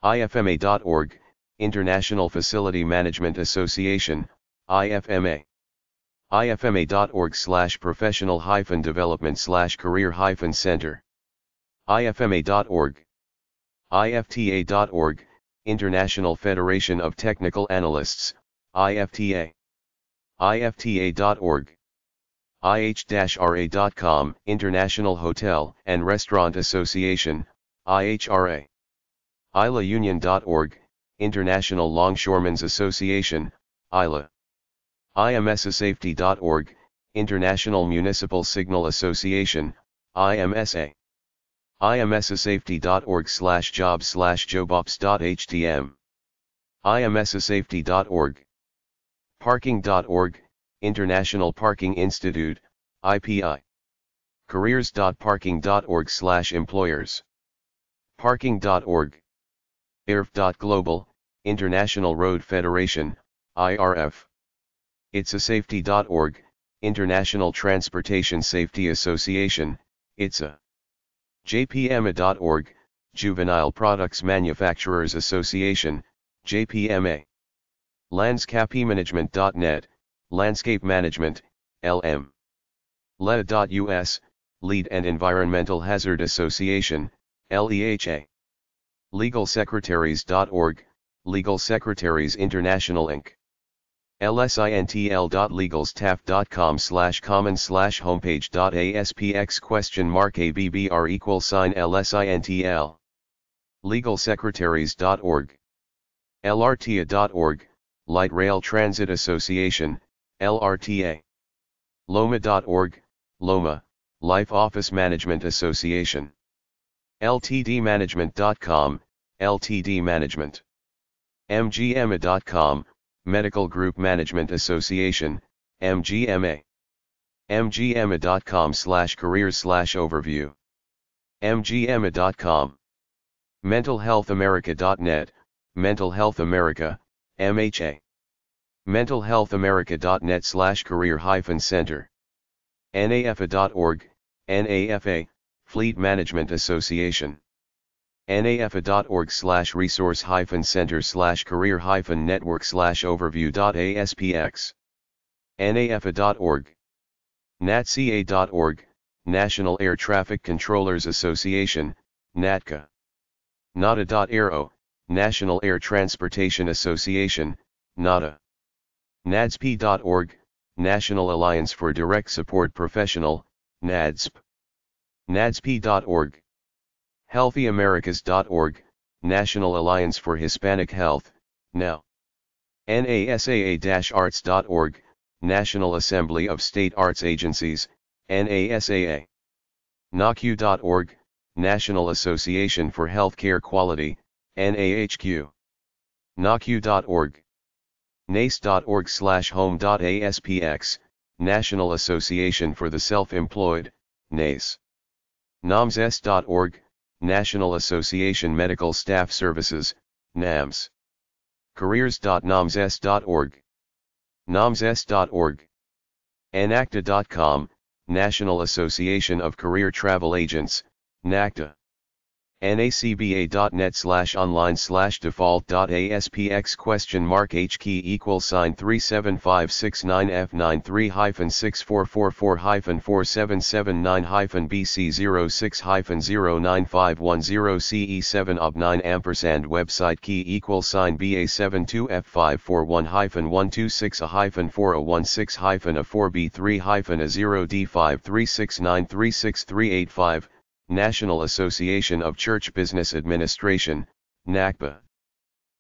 IFMA.org, International Facility Management Association, IFMA. IFMA.org/professional-development-career-center. IFMA.org. IFTA.org, International Federation of Technical Analysts, IFTA. IFTA.org. IH-RA.com, International Hotel and Restaurant Association, IHRA. ILAUnion.org, International Longshoremen's Association, ILA. IMSASafety.org, International Municipal Signal Association, IMSA. IMSASafety.org/job/jobops.htm. IMSASafety.org. Parking.org, International Parking Institute, IPI. Careers.parking.org/employers. Parking.org. IRF.global, International Road Federation, IRF. ITSASafety.org, International Transportation Safety Association, ITSA. JPMA.org, Juvenile Products Manufacturers Association, JPMA. LandscapeManagement.net, Landscape Management, LM. LEA.US, Lead and Environmental Hazard Association, LEHA. LegalSecretaries.org, Legal Secretaries International Inc. LSINTL.legalstaff.com/common/homepage.aspx?abbr=LSINTL. LegalSecretaries.org. LRTA.org, Light Rail Transit Association, LRTA. LOMA.org, LOMA, Life Office Management Association. LTDmanagement.com, LTD Management. MGMA.com, Medical Group Management Association, MGMA. MGMA.com/careers/overview. MGMA.com. MentalHealthAmerica.net, Mental Health America, MHA. MentalHealthAmerica.net/career-center. NAFA.org, NAFA, Fleet Management Association. NAFA.org/resource-center/career-network/overview.aspx. NAFA.org. NATCA.org, National Air Traffic Controllers Association, NATCA. NATA.aero, National Air Transportation Association, NATA. NADSP.org, National Alliance for Direct Support Professional, NADSP. NADSP.org. HealthyAmericas.org, National Alliance for Hispanic Health, now. NASAA-arts.org, National Assembly of State Arts Agencies, NASAA. NAHQ.org, National Association for Healthcare Quality, NAHQ. NAHQ.org. NACE.org/home.aspx, National Association for the Self-Employed, NACE. NAMSS.org, National Association Medical Staff Services, NAMS. Careers.namss.org. NAMSS.org. NACTA.com, National Association of Career Travel Agents, NACTA. NACBA.net/online/default.aspx?mark H key =$37569F93-644454779-BC06509510795BC07 9 5 1 0 CE7 of 9 ampersand website key =sign BA7254126-416-A4B3-A0D536936385 National Association of Church Business Administration, NACBA.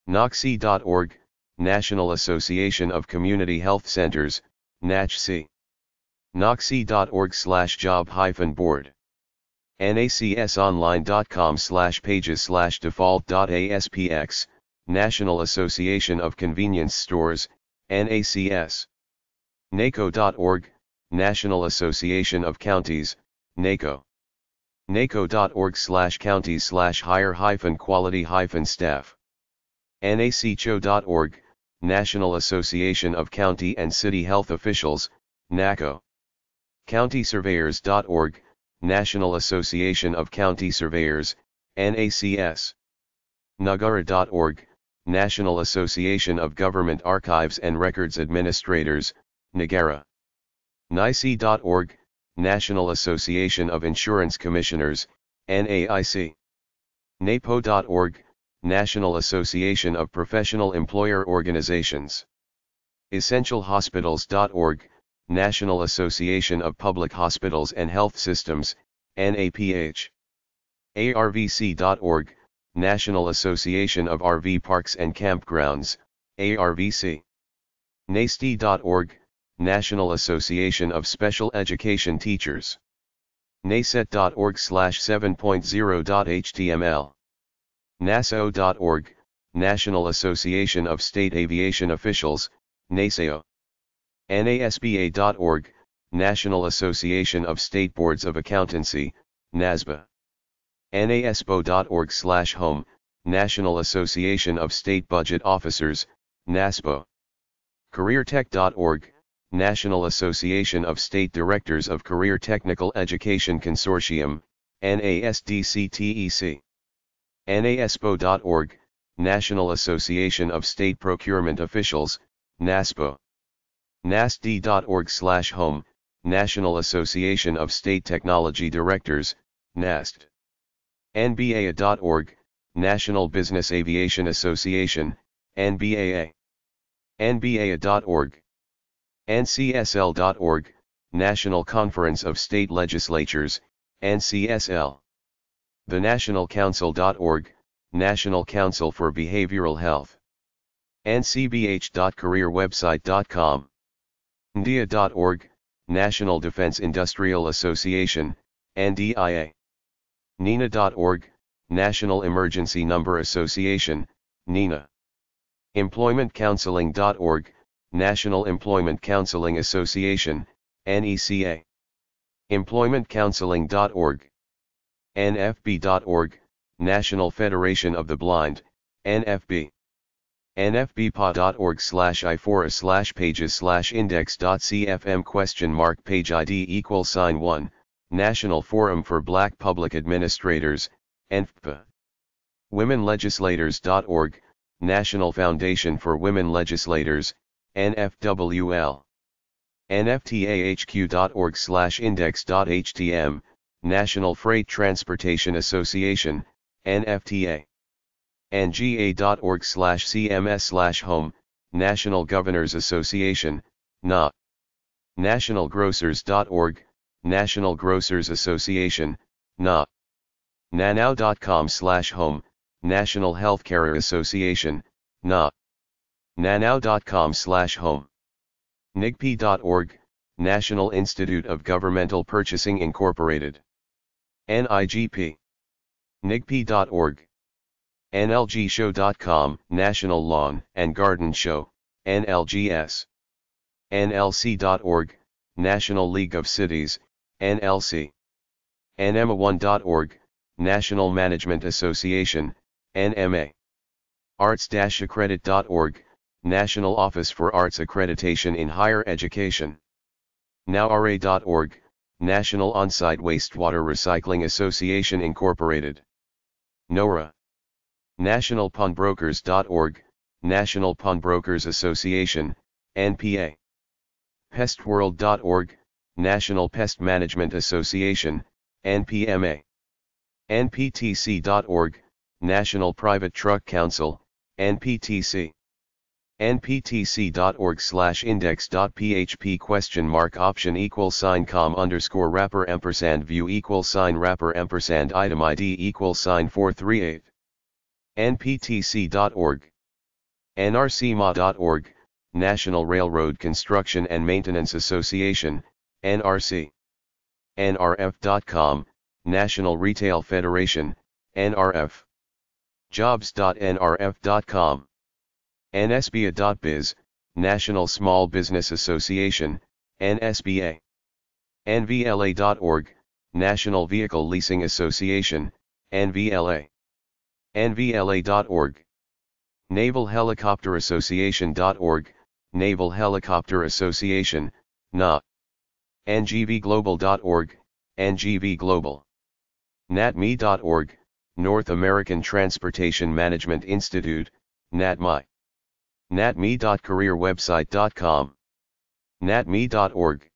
NACHC.org, National Association of Community Health Centers, NACHC. NACHC.org/job-board. NACSonline.com/pages/default.aspx, National Association of Convenience Stores, NACS. NACO.org, National Association of Counties, NACO. NACO.org/counties/hire-quality-staff. NACCHO.org, National Association of County and City Health Officials, NACO. CountySurveyors.org, National Association of County Surveyors, NACS. NAGARA.org, National Association of Government Archives and Records Administrators, NAGARA. NICE.org, National Association of Insurance Commissioners, NAIC. NAPO.org, National Association of Professional Employer Organizations. EssentialHospitals.org, National Association of Public Hospitals and Health Systems, NAPH. ARVC.org, National Association of RV Parks and Campgrounds, ARVC. NASTE.org, National Association of Special Education Teachers. NASET.org/7.0.html. NASAO.org, National Association of State Aviation Officials, NASAO. NASBA.org, National Association of State Boards of Accountancy, NASBA. NASBO.org/home, National Association of State Budget Officers, NASBO. CareerTech.org, National Association of State Directors of Career Technical Education Consortium, NASDCTEC. NASPO.org, National Association of State Procurement Officials, NASPO. NASD.org/home, National Association of State Technology Directors, NAST. NBAA.org, National Business Aviation Association, NBAA. NBAA.org. NCSL.org, National Conference of State Legislatures, NCSL. TheNationalCouncil.org, National Council for Behavioral Health. NCBH.careerwebsite.com. NDIA.org, National Defense Industrial Association, NDIA. NENA.org, National Emergency Number Association, NENA. EmploymentCounseling.org, National Employment Counseling Association, NECA. EmploymentCounseling.org. NFB.org, National Federation of the Blind, NFB. NFBPA.org/ifora/pages/index.cfm?page ID =1, National Forum for Black Public Administrators, NFPA. WomenLegislators.org, National Foundation for Women Legislators, NFWL. NFTAHQ.org/index.htm, National Freight Transportation Association, NFTA. nga.org/cms/home, National Governors Association, NA. NationalGrocers.org, National Grocers Association, NA. nanao.com/home, National Healthcare Association, NA. nanao.com/home. nigp.org, National Institute of Governmental Purchasing Incorporated. NIGP. nigp.org. nlgshow.com, National Lawn and Garden Show, NLGS. nlc.org, National League of Cities, NLC. nma1.org, National Management Association, NMA. arts-accredit.org, National Office for Arts Accreditation in Higher Education. nowra.org, National On-Site Wastewater Recycling Association Incorporated. NORA. nationalpawnbrokers.org, National Pawnbrokers Association, NPA. pestworld.org, National Pest Management Association, NPMA. nptc.org, National Private Truck Council, NPTC. nptc.org/index.php?com_wrapper&view $rapper&item ID $438 nptc.org. nrcma.org, National Railroad Construction and Maintenance Association, NRC. nrf.com, National Retail Federation, NRF. jobs.nrf.com. nsba.biz, National Small Business Association, NSBA. nvla.org, National Vehicle Leasing Association, NVLA. nvla.org. navalhelicopterassociation.org, Naval Helicopter Association, NA. ngvglobal.org, NGV Global. natme.org, North American Transportation Management Institute, NATMI. natme.careerwebsite.com. natme.org.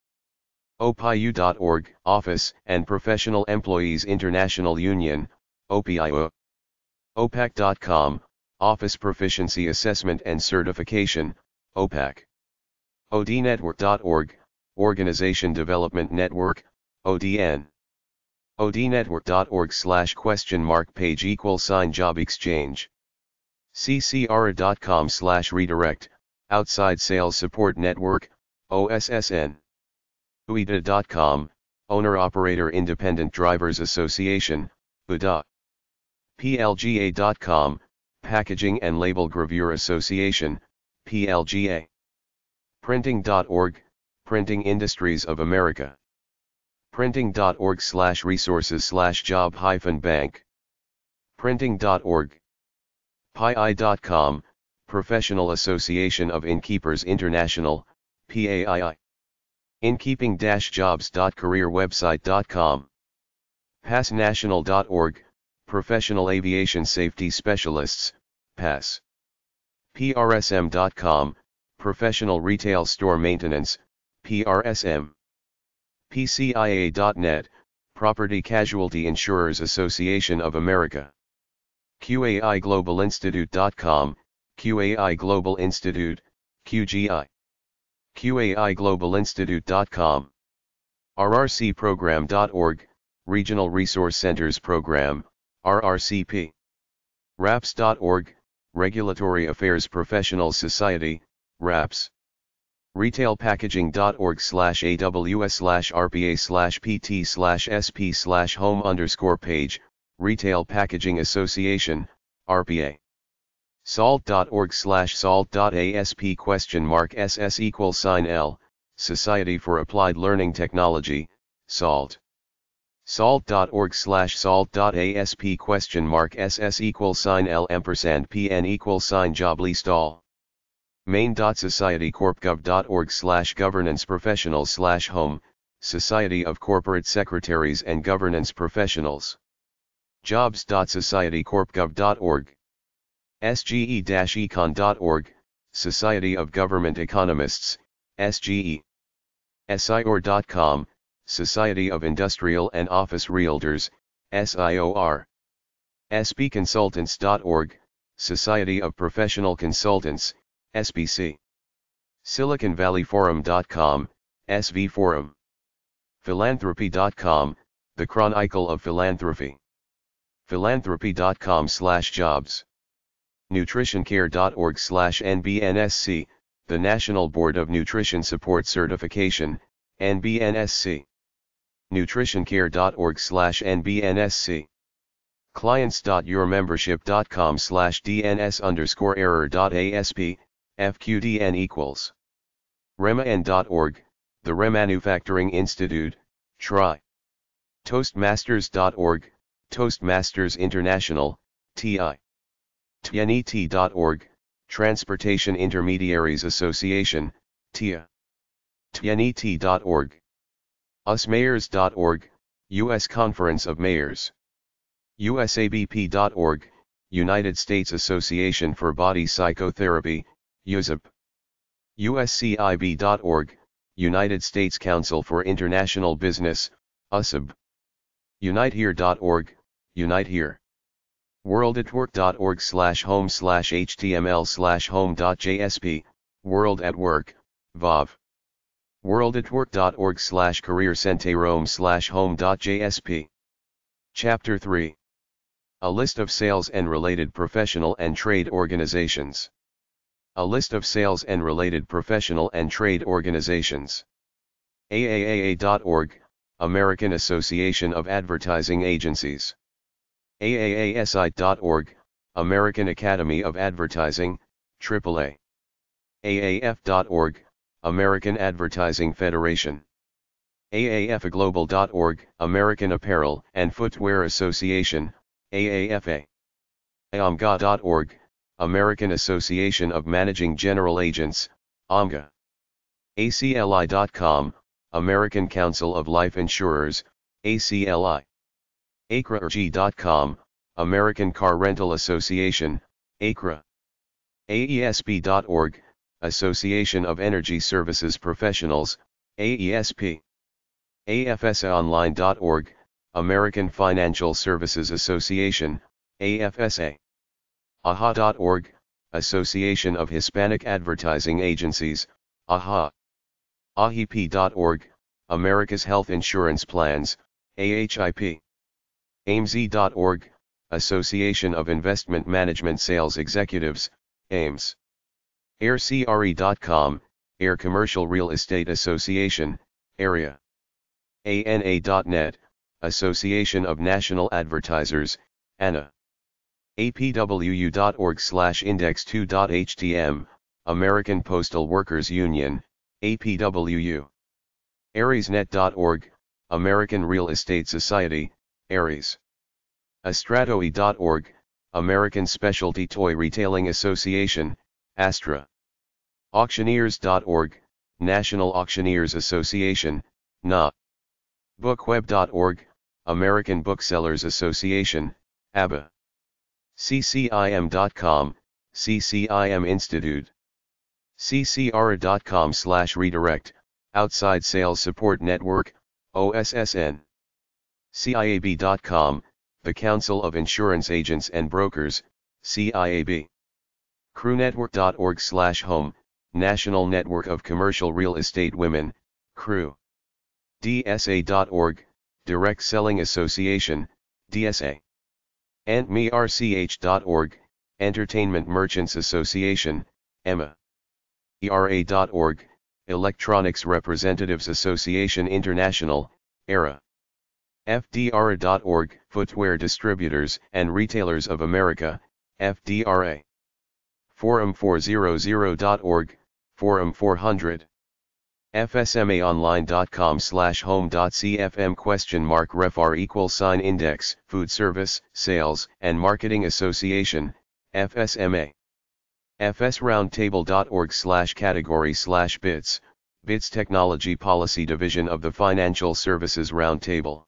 opiu.org, Office and Professional Employees International Union, OPIU. opac.com, Office Proficiency Assessment and Certification, OPAC. odnetwork.org, Organization Development Network, ODN. odnetwork.org/page/job exchange. ccra.com/redirect, Outside Sales Support Network, OSSN. uida.com, Owner Operator Independent Drivers Association, UDA. plga.com, Packaging and Label Gravure Association, PLGA. printing.org, Printing Industries of America. printing.org/resources/job-bank. printing.org. PII.com, Professional Association of Innkeepers International, PAII. innkeeping-jobs.careerwebsite.com. passnational.org, Professional Aviation Safety Specialists, PASS. PRSM.com, Professional Retail Store Maintenance, PRSM. PCIA.net, Property Casualty Insurers Association of America. QAIGlobalInstitute.com, QAI Global Institute, QGI. QAIGlobalInstitute.com. RRCprogram.org, Regional Resource Centers Program, RRCP. RAPS.org, Regulatory Affairs Professional Society, RAPS. retailpackaging.org/aws/rpa/pt/sp/home_page, Retail Packaging Association, RPA. salt.org/salt.asp?l, Society for Applied Learning Technology, SALT. salt.org/salt.asp?ss=l&pn=job-list-all. main.societycorpgov.org/governance-professionals/home, Society of Corporate Secretaries and Governance Professionals. jobs.societycorpgov.org. sge-econ.org, Society of Government Economists, SGE. sior.com, Society of Industrial and Office Realtors, SIOR. spconsultants.org, Society of Professional Consultants, SPC. SiliconValleyForum.com, SV Forum. philanthropy.com, The Chronicle of Philanthropy. philanthropy.com/jobs. nutritioncare.org/NBNSC, the National Board of Nutrition Support Certification, NBNSC. nutritioncare.org/NBNSC. clients.yourmembership.com/DNS_error.ASP, FQDN = REMAN.org, the Remanufacturing Institute, TRI. Toastmasters.org, Toastmasters International, TI. TNET.org, Transportation Intermediaries Association, TIA. TNET.org. USmayors.org, U.S. Conference of Mayors. USABP.org, United States Association for Body Psychotherapy, USAB. USCIB.org, United States Council for International Business, USAB. UniteHere.org, Unite Here. worldatwork.org/home/html/home.jsp, World at Work, VOV. worldatwork.org/careercenterome/home.jsp. Chapter 3. A list of sales and related professional and trade organizations. A list of sales and related professional and trade organizations. AAAA.org, American Association of Advertising Agencies. AAASI.org, American Academy of Advertising, AAA. AAF.org, American Advertising Federation. AAFAglobal.org, American Apparel and Footwear Association, AAFA. AAMGA.org, American Association of Managing General Agents, AAMGA. ACLI.com, American Council of Life Insurers, ACLI. ACRARG.com, American Car Rental Association, ACRA. AESP.org, Association of Energy Services Professionals, AESP. AFSAonline.org, American Financial Services Association, AFSA. AHA.org, Association of Hispanic Advertising Agencies, AHA. AHIP.org, America's Health Insurance Plans, AHIP. AIMSI.org, Association of Investment Management Sales Executives, AIMS. AIRCRE.com, Air Commercial Real Estate Association, AREA. ANA.net, Association of National Advertisers, ANA. APWU.org/index2.htm, American Postal Workers Union, APWU. AriesNet.org, American Real Estate Society, ARIES. Astratoy.org, American Specialty Toy Retailing Association, ASTRA. Auctioneers.org, National Auctioneers Association, NA. Bookweb.org, American Booksellers Association, ABA. CCIM.com, CCIM Institute. CCRA.com/redirect, Outside Sales Support Network, OSSN. CIAB.com, the Council of Insurance Agents and Brokers, CIAB. CrewNetwork.org/home, National Network of Commercial Real Estate Women, CREW. DSA.org, Direct Selling Association, DSA. ENTMERCH.org, Entertainment Merchants Association, EMA. ERA.org, Electronics Representatives Association International, ERA. FDRA.org, Footwear Distributors and Retailers of America, FDRA. Forum400.org, Forum 400. FSMAonline.com/home.cfm?ref=index, Food Service, Sales, and Marketing Association, FSMA. FSRoundtable.org/category/BITS, BITS Technology Policy Division of the Financial Services Roundtable.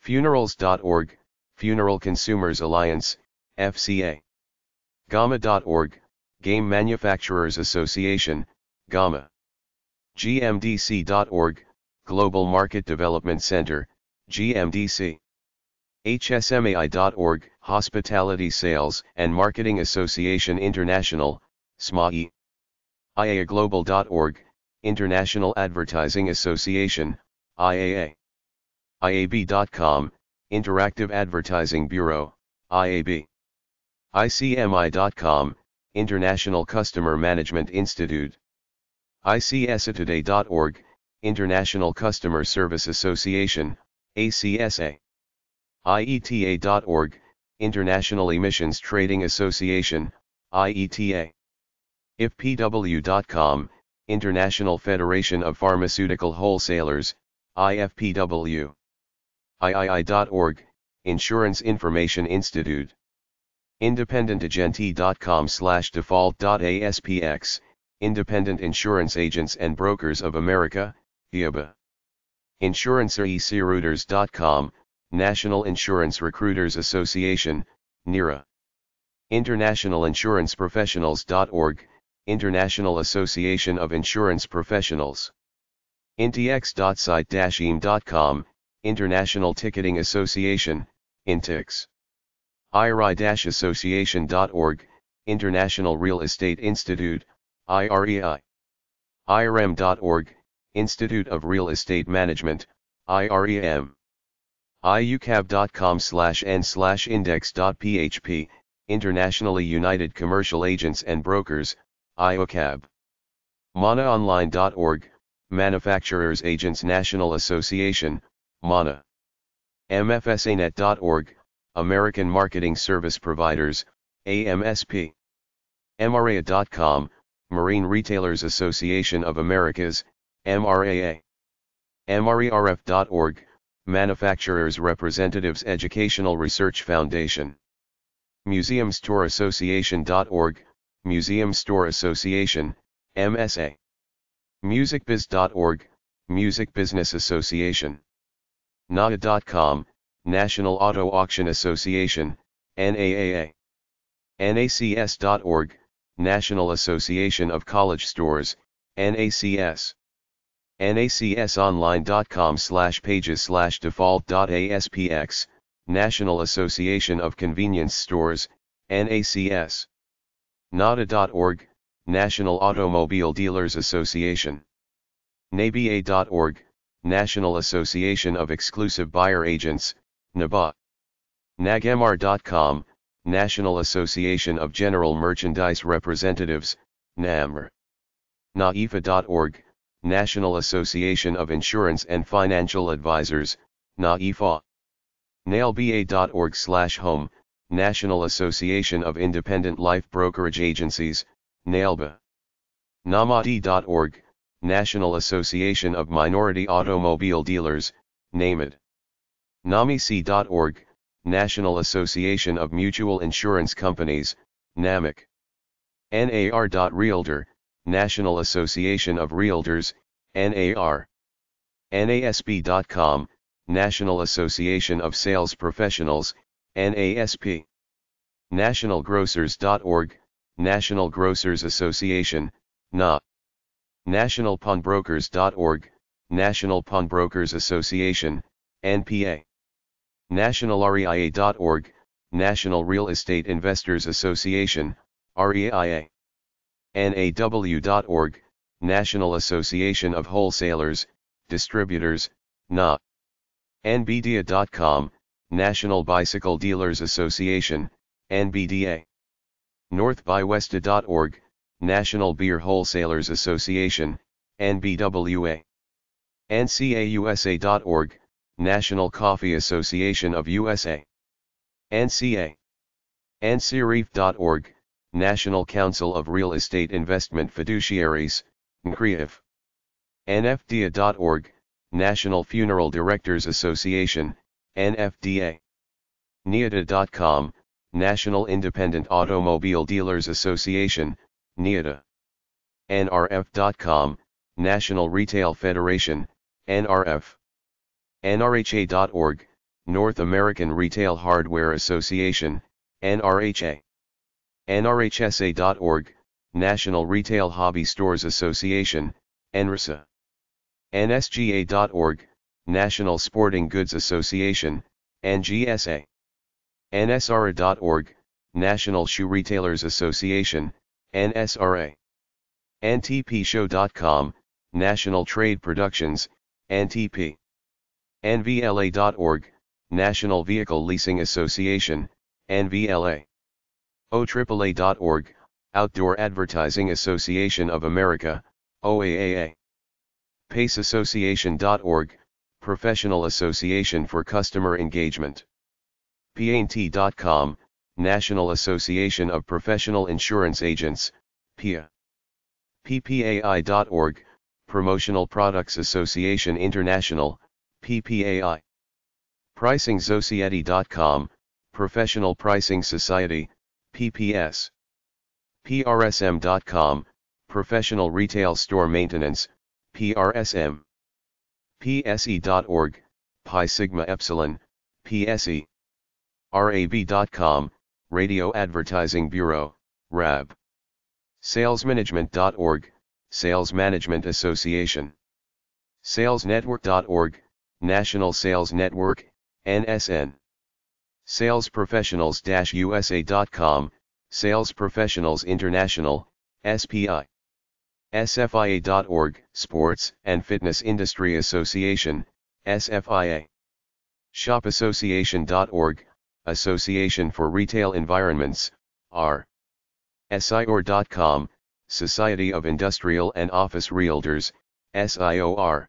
Funerals.org, Funeral Consumers Alliance, FCA. GAMA.org, Game Manufacturers Association, GAMA. GMDC.org, Global Market Development Center, GMDC. HSMAI.org, Hospitality Sales and Marketing Association International, SMAI. IAAGlobal.org, International Advertising Association, IAA. IAB.com, Interactive Advertising Bureau, IAB. ICMI.com, International Customer Management Institute. ICSatoday.org, International Customer Service Association, ACSA. IETA.org, International Emissions Trading Association, IETA. IFPW.com, International Federation of Pharmaceutical Wholesalers, IFPW. III.org, Insurance Information Institute. IndependentAgenti.com/default.aspx, Independent Insurance Agents and Brokers of America, IABA. InsuranceRecruiters.com, National Insurance Recruiters Association, NIRA. InternationalInsuranceProfessionals.org, International Association of Insurance Professionals. Intix.site-im.com, International Ticketing Association, Intix. IRI-association.org, International Real Estate Institute, IREI. IREM.org, Institute of Real Estate Management, IREM. iucab.com/n/index.php, Internationally United Commercial Agents and Brokers, IUCAB. MANAonline.org, Manufacturers Agents National Association, MANA. MFSANet.org, American Marketing Service Providers, AMSP. MRAA.com, Marine Retailers Association of Americas, MRAA. MRERF.org, Manufacturers Representatives Educational Research Foundation. MuseumStoreAssociation.org, Museum Store Association, MSA. MusicBiz.org, Music Business Association. NAAA.com, National Auto Auction Association, NAAA. NACS.org, National Association of College Stores, NACS. NACSonline.com/pages/default.aspx, National Association of Convenience Stores, NACS. NADA.org, National Automobile Dealers Association. NABA.org, National Association of Exclusive Buyer Agents, NABA. NAGMR.com, National Association of General Merchandise Representatives, NAMR. NAIFA.org, National Association of Insurance and Financial Advisors, NAIFA. NAILBA.org/home, National Association of Independent Life Brokerage Agencies, NAILBA. NAMADI.org, National Association of Minority Automobile Dealers, NAMID. NAMIC.org, National Association of Mutual Insurance Companies, NAMIC. NAR.realtor, National Association of Realtors, NAR. NASB.com, National Association of Sales Professionals, NASP. NationalGrocers.org, National Grocers Association, NA. NationalPawnbrokers.org, National Pawnbrokers Association, NPA. NationalREIA.org, National Real Estate Investors Association, REIA. NAW.org, National Association of Wholesalers, Distributors, NA. NBDA.com, National Bicycle Dealers Association, NBDA. NorthByWesta.org, National Beer Wholesalers Association, NBWA. NCAUSA.org, National Coffee Association of USA. NCA. NCREF.org, National Council of Real Estate Investment Fiduciaries, NCREF. NFDA.org, National Funeral Directors Association, NFDA. NIADA.com, National Independent Automobile Dealers Association, NIADA. NRF.com, National Retail Federation, NRF. NRHA.org, North American Retail Hardware Association, NRHA. NRHSA.org, National Retail Hobby Stores Association, NRSA. NSGA.org, National Sporting Goods Association, NGSA. NSRA.org, National Shoe Retailers Association, NSRA. NTPShow.com, National Trade Productions, NTP. NVLA.org, National Vehicle Leasing Association, NVLA. OAAA.org, Outdoor Advertising Association of America, OAAA. PACEassociation.org, Professional Association for Customer Engagement. PAINT.com, National Association of Professional Insurance Agents, PIA. PPAI.org, Promotional Products Association International, PPAI. PricingSociety.com, Professional Pricing Society, PPS. PRSM.com, Professional Retail Store Maintenance, PRSM. PSE.org, Pi Sigma Epsilon, PSE. RAB.com, Radio Advertising Bureau, RAB. SalesManagement.org, Sales Management Association. SalesNetwork.org, National Sales Network, NSN. SalesProfessionals-USA.com, Sales Professionals International, SPI. SFIA.org, Sports and Fitness Industry Association, SFIA. ShopAssociation.org, Association for Retail Environments, R. SIOR.com, Society of Industrial and Office Realtors, SIOR.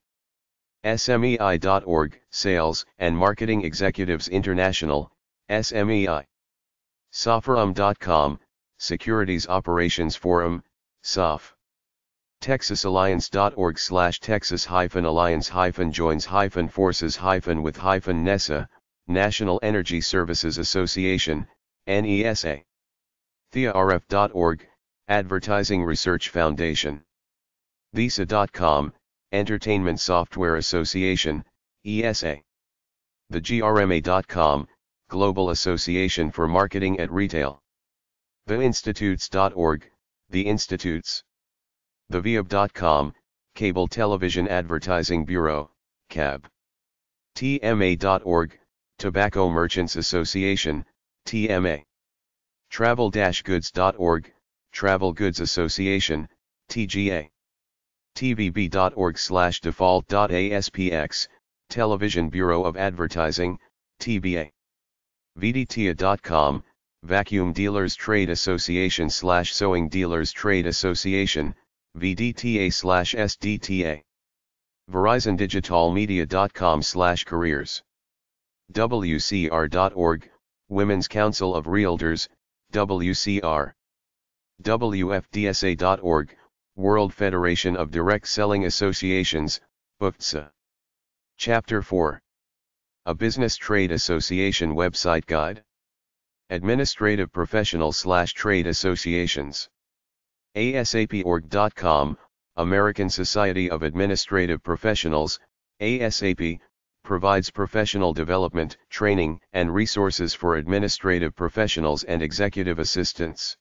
SMEI.org, Sales and Marketing Executives International, SMEI. SOFORUM.com, Securities Operations Forum, SOF. TexasAlliance.org/Texas-Alliance-Joins-Forces-with-NESA, National Energy Services Association, NESA. TheaRF.org, Advertising Research Foundation. Visa.com, Entertainment Software Association, ESA. TheGRMA.com, Global Association for Marketing at Retail. TheInstitutes.org, The Institutes. TheViab.com, Cable Television Advertising Bureau, CAB. TMA.org, Tobacco Merchants Association, TMA. Travel-goods.org, Travel Goods Association, TGA. TVB.org/default.aspx, Television Bureau of Advertising, TBA. VDTA.com, Vacuum Dealers Trade Association/Sewing Dealers Trade Association, VDTA/SDTA. VerizonDigitalMedia.com/careers. WCR.org, Women's Council of Realtors, WCR. WFDSA.org, World Federation of Direct Selling Associations, WFDSA. Chapter 4. A Business Trade Association Website Guide. Administrative Professional/Trade Associations. ASAPorg.com, American Society of Administrative Professionals, ASAP, provides professional development, training, and resources for administrative professionals and executive assistants.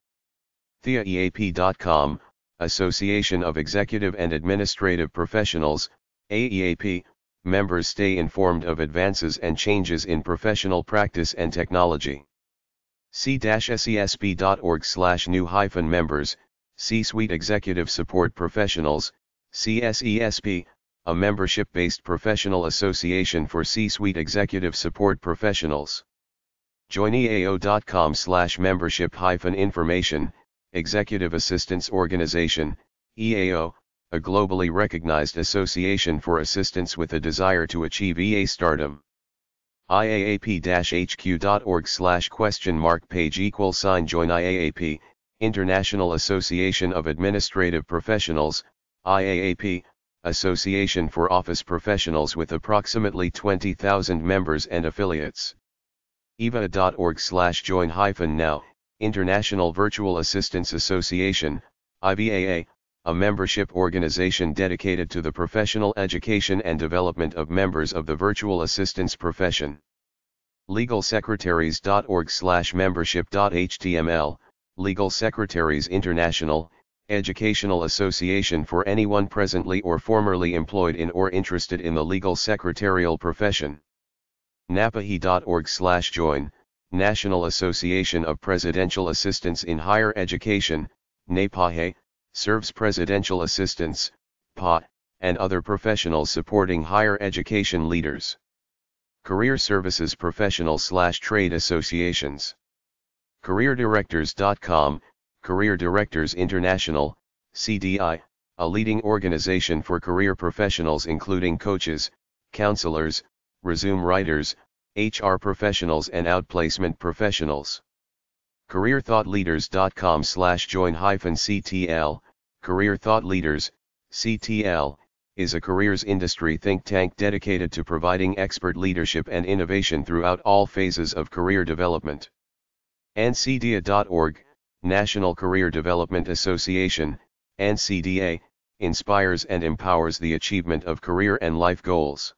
TheaEAP.com, Association of Executive and Administrative Professionals, AEAP, members stay informed of advances and changes in professional practice and technology. c-sesb.org/new-members, C-Suite Executive Support Professionals, CSESP, a membership-based professional association for C-Suite Executive Support Professionals. joineao.com/membership-information, Executive Assistance Organization, EAO, a globally recognized association for assistants with a desire to achieve EA stardom. IAAP-HQ.org/?page =join IAAP, International Association of Administrative Professionals, IAAP, Association for Office Professionals with approximately 20,000 members and affiliates. EVA.org/join-now, International Virtual Assistance Association, IVAA, a membership organization dedicated to the professional education and development of members of the virtual assistance profession. LegalSecretaries.org/membership.html, Legal Secretaries International, Educational Association for anyone presently or formerly employed in or interested in the legal secretarial profession. NAPAHE.org/join, National Association of Presidential Assistants in Higher Education, NAPAHE, serves presidential assistants, PA, and other professionals supporting higher education leaders. Career Services Professional/Trade Associations. CareerDirectors.com, Career Directors International, CDI, a leading organization for career professionals including coaches, counselors, resume writers, HR professionals and outplacement professionals. CareerThoughtLeaders.com/join-CTL, Career Thought Leaders, CTL, is a careers industry think tank dedicated to providing expert leadership and innovation throughout all phases of career development. NCDA.org, National Career Development Association, NCDA, inspires and empowers the achievement of career and life goals.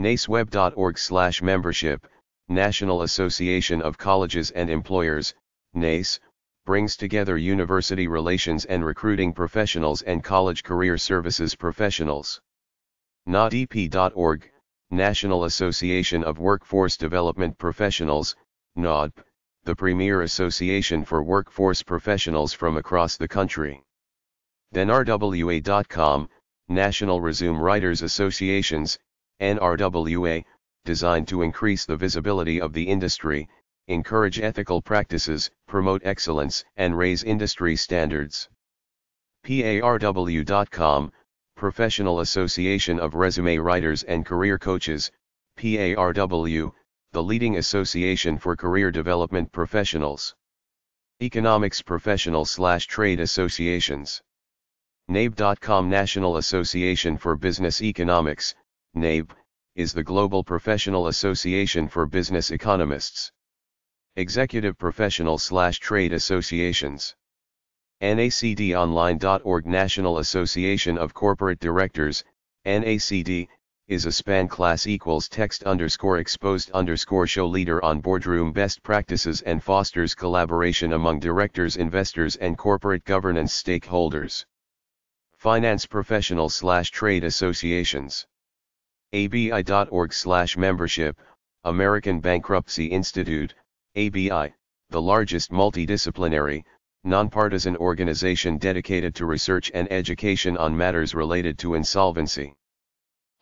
NACEweb.org/membership, National Association of Colleges and Employers, NACE, brings together university relations and recruiting professionals and college career services professionals. NADP.org, National Association of Workforce Development Professionals, NAWDP, the premier association for workforce professionals from across the country. NRWA.com, National Resume Writers Associations, NRWA, designed to increase the visibility of the industry, encourage ethical practices, promote excellence, and raise industry standards. PARW.com, Professional Association of Resume Writers and Career Coaches, PARW, the leading association for career development professionals. Economics Professional/Trade Associations. NABE.com, National Association for Business Economics, NABE, is the global professional association for business economists. Executive Professional/Trade Associations. NACDonline.org, National Association of Corporate Directors, NACD, is a span class = text _exposed_ show leader on boardroom best practices and fosters collaboration among directors, investors and corporate governance stakeholders. Finance Professional/Trade Associations. ABI.org/membership, American Bankruptcy Institute, ABI, the largest multidisciplinary, nonpartisan organization dedicated to research and education on matters related to insolvency.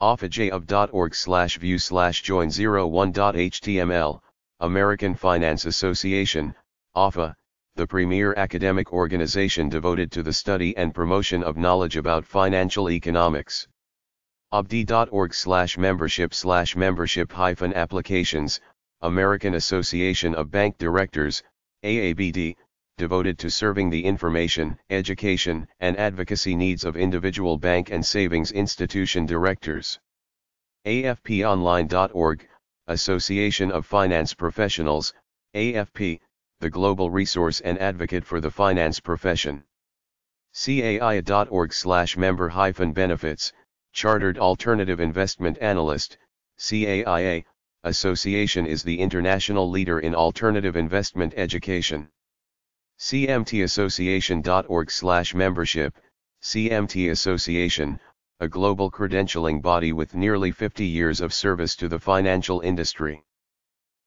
AFAJAV.org/view/join01.html, American Finance Association, AFA, the premier academic organization devoted to the study and promotion of knowledge about financial economics. ABD.org/membership/membership-applications, American Association of Bank Directors, AABD, devoted to serving the information, education, and advocacy needs of individual bank and savings institution directors. AFPonline.org, Association of Finance Professionals, AFP, the global resource and advocate for the finance profession. CAIA.org/member-benefits, Chartered Alternative Investment Analyst, CAIA, association is the international leader in alternative investment education. CMTAssociation.org/membership, CMT Association, a global credentialing body with nearly 50 years of service to the financial industry.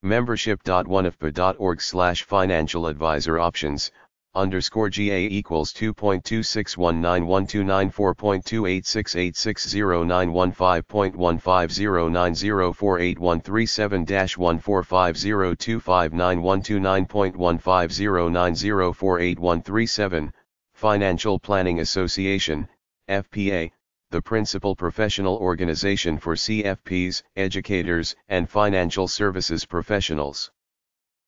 Membership.onefpa.org/financial-advisor-options, _2.261912942868091586860914509048137-14502591291.1509048137, Financial Planning Association, FPA, the principal professional organization for CFPs, educators, and financial services professionals.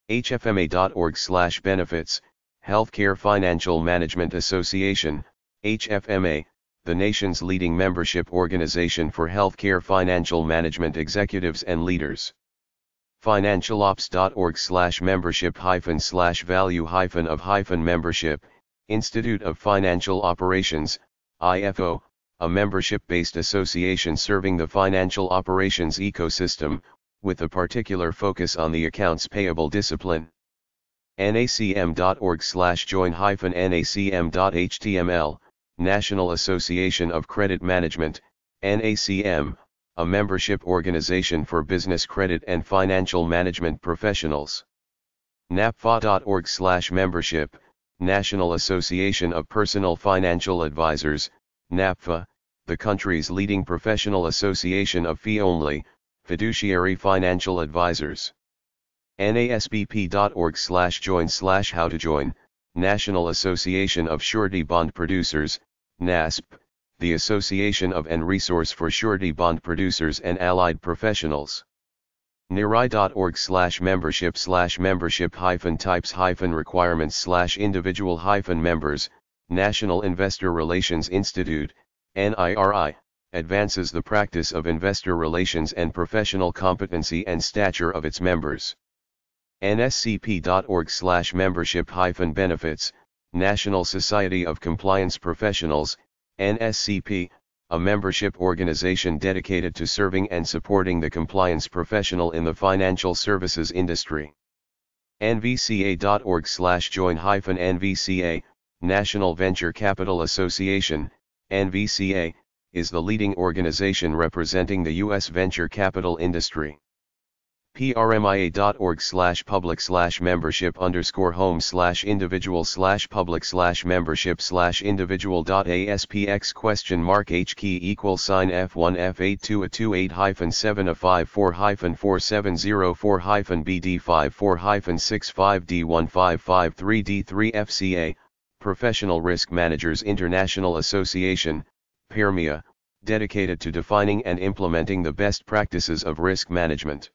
HFMA.org/benefits, Healthcare Financial Management Association, HFMA, the nation's leading membership organization for healthcare financial management executives and leaders. FinancialOps.org/membership-/value-of-membership, Institute of Financial Operations, IFO, a membership-based association serving the financial operations ecosystem, with a particular focus on the accounts payable discipline. NACM.org/join-NACM.html, National Association of Credit Management, NACM, a membership organization for business credit and financial management professionals. NAPFA.org/membership, National Association of Personal Financial Advisors, NAPFA, the country's leading professional association of fee-only, Fiduciary Financial Advisors. nasbp.org/join/how to join, National Association of Surety Bond Producers, NASP, the Association of and Resource for Surety Bond Producers and Allied Professionals. NIRI.org/membership/membership-types-requirements/individual-members, National Investor Relations Institute, NIRI, advances the practice of investor relations and professional competency and stature of its members. NSCP.org/membership-benefits, National Society of Compliance Professionals, NSCP, a membership organization dedicated to serving and supporting the compliance professional in the financial services industry. NVCA.org/join-NVCA, National Venture Capital Association, NVCA, is the leading organization representing the U.S. venture capital industry. PRMIA.org/public/membership_home/individual/public/membership/individual.ASPX?mark HKey=F1F822A28574554705454705BD54553D3FCA, Professional Risk Managers International Association, PIRMIA, dedicated to defining and implementing the best practices of risk management.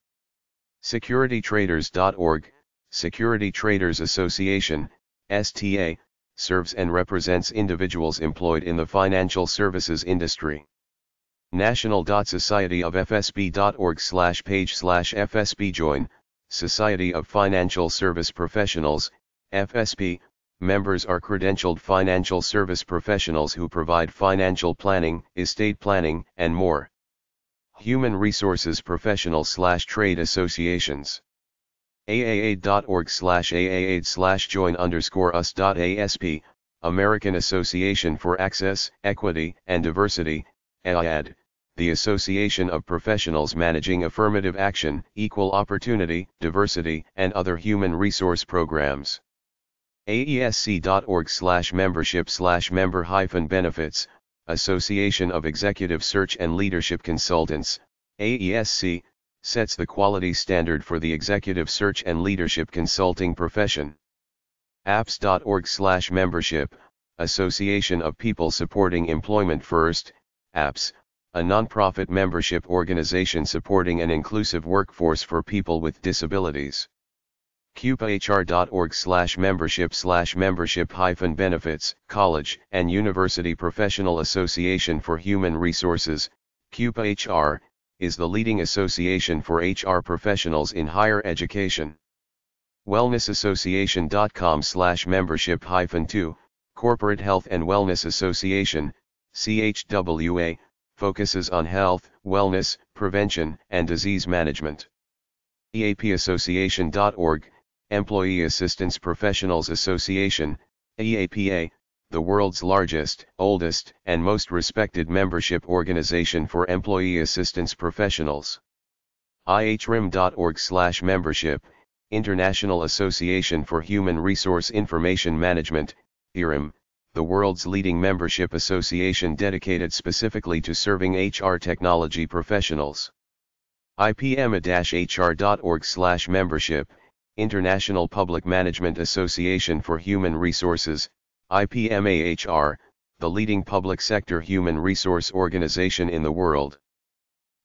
SecurityTraders.org, Security Traders Association, STA, serves and represents individuals employed in the financial services industry. National.societyofFSB.org/page/FSBjoin, Society of Financial Service Professionals, FSP, members are credentialed financial service professionals who provide financial planning, estate planning, and more. Human Resources Professional/Trade Associations. AAAD.org/AAAD/join_us.ASP, American Association for Access, Equity, and Diversity, AAAD, the Association of Professionals Managing Affirmative Action, Equal Opportunity, Diversity, and Other Human Resource Programs. AESC.org/membership/member-benefits, Association of Executive Search and Leadership Consultants, AESC, sets the quality standard for the executive search and leadership consulting profession. APPS.org/membership, Association of People Supporting Employment First, APPS, a nonprofit membership organization supporting an inclusive workforce for people with disabilities. CUPAHR.org/membership/membership-benefits, College and University Professional Association for Human Resources, CUPAHR, is the leading association for HR professionals in higher education. WellnessAssociation.com/membership-2, Corporate Health and Wellness Association, CHWA, focuses on health, wellness, prevention, and disease management. EAPAssociation.org, Employee Assistance Professionals Association, EAPA, the world's largest, oldest, and most respected membership organization for employee assistance professionals. IHRIM.org/membership, International Association for Human Resource Information Management, IHRIM, the world's leading membership association dedicated specifically to serving HR technology professionals. IPMA-HR.org/membership, International Public Management Association for Human Resources, IPMA-HR, the leading public sector human resource organization in the world.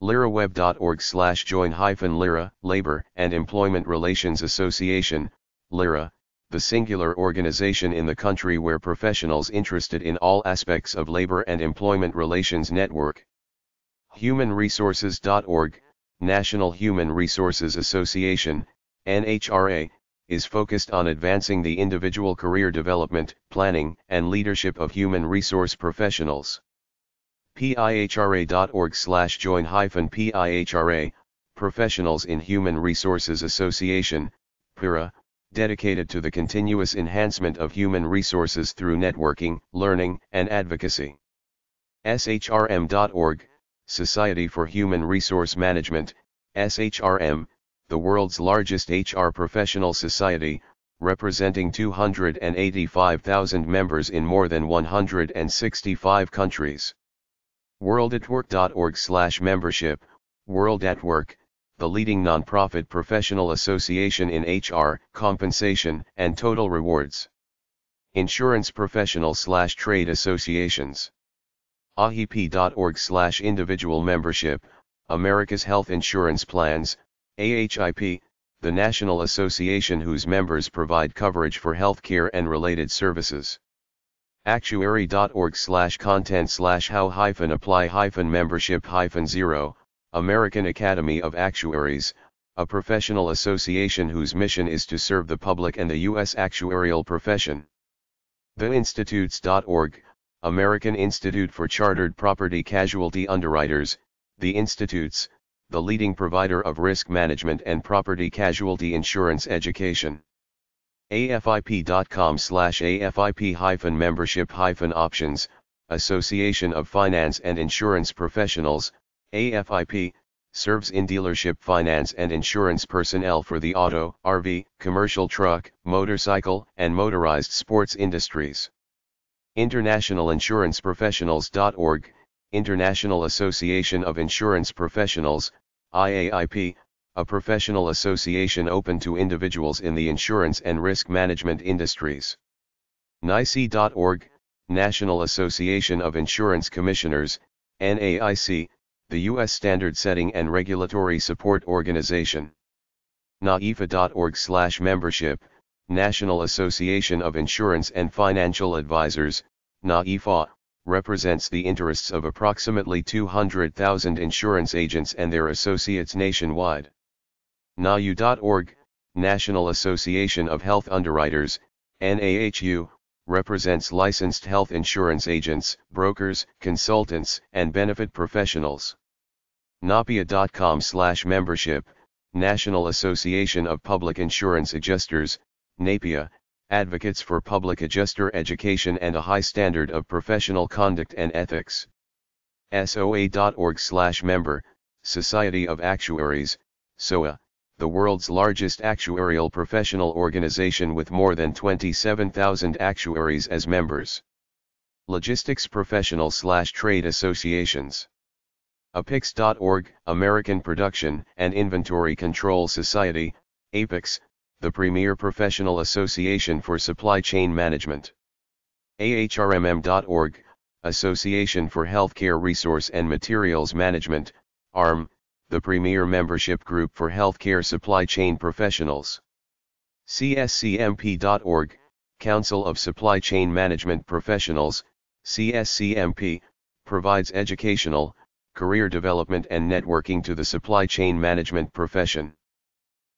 LIRAWeb.org/join-LIRA, Labor and Employment Relations Association, LIRA, the singular organization in the country where professionals interested in all aspects of labor and employment relations network. HumanResources.org, National Human Resources Association, NHRA, is focused on advancing the individual career development, planning, and leadership of human resource professionals. PIHRA.org/join-PIHRA, Professionals in Human Resources Association, PIRA, dedicated to the continuous enhancement of human resources through networking, learning, and advocacy. SHRM.org, Society for Human Resource Management, SHRM, the world's largest HR professional society, representing 285,000 members in more than 165 countries. WorldAtWork.org/membership, World at Work, the leading nonprofit professional association in HR, compensation, and total rewards. Insurance professional/trade associations. AHIP.org/individual membership, America's Health Insurance Plans, AHIP, the national association whose members provide coverage for healthcare and related services. Actuary.org/content/how-apply-membership-0, American Academy of Actuaries, a professional association whose mission is to serve the public and the U.S. actuarial profession. TheInstitutes.org, American Institute for Chartered Property Casualty Underwriters, the Institutes, the leading provider of risk management and property casualty insurance education. AFIP.com/AFIP-membership-options, Association of Finance and Insurance Professionals, AFIP, serves in dealership finance and insurance personnel for the auto, RV, commercial truck, motorcycle, and motorized sports industries. InternationalInsuranceProfessionals.org, International Association of Insurance Professionals, IAIP, a professional association open to individuals in the insurance and risk management industries. NAIC.org, National Association of Insurance Commissioners, NAIC, the U.S. Standard Setting and Regulatory Support Organization. NAIFA.org/membership, National Association of Insurance and Financial Advisors, NAIFA, represents the interests of approximately 200,000 insurance agents and their associates nationwide. NAHU.org, National Association of Health Underwriters, NAHU, represents licensed health insurance agents, brokers, consultants, and benefit professionals. NAPIA.com/membership, National Association of Public Insurance Adjusters, NAPIA, advocates for public adjuster education and a high standard of professional conduct and ethics. SOA.org/member, Society of Actuaries, SOA, the world's largest actuarial professional organization with more than 27,000 actuaries as members. Logistics professional/trade associations. APIX.org, American Production and Inventory Control Society, APIX, the premier professional association for supply chain management. AHRMM.org, Association for Healthcare Resource and Materials Management, ARM, the premier membership group for healthcare supply chain professionals. CSCMP.org, Council of Supply Chain Management Professionals, CSCMP, provides educational, career development and networking to the supply chain management profession.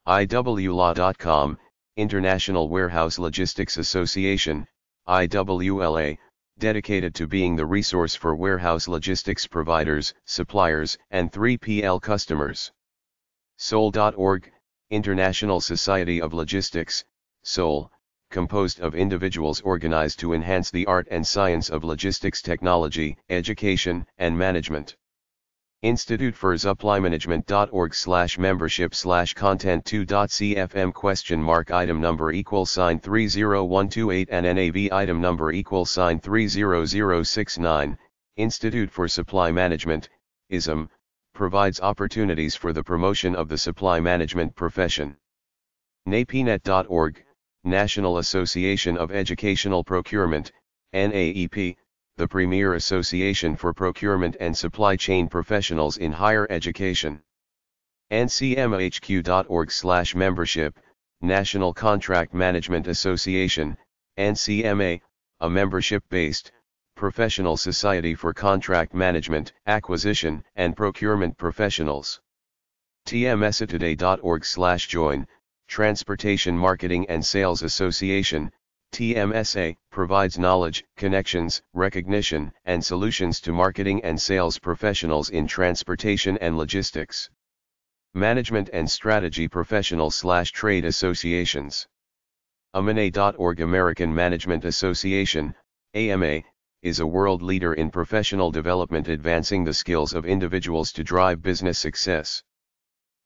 IWLA.com, International Warehouse Logistics Association, IWLA, dedicated to being the resource for warehouse logistics providers, suppliers, and 3PL customers. SOL.org, International Society of Logistics, SOL, composed of individuals organized to enhance the art and science of logistics technology, education, and management. Institute for InstituteForSupplyManagement.org/membership/content2.cfm $item number =/30128 and NAV item number =/30069, Institute for Supply Management, ISM, provides opportunities for the promotion of the supply management profession. NAPENET.org, National Association of Educational Procurement, NAEP, the premier association for procurement and supply chain professionals in higher education. NCMAHQ.org/membership, National Contract Management Association, NCMA, a membership-based, professional society for contract management, acquisition, and procurement professionals. TMSAtoday.org/join, Transportation Marketing and Sales Association, TMSA, provides knowledge, connections, recognition, and solutions to marketing and sales professionals in transportation and logistics. Management and Strategy Professional/Trade Associations. AMA.org, American Management Association, AMA, is a world leader in professional development, advancing the skills of individuals to drive business success.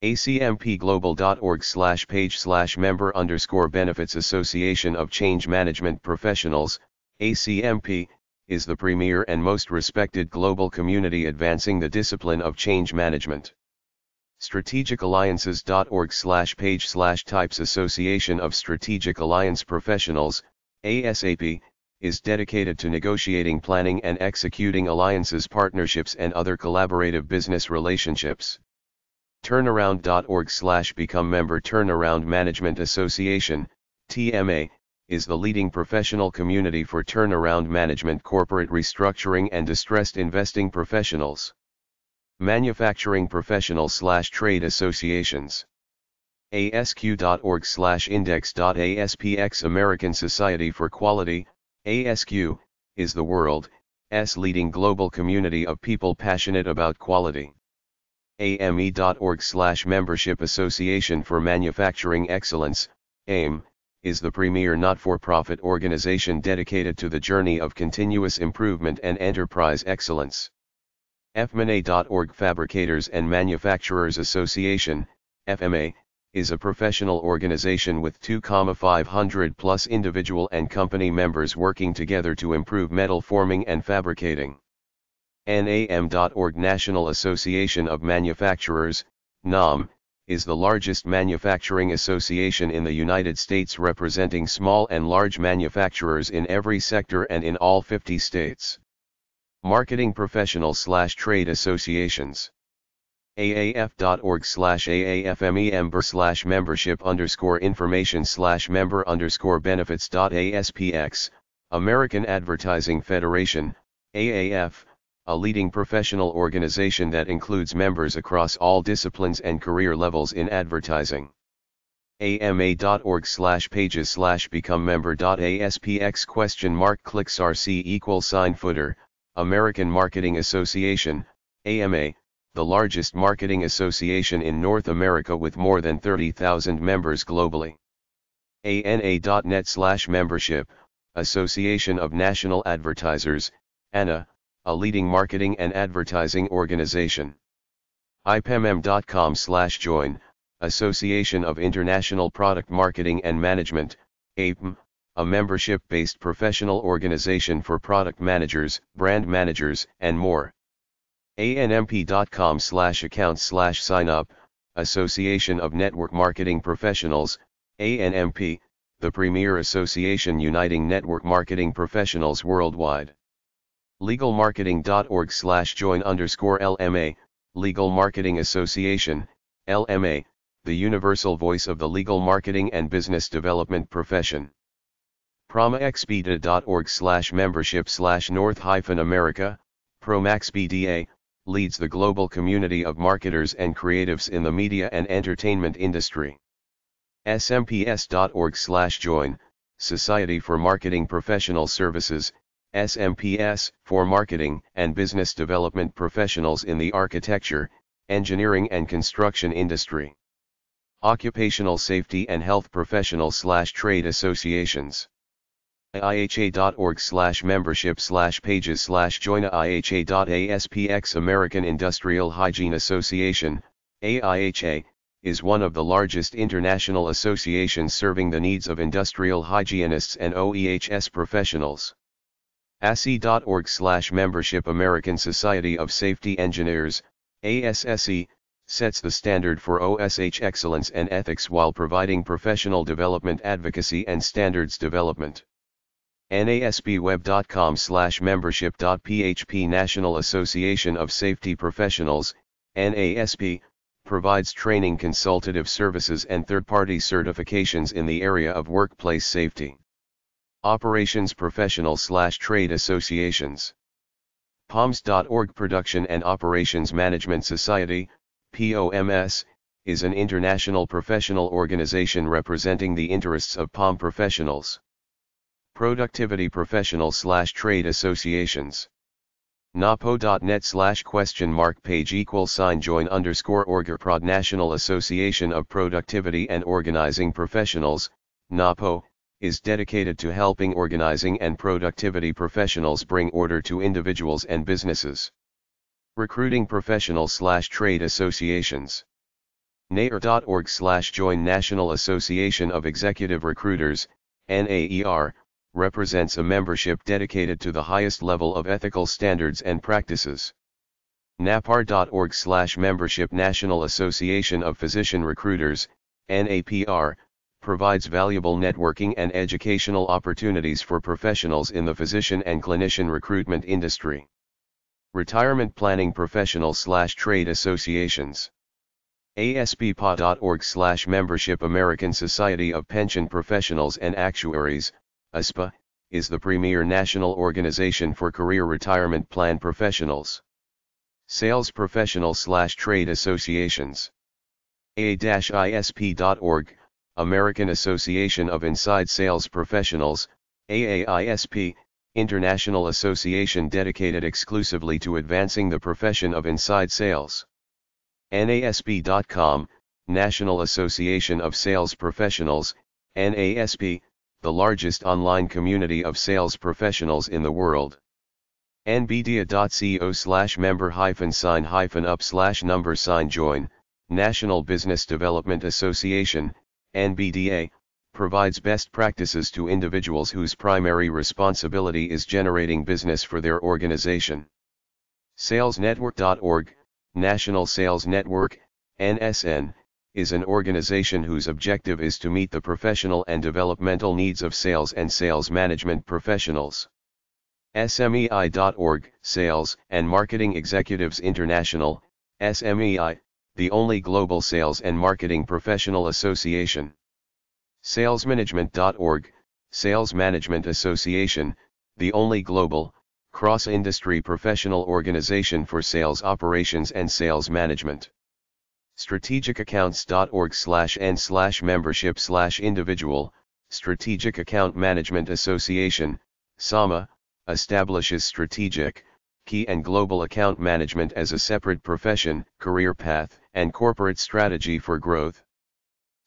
acmpglobal.org/page/member_benefits Association of Change Management Professionals, ACMP, is the premier and most respected global community advancing the discipline of change management. strategicalliances.org/page/types Association of Strategic Alliance Professionals, ASAP, is dedicated to negotiating, planning and executing alliances, partnerships and other collaborative business relationships. Turnaround.org/become member Turnaround Management Association, TMA, is the leading professional community for turnaround management, corporate restructuring and distressed investing professionals. Manufacturing Professionals/Trade Associations. ASQ.org/index.ASPX American Society for Quality, ASQ, is the world's leading global community of people passionate about quality. AME.org/membership Association for Manufacturing Excellence, AIM, is the premier not-for-profit organization dedicated to the journey of continuous improvement and enterprise excellence. FMA.org Fabricators and Manufacturers Association, FMA, is a professional organization with 2,500 plus individual and company members working together to improve metal forming and fabricating. NAM.org National Association of Manufacturers, NAM, is the largest manufacturing association in the United States, representing small and large manufacturers in every sector and in all 50 states. Marketing Professionals/Trade Associations. AAF.org/AAFMEmber/membership_information/member_benefits.ASPX, American Advertising Federation, AAF, a leading professional organization that includes members across all disciplines and career levels in advertising. AMA.org/pages/become member.aspx?clicksRC=footer, American Marketing Association, AMA, the largest marketing association in North America with more than 30,000 members globally. ANA.net/membership, Association of National Advertisers, ANA, a leading marketing and advertising organization. IPMM.com/join, Association of International Product Marketing and Management, APM, a membership-based professional organization for product managers, brand managers, and more. ANMP.com/account/signup, Association of Network Marketing Professionals, ANMP, the premier association uniting network marketing professionals worldwide. LegalMarketing.org/join_LMA, Legal Marketing Association, LMA, the universal voice of the legal marketing and business development profession. PromaxBDA.org/membership/North-America, PromaxBDA, leads the global community of marketers and creatives in the media and entertainment industry. SMPS.org/join, Society for Marketing Professional Services, SMPS, for marketing and business development professionals in the architecture, engineering and construction industry. Occupational Safety and Health Professionals/Trade Associations. IHA.org/membership/pages/join IHA.aspx American Industrial Hygiene Association, AIHA, is one of the largest international associations serving the needs of industrial hygienists and OEHS professionals. ASSE.org/membership American Society of Safety Engineers, ASSE, sets the standard for OSH excellence and ethics while providing professional development, advocacy and standards development. NASPweb.com/membership.php National Association of Safety Professionals, NASP, provides training, consultative services and third-party certifications in the area of workplace safety. Operations Professionals/Trade Associations. POMS.org Production and Operations Management Society, POMS, is an international professional organization representing the interests of POM professionals. Productivity Professionals/Trade Associations. NAPO.net/page=join_org/prod National Association of Productivity and Organizing Professionals, NAPO, is dedicated to helping organizing and productivity professionals bring order to individuals and businesses. Recruiting Professionals/Trade Associations. NAER.org/join National Association of Executive Recruiters, NAER, represents a membership dedicated to the highest level of ethical standards and practices. napr.org/membership. National Association of Physician Recruiters, NAPR, provides valuable networking and educational opportunities for professionals in the physician and clinician recruitment industry. Retirement Planning Professionals/Trade Associations. ASPPA.org/membership. American Society of Pension Professionals and Actuaries, ASPA, is the premier national organization for career retirement plan professionals. Sales Professionals/Trade Associations. A-ISP.org, American Association of Inside Sales Professionals, AAISP, international association dedicated exclusively to advancing the profession of inside sales. NASP.com, National Association of Sales Professionals, NASP, the largest online community of sales professionals in the world. nbda.co/member-sign-up/join, National Business Development Association, NBDA, provides best practices to individuals whose primary responsibility is generating business for their organization. salesnetwork.org, National Sales Network, NSN, is an organization whose objective is to meet the professional and developmental needs of sales and sales management professionals. SMEI.org, Sales and Marketing Executives International, SMEI, the only global sales and marketing professional association. Salesmanagement.org, Sales Management Association, the only global, cross-industry professional organization for sales operations and sales management. strategicaccounts.org/n/membership/individual, Strategic Account Management Association, SAMA, establishes strategic, key and global account management as a separate profession, career path, and corporate strategy for growth.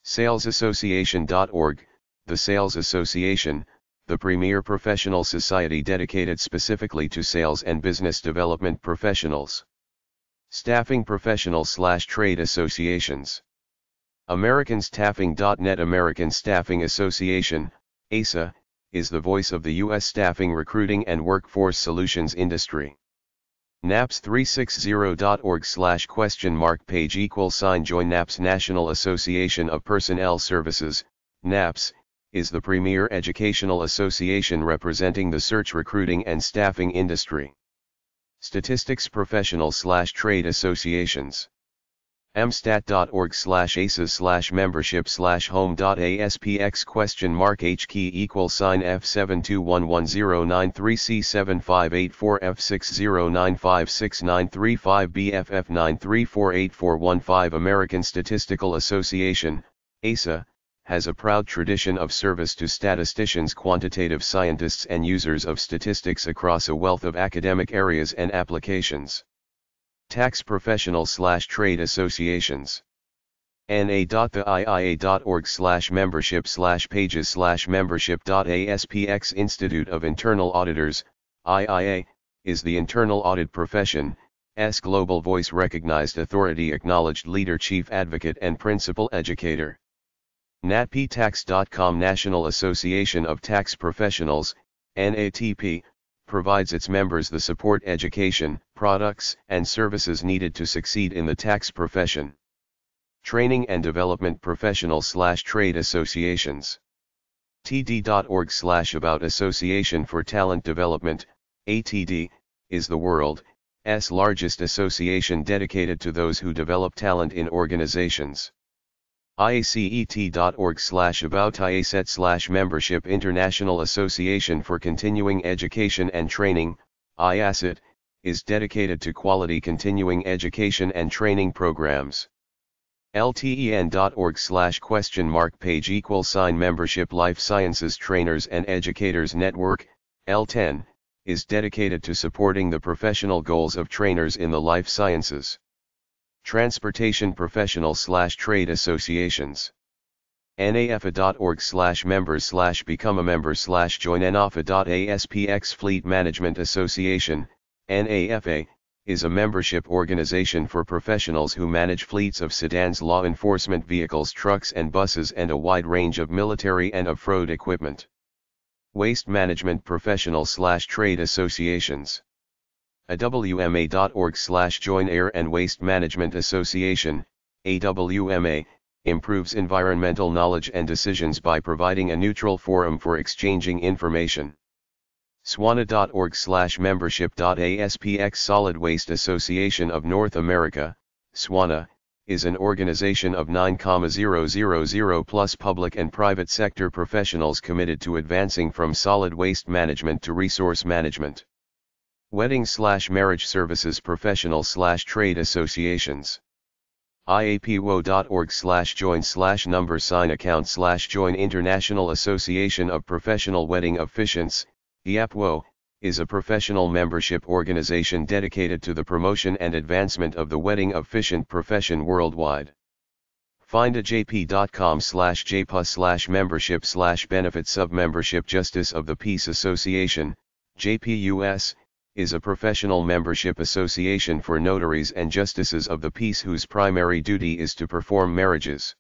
salesassociation.org, the Sales Association, the premier professional society dedicated specifically to sales and business development professionals. Staffing Professionals/Trade Associations. AmericanStaffing.net. American Staffing Association, ASA, is the voice of the U.S. staffing, recruiting and workforce solutions industry. naps360.org/page=join. NAPS, National Association of Personnel Services, NAPS, is the premier educational association representing the search, recruiting and staffing industry. Statistics Professionals/Trade Associations. mstat.org/aces/membership/home.asp(?) x question mark hff99584f609569355bff9348415. American Statistical Association, ASA, has a proud tradition of service to statisticians, quantitative scientists and users of statistics across a wealth of academic areas and applications. Tax Professionals/Trade Associations. na.theiia.org/membership/pages/membership.aspx. Institute of Internal Auditors, IIA, is the internal audit profession, S global voice, recognized authority, acknowledged leader, chief advocate and principal educator. natptax.com, National Association of Tax Professionals, NATP, provides its members the support, education, products and services needed to succeed in the tax profession. Training and Development Professionals/Trade Associations. td.org/about Association for Talent Development, ATD, is the world's largest association dedicated to those who develop talent in organizations. iacet.org/about IACET/membership. International Association for Continuing Education and Training, IACET, is dedicated to quality continuing education and training programs. lten.org/page=membership. Life Sciences Trainers and Educators Network, L10, is dedicated to supporting the professional goals of trainers in the life sciences. Transportation Professionals/Trade Associations. nafa.org/members/become a member/join. nafa.aspx Fleet Management Association, NAFA, is a membership organization for professionals who manage fleets of sedans, law enforcement vehicles, trucks and buses, and a wide range of military and off-road equipment. Waste Management Professionals/Trade Associations. awma.org/join Air and Waste Management Association, AWMA, improves environmental knowledge and decisions by providing a neutral forum for exchanging information. swana.org/membership.ASPX Solid Waste Association of North America, SWANA, is an organization of 9,000+ public and private sector professionals committed to advancing from solid waste management to resource management. Wedding/marriage services professional/trade associations. IAPWO.org/join/number-sign-account/join International Association of Professional Wedding Officiants, IAPWO, is a professional membership organization dedicated to the promotion and advancement of the wedding officiant profession worldwide. findajp.com/jpus/membership/benefits-of-membership Justice of the Peace Association, JPUS, is a professional membership association for notaries and justices of the peace whose primary duty is to perform marriages.